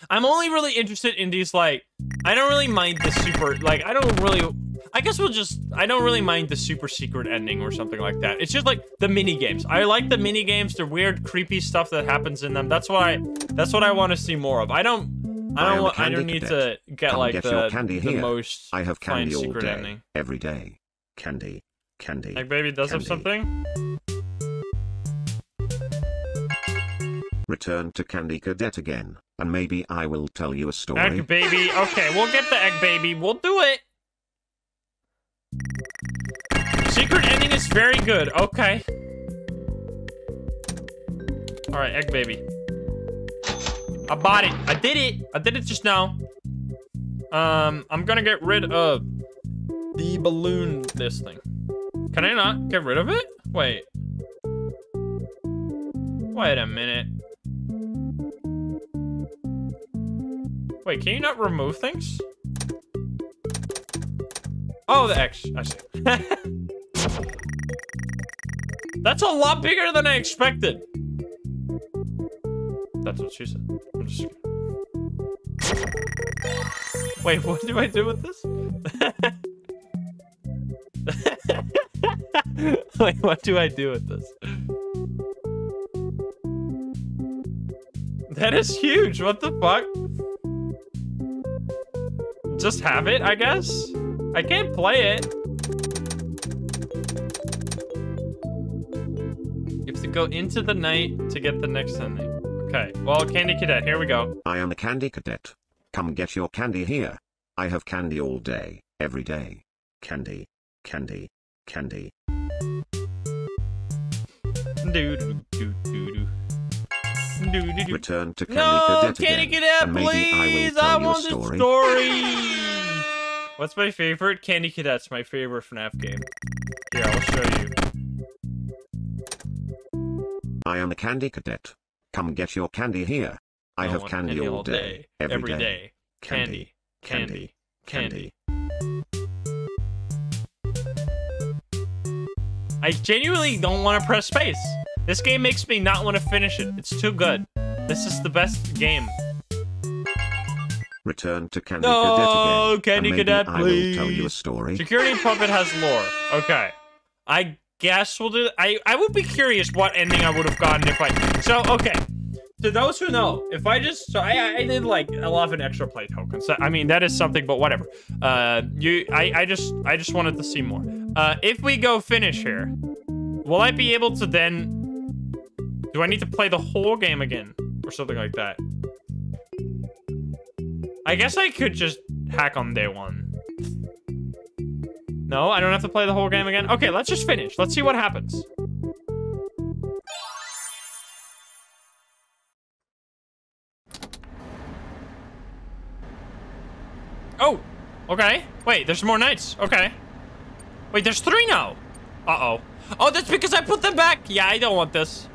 I'm only really interested in these, like, I don't really mind the super, like, I don't really, I guess we'll just, I don't really mind the super secret ending or something like that. It's just like the mini games. I like the mini games, the weird, creepy stuff that happens in them. That's what I want to see more of. I don't need to get like the most I have candy all secret day, ending every day. Candy, candy. Like, baby does candy. Have something. Return to Candy Cadet again, and maybe I will tell you a story. Egg baby. Okay, we'll get the egg baby. We'll do it. Secret ending is very good. Okay. All right, egg baby. I bought it. I did it. I did it just now. I'm gonna get rid of the balloon, this thing. Can I not get rid of it? Wait. Wait a minute. Wait, can you not remove things? Oh, the X. I see. That's a lot bigger than I expected. That's what she said. I'm just kidding. Wait, what do I do with this? Wait, what do I do with this? That is huge. What the fuck? Just have it, I guess? I can't play it. You have to go into the night to get the next ending. Okay, well, Candy Cadet, here we go. I am a Candy Cadet. Come get your candy here. I have candy all day, every day. Candy. Candy. Candy. Return to Candy Cadet. No, Candy Cadet, please! I want a story! What's my favorite? Candy Cadet's my favorite FNAF game. Here, I'll show you. I am a Candy Cadet. Come get your candy here. I have candy all day, every day. Candy, candy, candy. I genuinely don't want to press space. This game makes me not want to finish it. It's too good. This is the best game. Return to Candy Cadet again. Candy Cadet, please. I will tell you a story. Security Puppet has lore. Okay. I guess we'll do... I would be curious what ending I would have gotten if I... So, okay. To those who know, if I just... So, I did, like, 11 extra play tokens. I mean, that is something, but whatever. I just wanted to see more. If we go finish here, will I be able to then... Do I need to play the whole game again? Or something like that? I guess I could just hack on day one. No, I don't have to play the whole game again. Okay, let's just finish. Let's see what happens. Oh, okay. Wait, there's more nights. Okay. Wait, there's 3 now. Uh-oh. Oh, that's because I put them back. Yeah, I don't want this.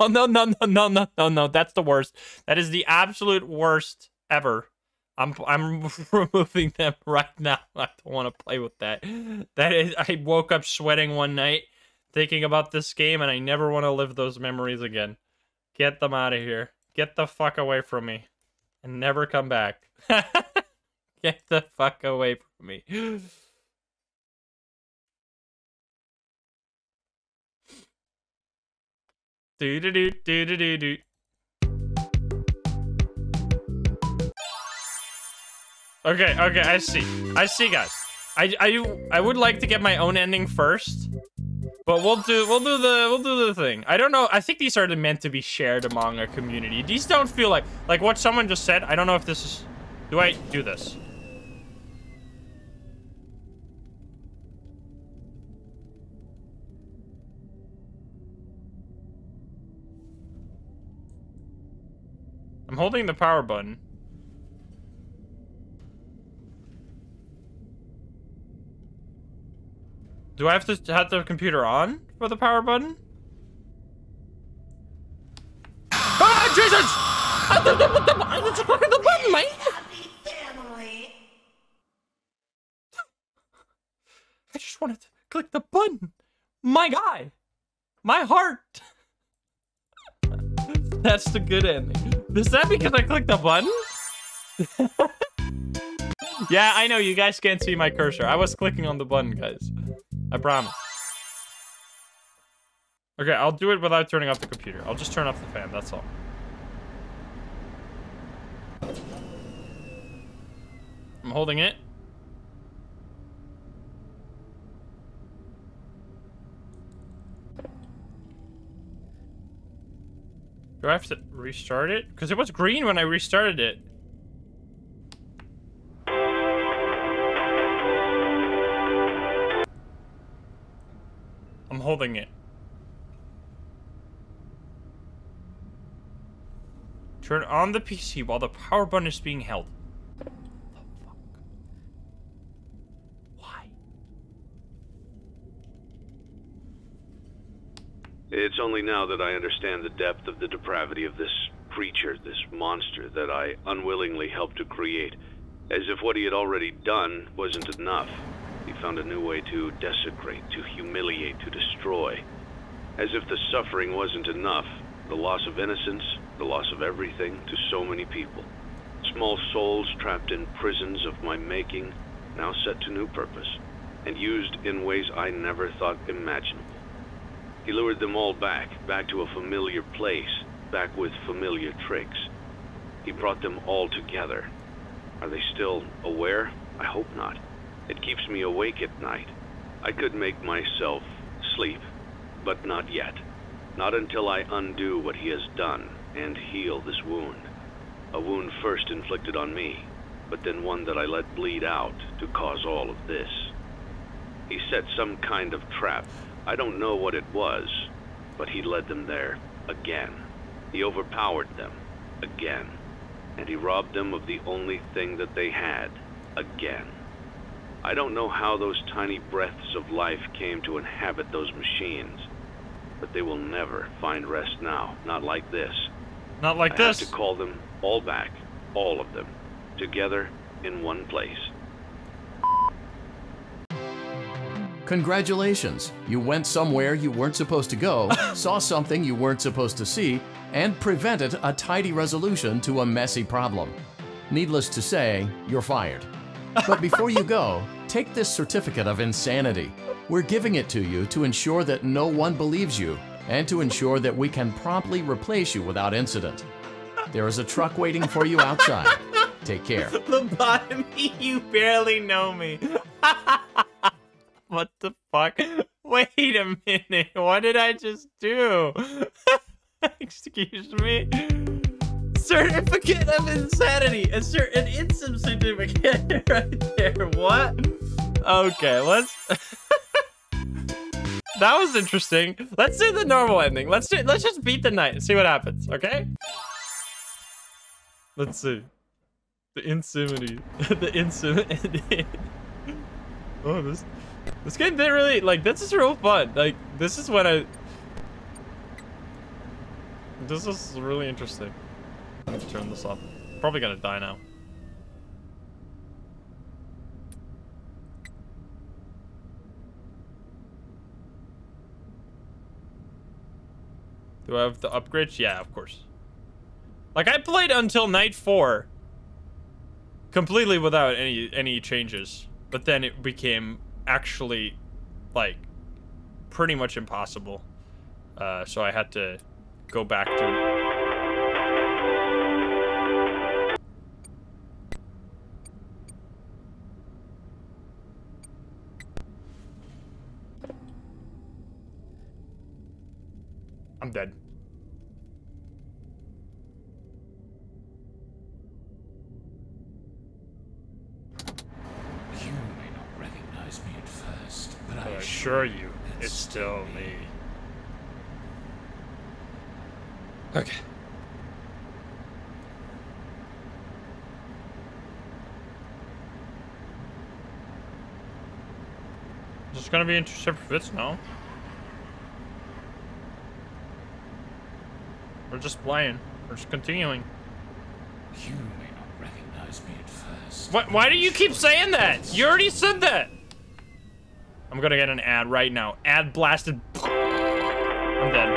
Oh, no, no, no, no, no, no, no. That's the worst. That is the absolute worst ever. I'm removing them right now. I don't want to play with that. That is, I woke up sweating one night thinking about this game, and I never want to live those memories again. Get them out of here. Get the fuck away from me. And never come back. Get the fuck away from me. Do-do-do-do-do-do-do. Okay, okay, I see. I see, guys. I would like to get my own ending first, but we'll do the thing. I don't know. I think these are meant to be shared among our community. These don't feel like what someone just said. I don't know if this is. Do I do this? I'm holding the power button. Do I have to have the computer on for the power button? Ah, Jesus! I was clicking the button, mate! Happy family. I just wanted to click the button. My guy. My heart. That's the good ending. Is that because I clicked the button? Yeah, I know. You guys can't see my cursor. I was clicking on the button, guys. I promise. Okay, I'll do it without turning off the computer. I'll just turn off the fan, that's all. I'm holding it. Do I have to restart it? Because it was green when I restarted it. I'm holding it. Turn on the PC while the power button is being held. What the fuck? Why? It's only now that I understand the depth of the depravity of this creature, this monster that I unwillingly helped to create. As if what he had already done wasn't enough. He found a new way to desecrate, to humiliate, to destroy. As if the suffering wasn't enough. The loss of innocence, the loss of everything to so many people. Small souls trapped in prisons of my making, now set to new purpose, and used in ways I never thought imaginable. He lured them all back to a familiar place, back with familiar tricks. He brought them all together. Are they still aware? I hope not. It keeps me awake at night. I could make myself sleep, but not yet. Not until I undo what he has done and heal this wound. A wound first inflicted on me, but then one that I let bleed out to cause all of this. He set some kind of trap. I don't know what it was, but he led them there again. He overpowered them again. And he robbed them of the only thing that they had again. I don't know how those tiny breaths of life came to inhabit those machines. But they will never find rest now. Not like this. Not like this. I have to call them all back. All of them. Together in one place. Congratulations. You went somewhere you weren't supposed to go, saw something you weren't supposed to see, and prevented a tidy resolution to a messy problem. Needless to say, you're fired. But before you go, take this certificate of insanity. We're giving it to you to ensure that no one believes you and to ensure that we can promptly replace you without incident. There is a truck waiting for you outside. Take care. Lobotomy, you barely know me. What the fuck? Wait a minute. What did I just do? Excuse me. Certificate of insanity. An Insym certificate right there. What? Okay, let's... That was interesting. Let's do the normal ending. Let's just beat the night and see what happens, okay? Let's see. The insanity. The Insym ending. Oh, this game didn't really... Like, this is real fun. Like, this is when I... This is really interesting. I'm gonna turn this off. Probably gonna die now. Do I have the upgrades? Yeah, of course. Like, I played until night 4 completely without any changes, but then it became actually, like, pretty much impossible. So I had to go back to... I'm dead. You may not recognize me at first, but I assure you, it's still me. Okay. This is gonna be interesting for Fitz now. We're just playing. We're just continuing. You may not recognize me at first. What? Why do you keep saying that? You already said that. I'm gonna get an ad right now. Ad blasted. I'm dead.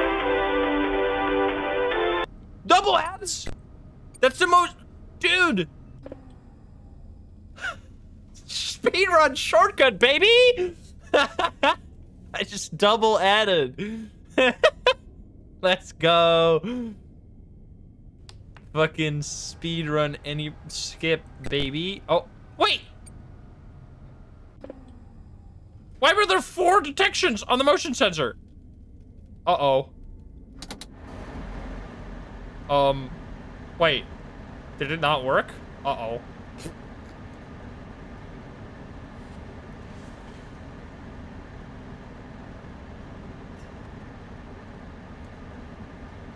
Double ads? That's the most, dude. Speedrun shortcut, baby. I just double added. Let's go. Fucking speedrun any skip, baby. Oh, wait. Why were there 4 detections on the motion sensor? Uh-oh. Wait. Did it not work? Uh-oh.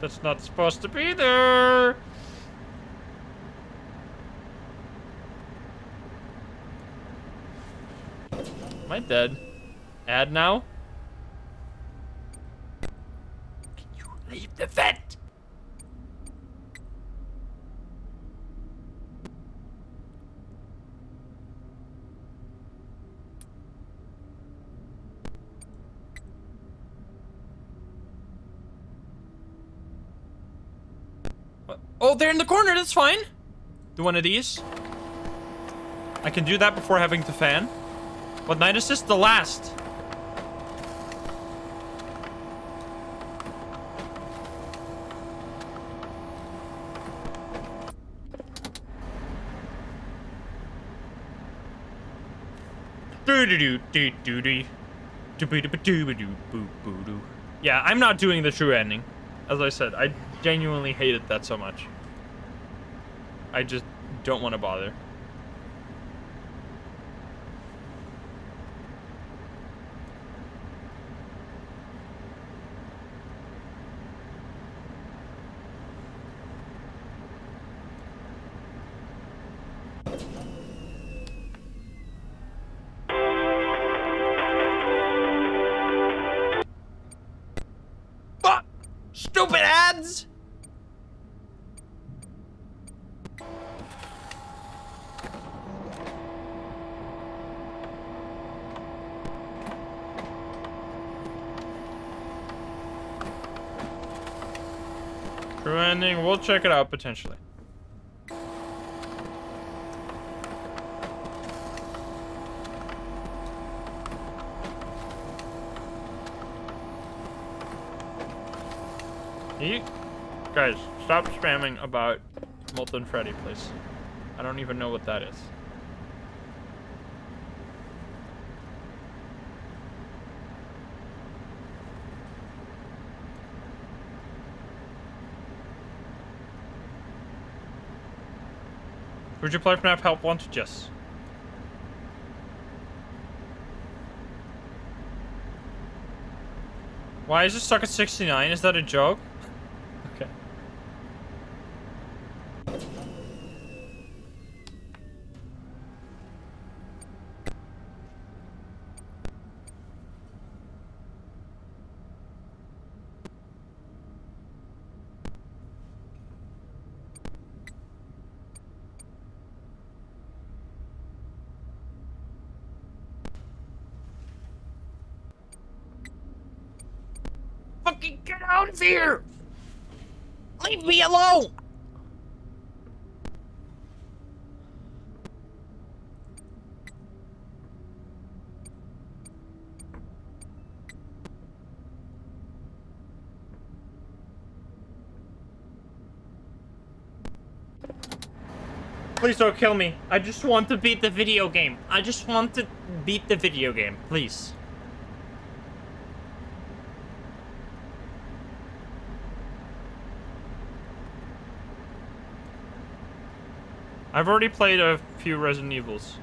That's not supposed to be there. Am I dead? Ad now? Can you leave the vent? What? Oh, they're in the corner, that's fine. Do one of these. I can do that before having to fan. What night is this? The last. Yeah, I'm not doing the true ending. As I said, I genuinely hated that so much. I just don't want to bother. We'll check it out potentially. You guys, stop spamming about Molten Freddy, please. I don't even know what that is. Would you play FNAF Help Wanted? Yes. Why is it stuck at 69? Is that a joke? Okay. Get out of here! Leave me alone! Please don't kill me. I just want to beat the video game. I just want to beat the video game, please. I've already played a few Resident Evils.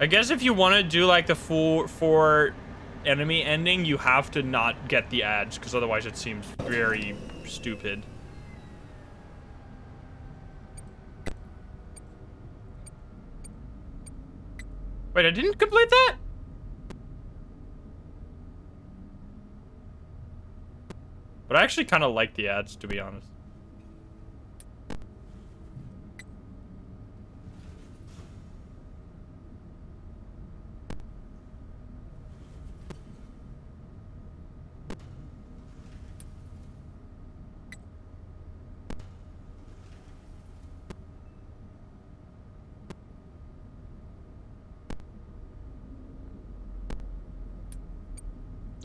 I guess if you want to do like the full four enemy ending, you have to not get the ads, because otherwise it seems very stupid. Wait, I didn't complete that? But I actually kind of like the ads, to be honest.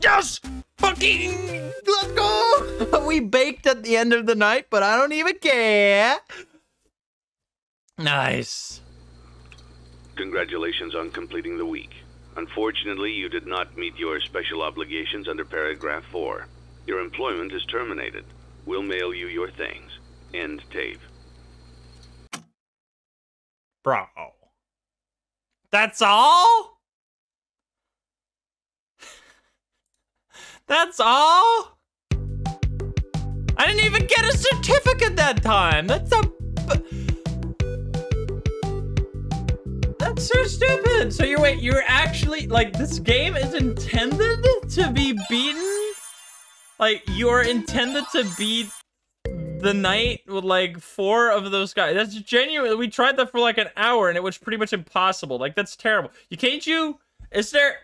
Yes! Fucking... Let's go! We baked at the end of the night, but I don't even care. Nice. Congratulations on completing the week. Unfortunately, you did not meet your special obligations under paragraph 4. Your employment is terminated. We'll mail you your things. End tape. Bro. That's all? That's all? I didn't even get a certificate that time. That's so stupid. So you're actually, like, this game is intended to be beaten? Like, you're intended to beat the night with like 4 of those guys. That's genuinely, we tried that for like an hour and it was pretty much impossible. Like, that's terrible. You can't, is there,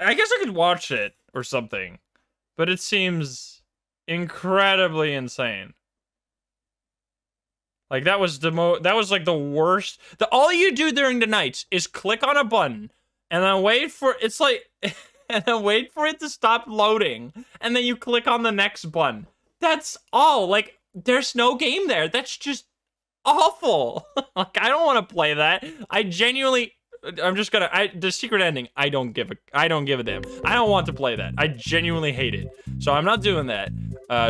I guess I could watch it or something, but it seems incredibly insane. Like, that was like the worst. All you do during the nights is click on a button and then wait for, it's like, and then wait for it to stop loading. And then you click on the next button. That's all. Like, there's no game there. That's just awful. Like, I don't want to play that. I genuinely, I'm just gonna, the secret ending, I don't give a damn. I don't want to play that. I genuinely hate it. So I'm not doing that.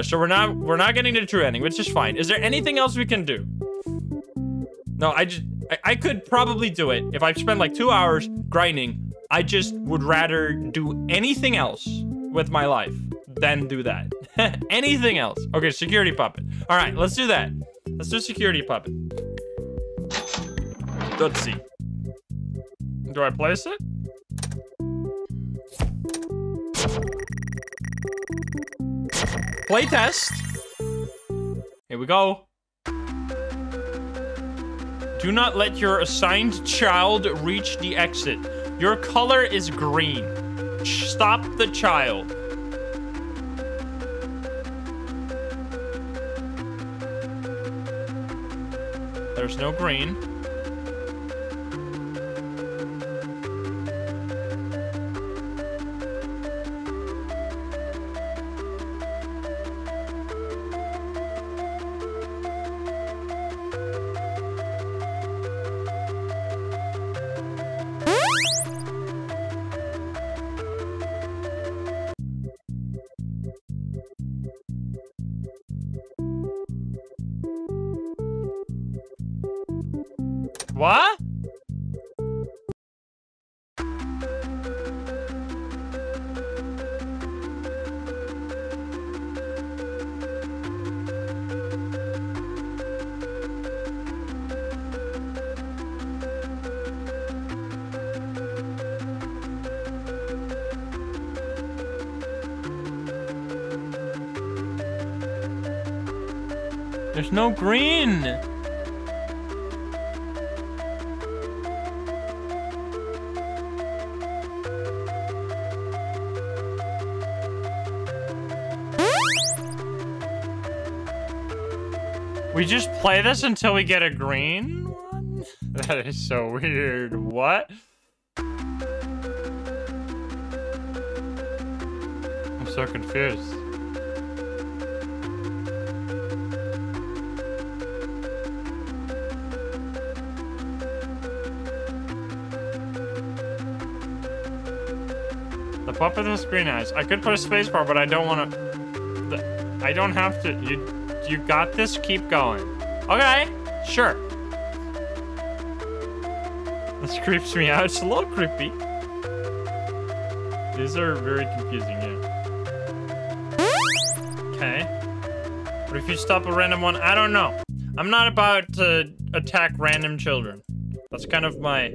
So we're not getting to the true ending, which is fine. Is there anything else we can do? No, I could probably do it. If I spend like 2 hours grinding, I just would rather do anything else with my life than do that. Anything else. Okay, security puppet. All right, let's do that. Let's do security puppet. Let's see. Do I place it? Play test. Here we go. Do not let your assigned child reach the exit. Your color is green. Stop the child. There's no green. What? There's no green. We just play this until we get a green one? That is so weird. What? I'm so confused. The puppet has green eyes. I could put a spacebar, but I don't want to. I don't have to. You got this? Keep going. Okay, sure. This creeps me out. It's a little creepy. These are very confusing, yeah. Okay. But if you stop a random one, I don't know. I'm not about to attack random children. That's kind of my...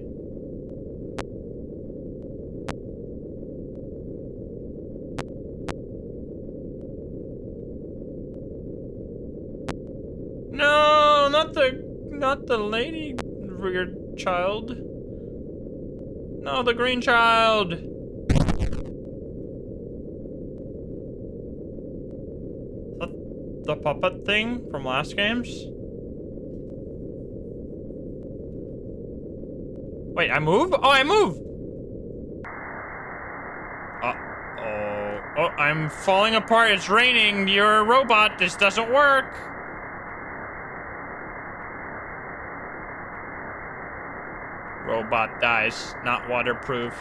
Not the lady weird child. No, the green child. The puppet thing from last games. Wait, I move? Oh, I move. Uh-oh. Oh, I'm falling apart. It's raining. You're a robot. This doesn't work. Robot dies, not waterproof.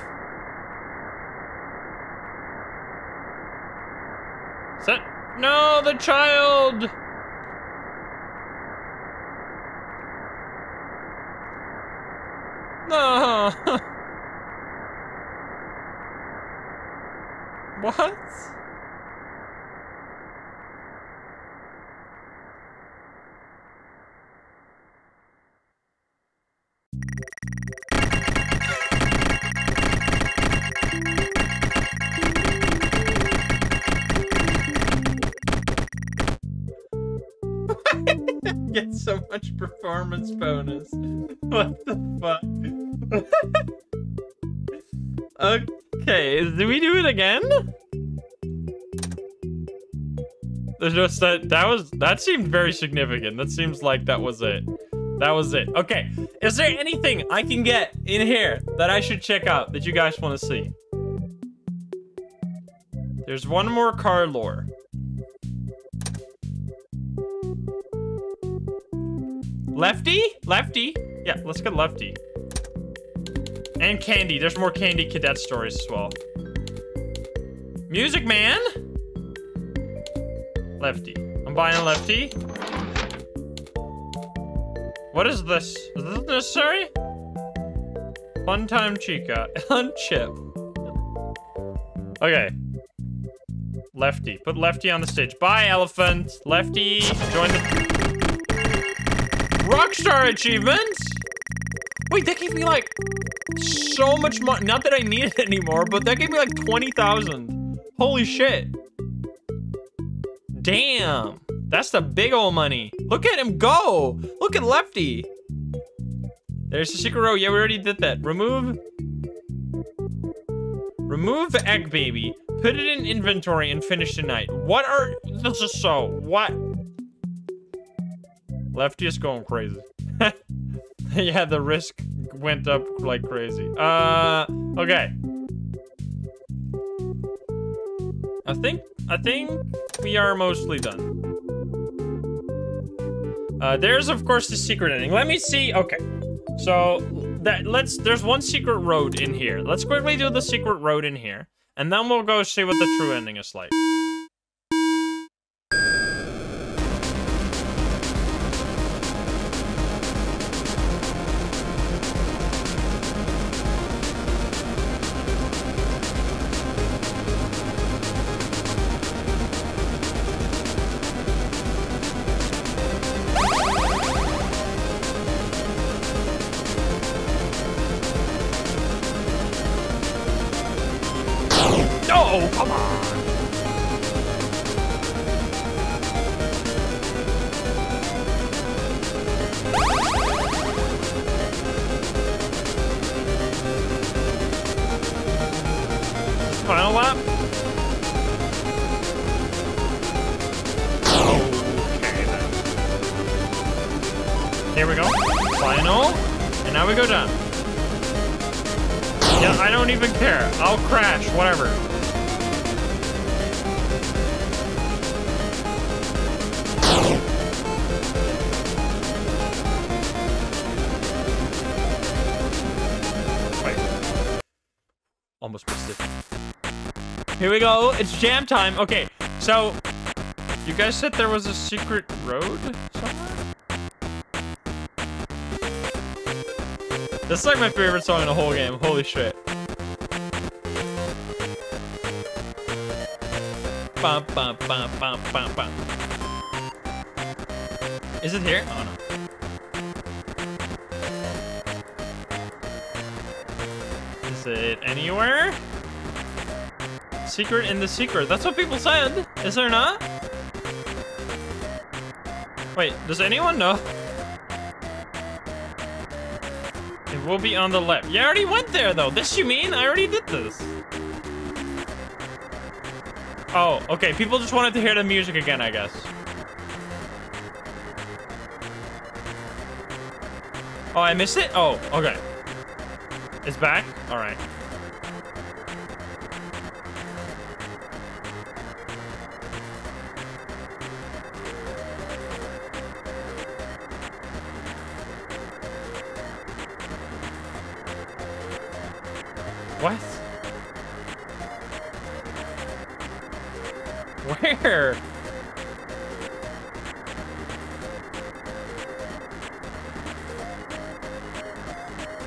Set. No, the child! No! What? get so much performance bonus. What the fuck? Okay, do we do it again? There's no set. That seemed very significant. That seems like that was it. That was it. Okay, is there anything I can get in here that I should check out that you guys want to see? There's one more car lore. Lefty? Lefty? Yeah, let's get Lefty. And Candy. There's more Candy Cadet stories as well. Music Man? Lefty. I'm buying Lefty. What is this? Is this necessary? Fun Time Chica. On Chip. Okay. Lefty. Put Lefty on the stage. Bye, elephant. Lefty, join the... Rockstar achievements? Wait, that gave me like so much money. Not that I need it anymore, but that gave me like 20,000. Holy shit. Damn. That's the big old money. Look at him go. Look at Lefty. There's the secret row. Yeah, we already did that. Remove the egg baby. Put it in inventory and finish tonight. What are... This is so... What? Lefty is going crazy. Yeah, the risk went up like crazy. Okay. I think we are mostly done. There's of course the secret ending. Let me see. Okay. So there's one secret road in here. Let's quickly do the secret road in here, and then we'll go see what the true ending is like. Here we go, it's jam time. Okay, so you guys said there was a secret road somewhere? This is like my favorite song in the whole game, holy shit. Bum, bum, bum, bum, bum, bum. Is it here? Oh no. Is it anywhere? Secret in the secret. That's what people said. Is there not? Wait, does anyone know? It will be on the left. Yeah, I already went there though. This you mean? I already did this. Oh, okay. People just wanted to hear the music again, I guess. Oh, I missed it? Oh, okay. It's back? All right. What? Where?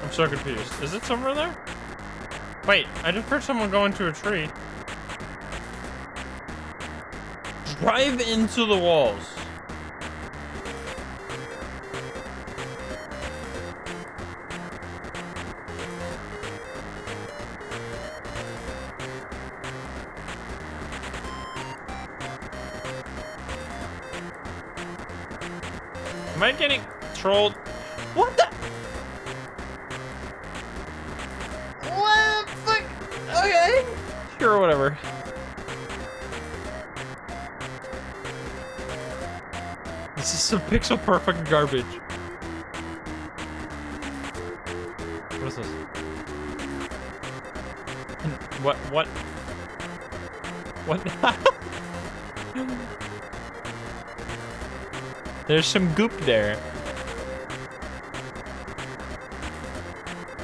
I'm so confused. Is it somewhere there? Wait, I just heard someone go into a tree. Drive into the walls. Am I getting trolled? What the? What the fuck? Okay. Sure, whatever. This is some pixel perfect garbage. What is this? What? What? What? There's some goop there.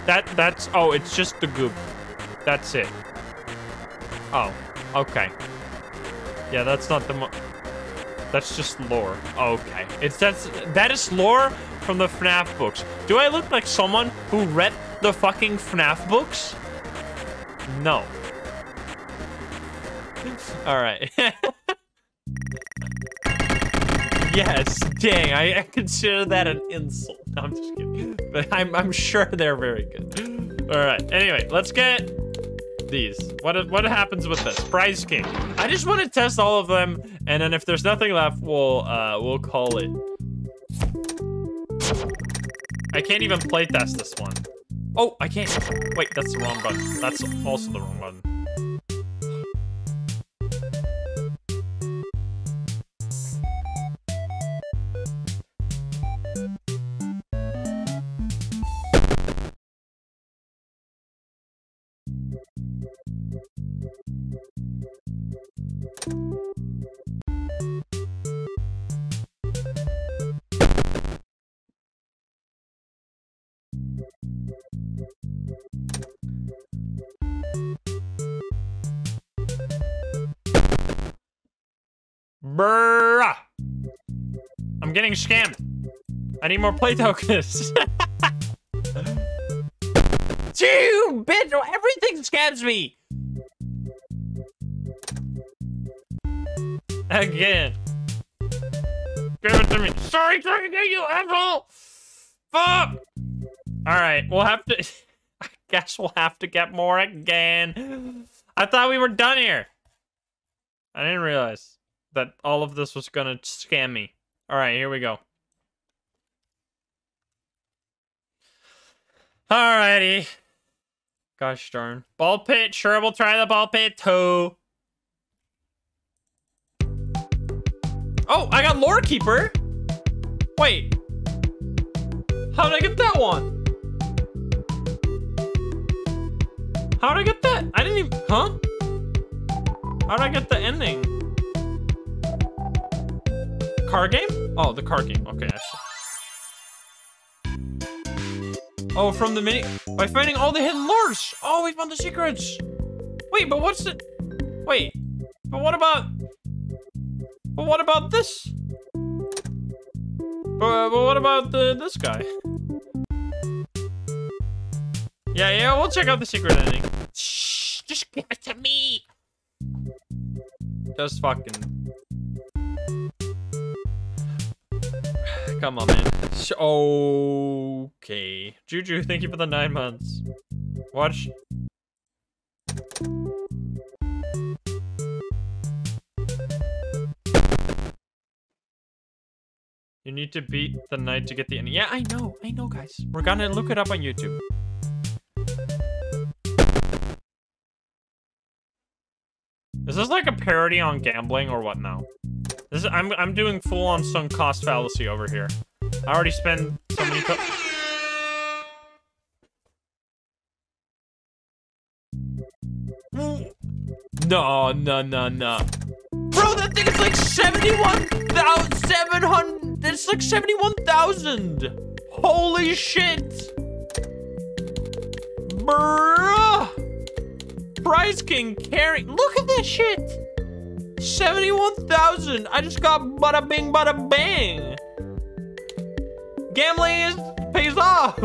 That's oh, it's just the goop. That's it. Oh, okay. Yeah, that's not the. That's just lore. Okay, it's that is lore from the FNAF books. Do I look like someone who read the fucking FNAF books? No. All right. Yes. Dang, I consider that an insult. No, I'm just kidding. But I'm sure they're very good. All right. Anyway, let's get these. What happens with this? Prize King. I just want to test all of them, and then if there's nothing left, we'll call it. I can't even play test this one. Oh, I can't. Wait, that's the wrong button. That's also the wrong button. Bruh! I'm getting scammed. I need more play tokens. You bitch! Everything scams me! Again. Give it to me. Sorry, trying to get you, asshole! Fuck! Alright, we'll have to... I guess we'll have to get more again. I thought we were done here. I didn't realize that all of this was gonna scam me. Alright, here we go. Alrighty. Gosh darn. Ball pit, sure, we'll try the ball pit too. Oh, I got Lore Keeper. Wait. How did I get that one? How did I get that? I didn't even, huh? How did I get the ending? Car game? Oh, the car game. Okay, I see. Oh, from the mini, by finding all the hidden lures. Oh, we found the secrets. Wait, but what's the, wait, but what about this? But what about this guy? Yeah, we'll check out the secret ending. Shh, just give it to me. Just fucking. Come on, man. Okay. Juju, thank you for the 9 months. Watch. You need to beat the night to get the end. Yeah, I know, guys. We're gonna look it up on YouTube. Is this like a parody on gambling or what now? This is, I'm doing full on some cost fallacy over here. I already spend so many. No. Bro, that thing is like 71,700. It's like 71,000. Holy shit. Bruh. Prize King carry. Look at this shit. 71,000! I just got bada bing, bada bang! Gambling pays off,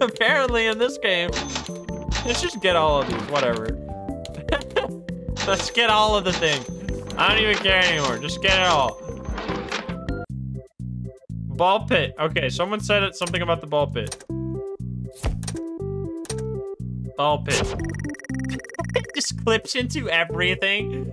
apparently, in this game. Let's just get all of these, whatever. Let's get all of the things. I don't even care anymore, just get it all. Ball pit. Okay, someone said it, something about the ball pit. Ball pit. It just clips into everything.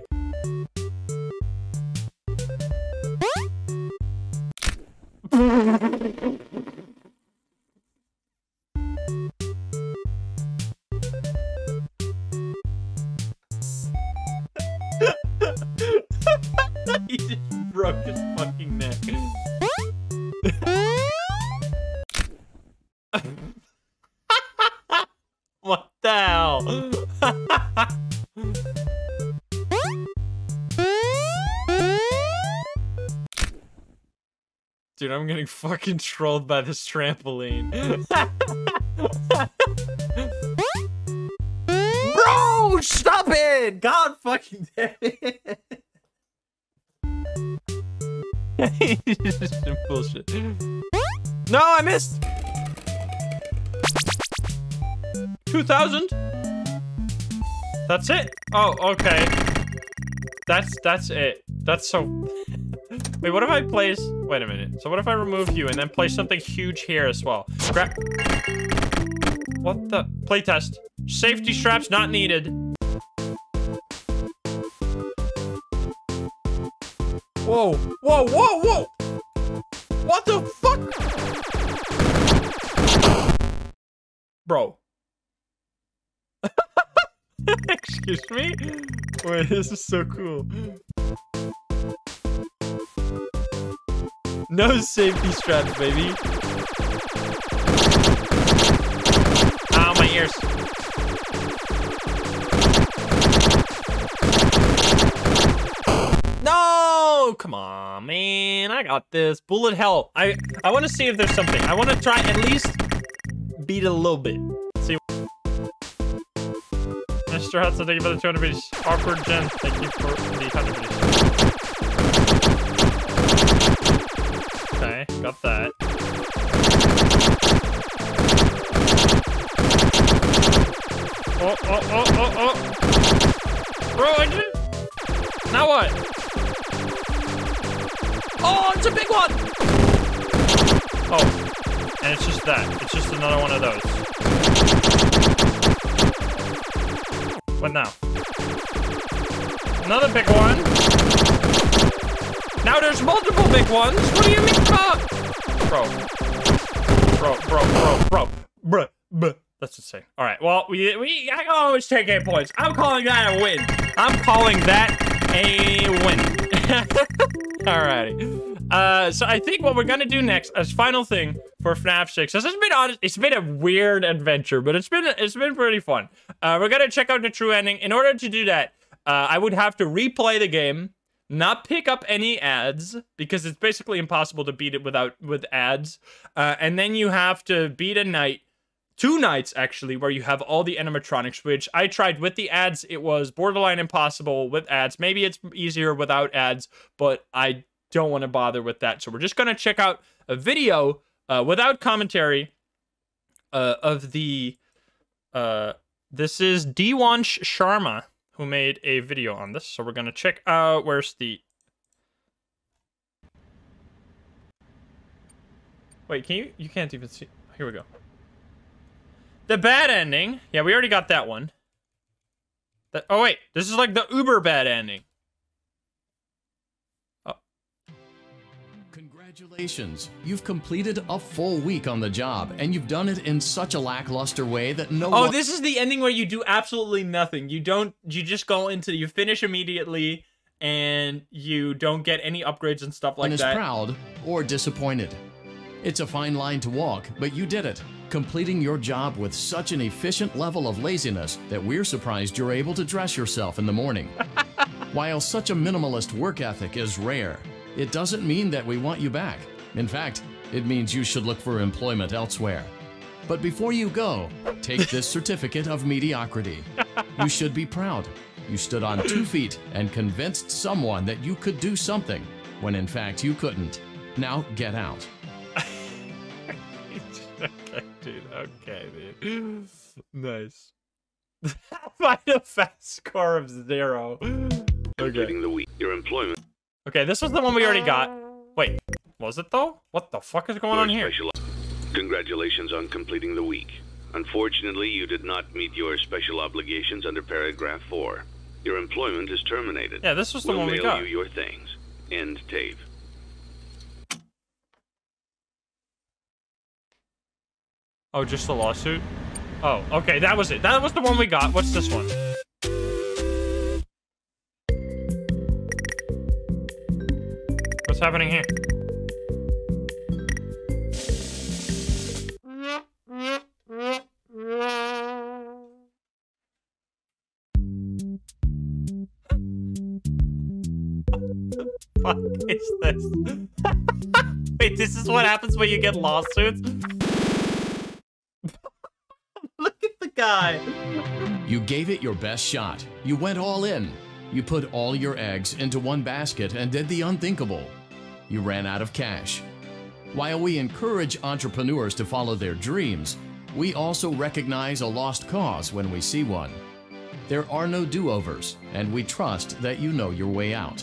dude, I'm getting fucking trolled by this trampoline. Bro, stop it! God fucking damn it! Bullshit. No, I missed! 2,000? That's it? Oh, okay. That's it. That's so... Wait, what if I place... Wait a minute. So what if I remove you and then place something huge here as well? Grab... What the... Playtest. Safety straps not needed. Whoa. Whoa, whoa, whoa! What the fuck? Bro. Excuse me? Wait, this is so cool. No safety straps, baby. Ow, my ears. No! Come on, man. I got this. Bullet hell. I want to see if there's something. I want to try at least beat it a little bit. Mr. Hudson, thank you for the 200 bitties. Awkward Gen, thank you for the 100 bitties. Okay, got that. Oh, oh, oh, oh, oh. Bro, I did it. Now what? Oh, it's a big one. Oh, and it's just that. It's just another one of those. What now? Another big one. Now there's multiple big ones. What do you mean, bro? Bro, bro, bro, bro, bro, bro. That's insane. All right. Well, I can always take 8 points. I'm calling that a win. I'm calling that a win. All righty. So I think what we're gonna do next as final thing for FNAF 6, this has been honest, it's been a weird adventure, but it's been pretty fun. We're gonna check out the true ending. In order to do that, I would have to replay the game, not pick up any ads, because it's basically impossible to beat it with ads. And then you have to beat a night, 2 nights actually, where you have all the animatronics, which I tried with the ads. It was borderline impossible with ads. Maybe it's easier without ads, but I don't want to bother with that. So we're just going to check out a video without commentary of the... this is Diwansh Sharma, who made a video on this. So we're going to check out... Where's the... Wait, can you... You can't even see... Here we go. The bad ending. Yeah, we already got that one. That... Oh, wait. This is like the uber bad ending. Congratulations, you've completed a full week on the job, and you've done it in such a lackluster way that no one... Oh, this is the ending where you do absolutely nothing. You don't, you just go into, you finish immediately, and you don't get any upgrades and stuff like that. And is proud or disappointed. It's a fine line to walk, but you did it, completing your job with such an efficient level of laziness that we're surprised you're able to dress yourself in the morning. While such a minimalist work ethic is rare, it doesn't mean that we want you back. In fact, it means you should look for employment elsewhere. But before you go, take this certificate of mediocrity. You should be proud. You stood on 2 feet and convinced someone that you could do something, when in fact you couldn't. Now get out. Okay, dude. Okay, dude. Nice. Find a fast score of 0. Completing the week, your employment. Okay, this was the one we already got. Wait, was it though? What the fuck is going on here? Congratulations on completing the week. Unfortunately, you did not meet your special obligations under paragraph 4. Your employment is terminated. Yeah, this was the one we got. We'll mail you your things. End tape. Oh, just the lawsuit? Oh, okay, that was it. That was the one we got. What's this one? What's happening here? What the fuck is this? Wait, This is what happens when you get lawsuits. Look at the guy. You gave it your best shot. You went all in. You put all your eggs into one basket and did the unthinkable. You ran out of cash. While we encourage entrepreneurs to follow their dreams, we also recognize a lost cause when we see one. There are no do-overs, and we trust that you know your way out.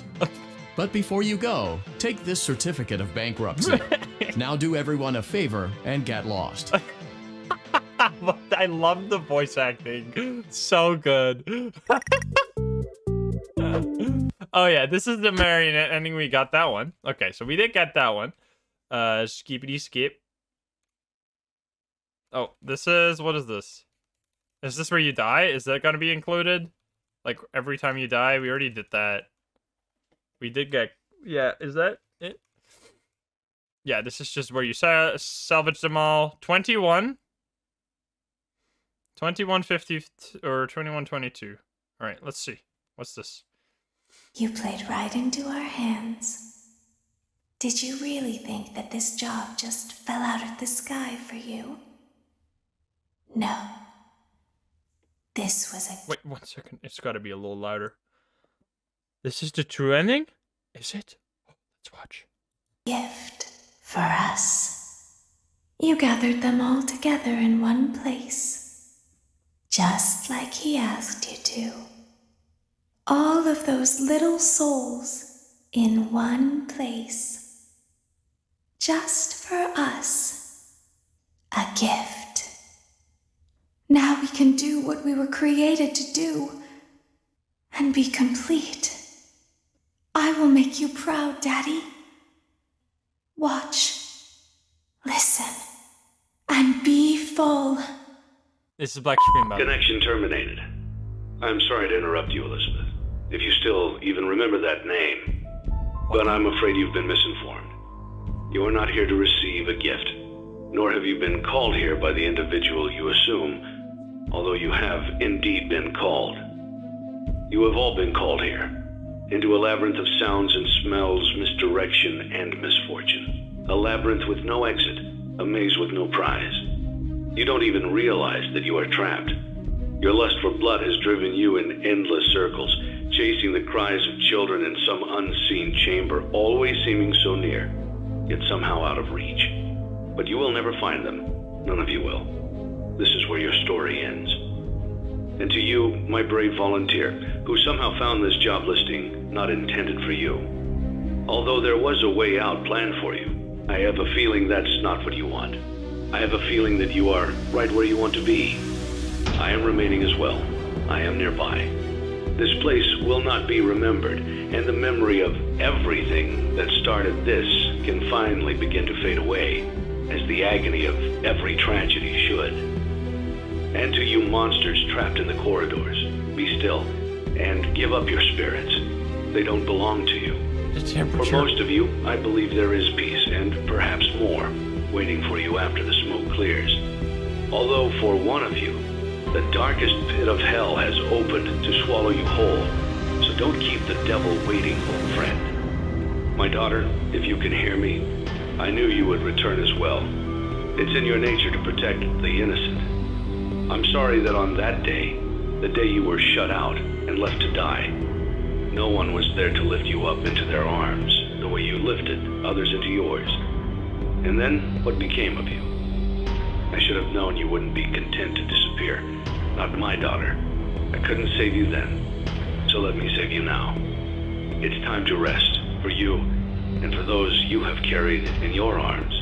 But before you go, take this certificate of bankruptcy. Now do everyone a favor and get lost. I love the voice acting. So good. Oh yeah, this is the marionette ending. We got that one. Okay, so we did get that one. Skippity skip. Oh, this is, what is this? Is this where you die? Is that gonna be included? Like every time you die? We already did that. We did get, yeah, is that it? Yeah, this is just where you salvage them all. 21? 2150 or 2122. All right, let's see. What's this? You played right into our hands. Did you really think that this job just fell out of the sky for you? No. This was a... Wait, 1 second. It's got to be a little louder. This is the true ending? Is it? Let's watch. Gift for us. You gathered them all together in one place. Just like he asked you to. All of those little souls in one place. Just for us. A gift. Now we can do what we were created to do and be complete. I will make you proud, Daddy. Watch, listen, and be full. This is Black Screen Battle. Connection terminated. I'm sorry to interrupt you, Elizabeth, if you still even remember that name. But I'm afraid you've been misinformed. You are not here to receive a gift, nor have you been called here by the individual you assume, although you have indeed been called. You have all been called here. Into a labyrinth of sounds and smells, misdirection and misfortune. A labyrinth with no exit, a maze with no prize. You don't even realize that you are trapped. Your lust for blood has driven you in endless circles, chasing the cries of children in some unseen chamber, always seeming so near, yet somehow out of reach. But you will never find them. None of you will. This is where your story ends. And to you, my brave volunteer, who somehow found this job listing not intended for you. Although there was a way out planned for you, I have a feeling that's not what you want. I have a feeling that you are right where you want to be. I am remaining as well. I am nearby. This place will not be remembered, and the memory of everything that started this can finally begin to fade away, as the agony of every tragedy should. And to you monsters trapped in the corridors, be still and give up your spirits. They don't belong to you. For most of you, I believe there is peace and perhaps more waiting for you after the smoke clears. Although for one of you, the darkest pit of hell has opened to swallow you whole. So don't keep the devil waiting, old friend. My daughter, if you can hear me, I knew you would return as well. It's in your nature to protect the innocent. I'm sorry that on that day, the day you were shut out and left to die, no one was there to lift you up into their arms the way you lifted others into yours. And then, what became of you? I should have known you wouldn't be content to disappear. Not my daughter. I couldn't save you then, so let me save you now. It's time to rest, for you, and for those you have carried in your arms.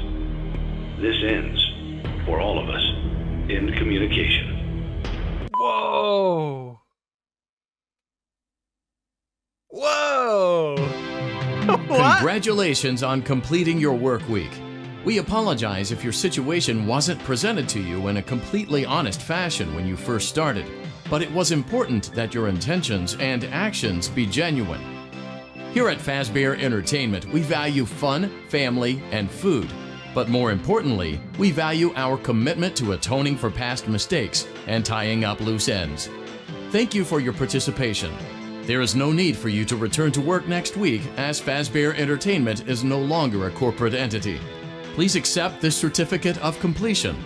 This ends, for all of us. End communication. Whoa! Whoa! Congratulations on completing your work week. We apologize if your situation wasn't presented to you in a completely honest fashion when you first started, but it was important that your intentions and actions be genuine. Here at Fazbear Entertainment, we value fun, family, and food. But more importantly, we value our commitment to atoning for past mistakes and tying up loose ends. Thank you for your participation. There is no need for you to return to work next week as Fazbear Entertainment is no longer a corporate entity. Please accept this certificate of completion.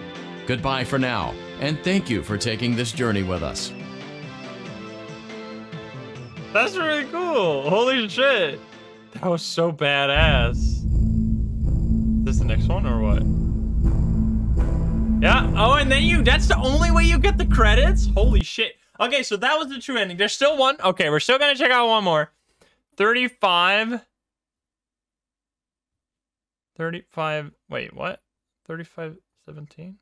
Goodbye for now, and thank you for taking this journey with us. That's really cool. Holy shit. That was so badass. Is this the next one or what? Yeah. Oh, and then you, that's the only way you get the credits? Holy shit. Okay, so that was the true ending. There's still one. Okay, we're still going to check out one more. 35. Wait, what? 3517?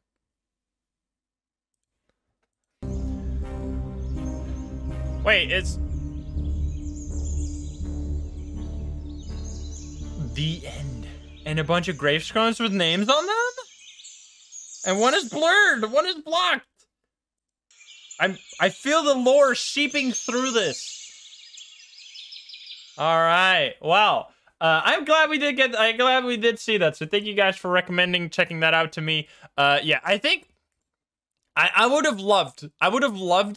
Wait, it's the end. And a bunch of gravestones with names on them? And one is blurred, one is blocked. I feel the lore seeping through this. All right. Wow. I'm glad we did get, I'm glad we did see that. So thank you guys for recommending checking that out to me. Yeah, I think I would have loved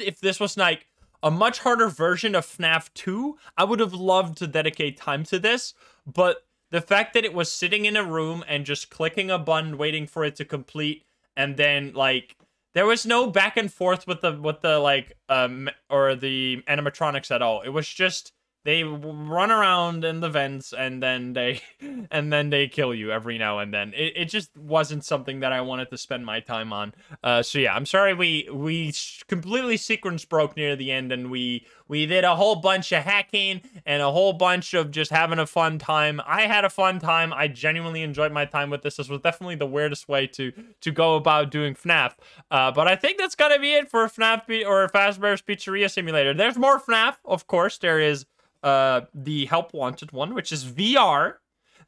if this was like a much harder version of FNAF 2. I would have loved to dedicate time to this, but the fact that it was sitting in a room and just clicking a button, waiting for it to complete, and then like there was no back and forth with the like or the animatronics at all. It was just they run around in the vents and then they kill you every now and then. It just wasn't something that I wanted to spend my time on. So yeah, I'm sorry we completely sequence broke near the end, and we did a whole bunch of hacking and a whole bunch of just having a fun time. I had a fun time. I genuinely enjoyed my time with this. This was definitely the weirdest way to go about doing FNAF. But I think that's gonna be it for FNAF or Fazbear's Pizzeria Simulator. There's more FNAF, of course. There is the help wanted one, which is VR.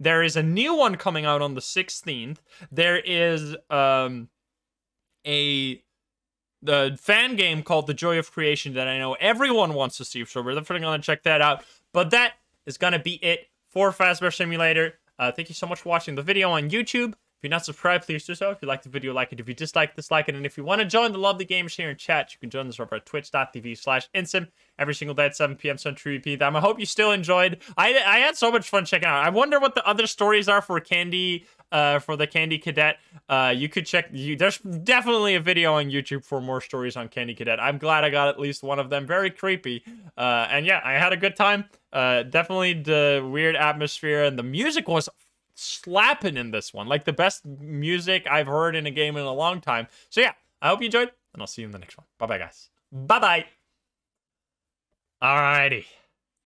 There is a new one coming out on the 16th. There is the fan game called The Joy of Creation that I know everyone wants to see, so we're definitely gonna check that out. But that is gonna be it for Fazbear Simulator. Thank you so much for watching the video on YouTube. If you're not subscribed, please do so. If you like the video, like it. If you dislike, dislike it. And if you want to join the lovely gamers here in chat, you can join us over at twitch.tv/Insym every single day at 7 p.m. Central European Time. I hope you still enjoyed. I had so much fun checking out. I wonder what the other stories are for Candy, for the Candy Cadet. You could check. There's definitely a video on YouTube for more stories on Candy Cadet. I'm glad I got at least one of them. Very creepy. And yeah, I had a good time. Definitely the weird atmosphere and the music was slapping in this one, like the best music I've heard in a game in a long time. So yeah, I hope you enjoyed, and I'll see you in the next one. Bye bye guys. Bye bye. Alrighty.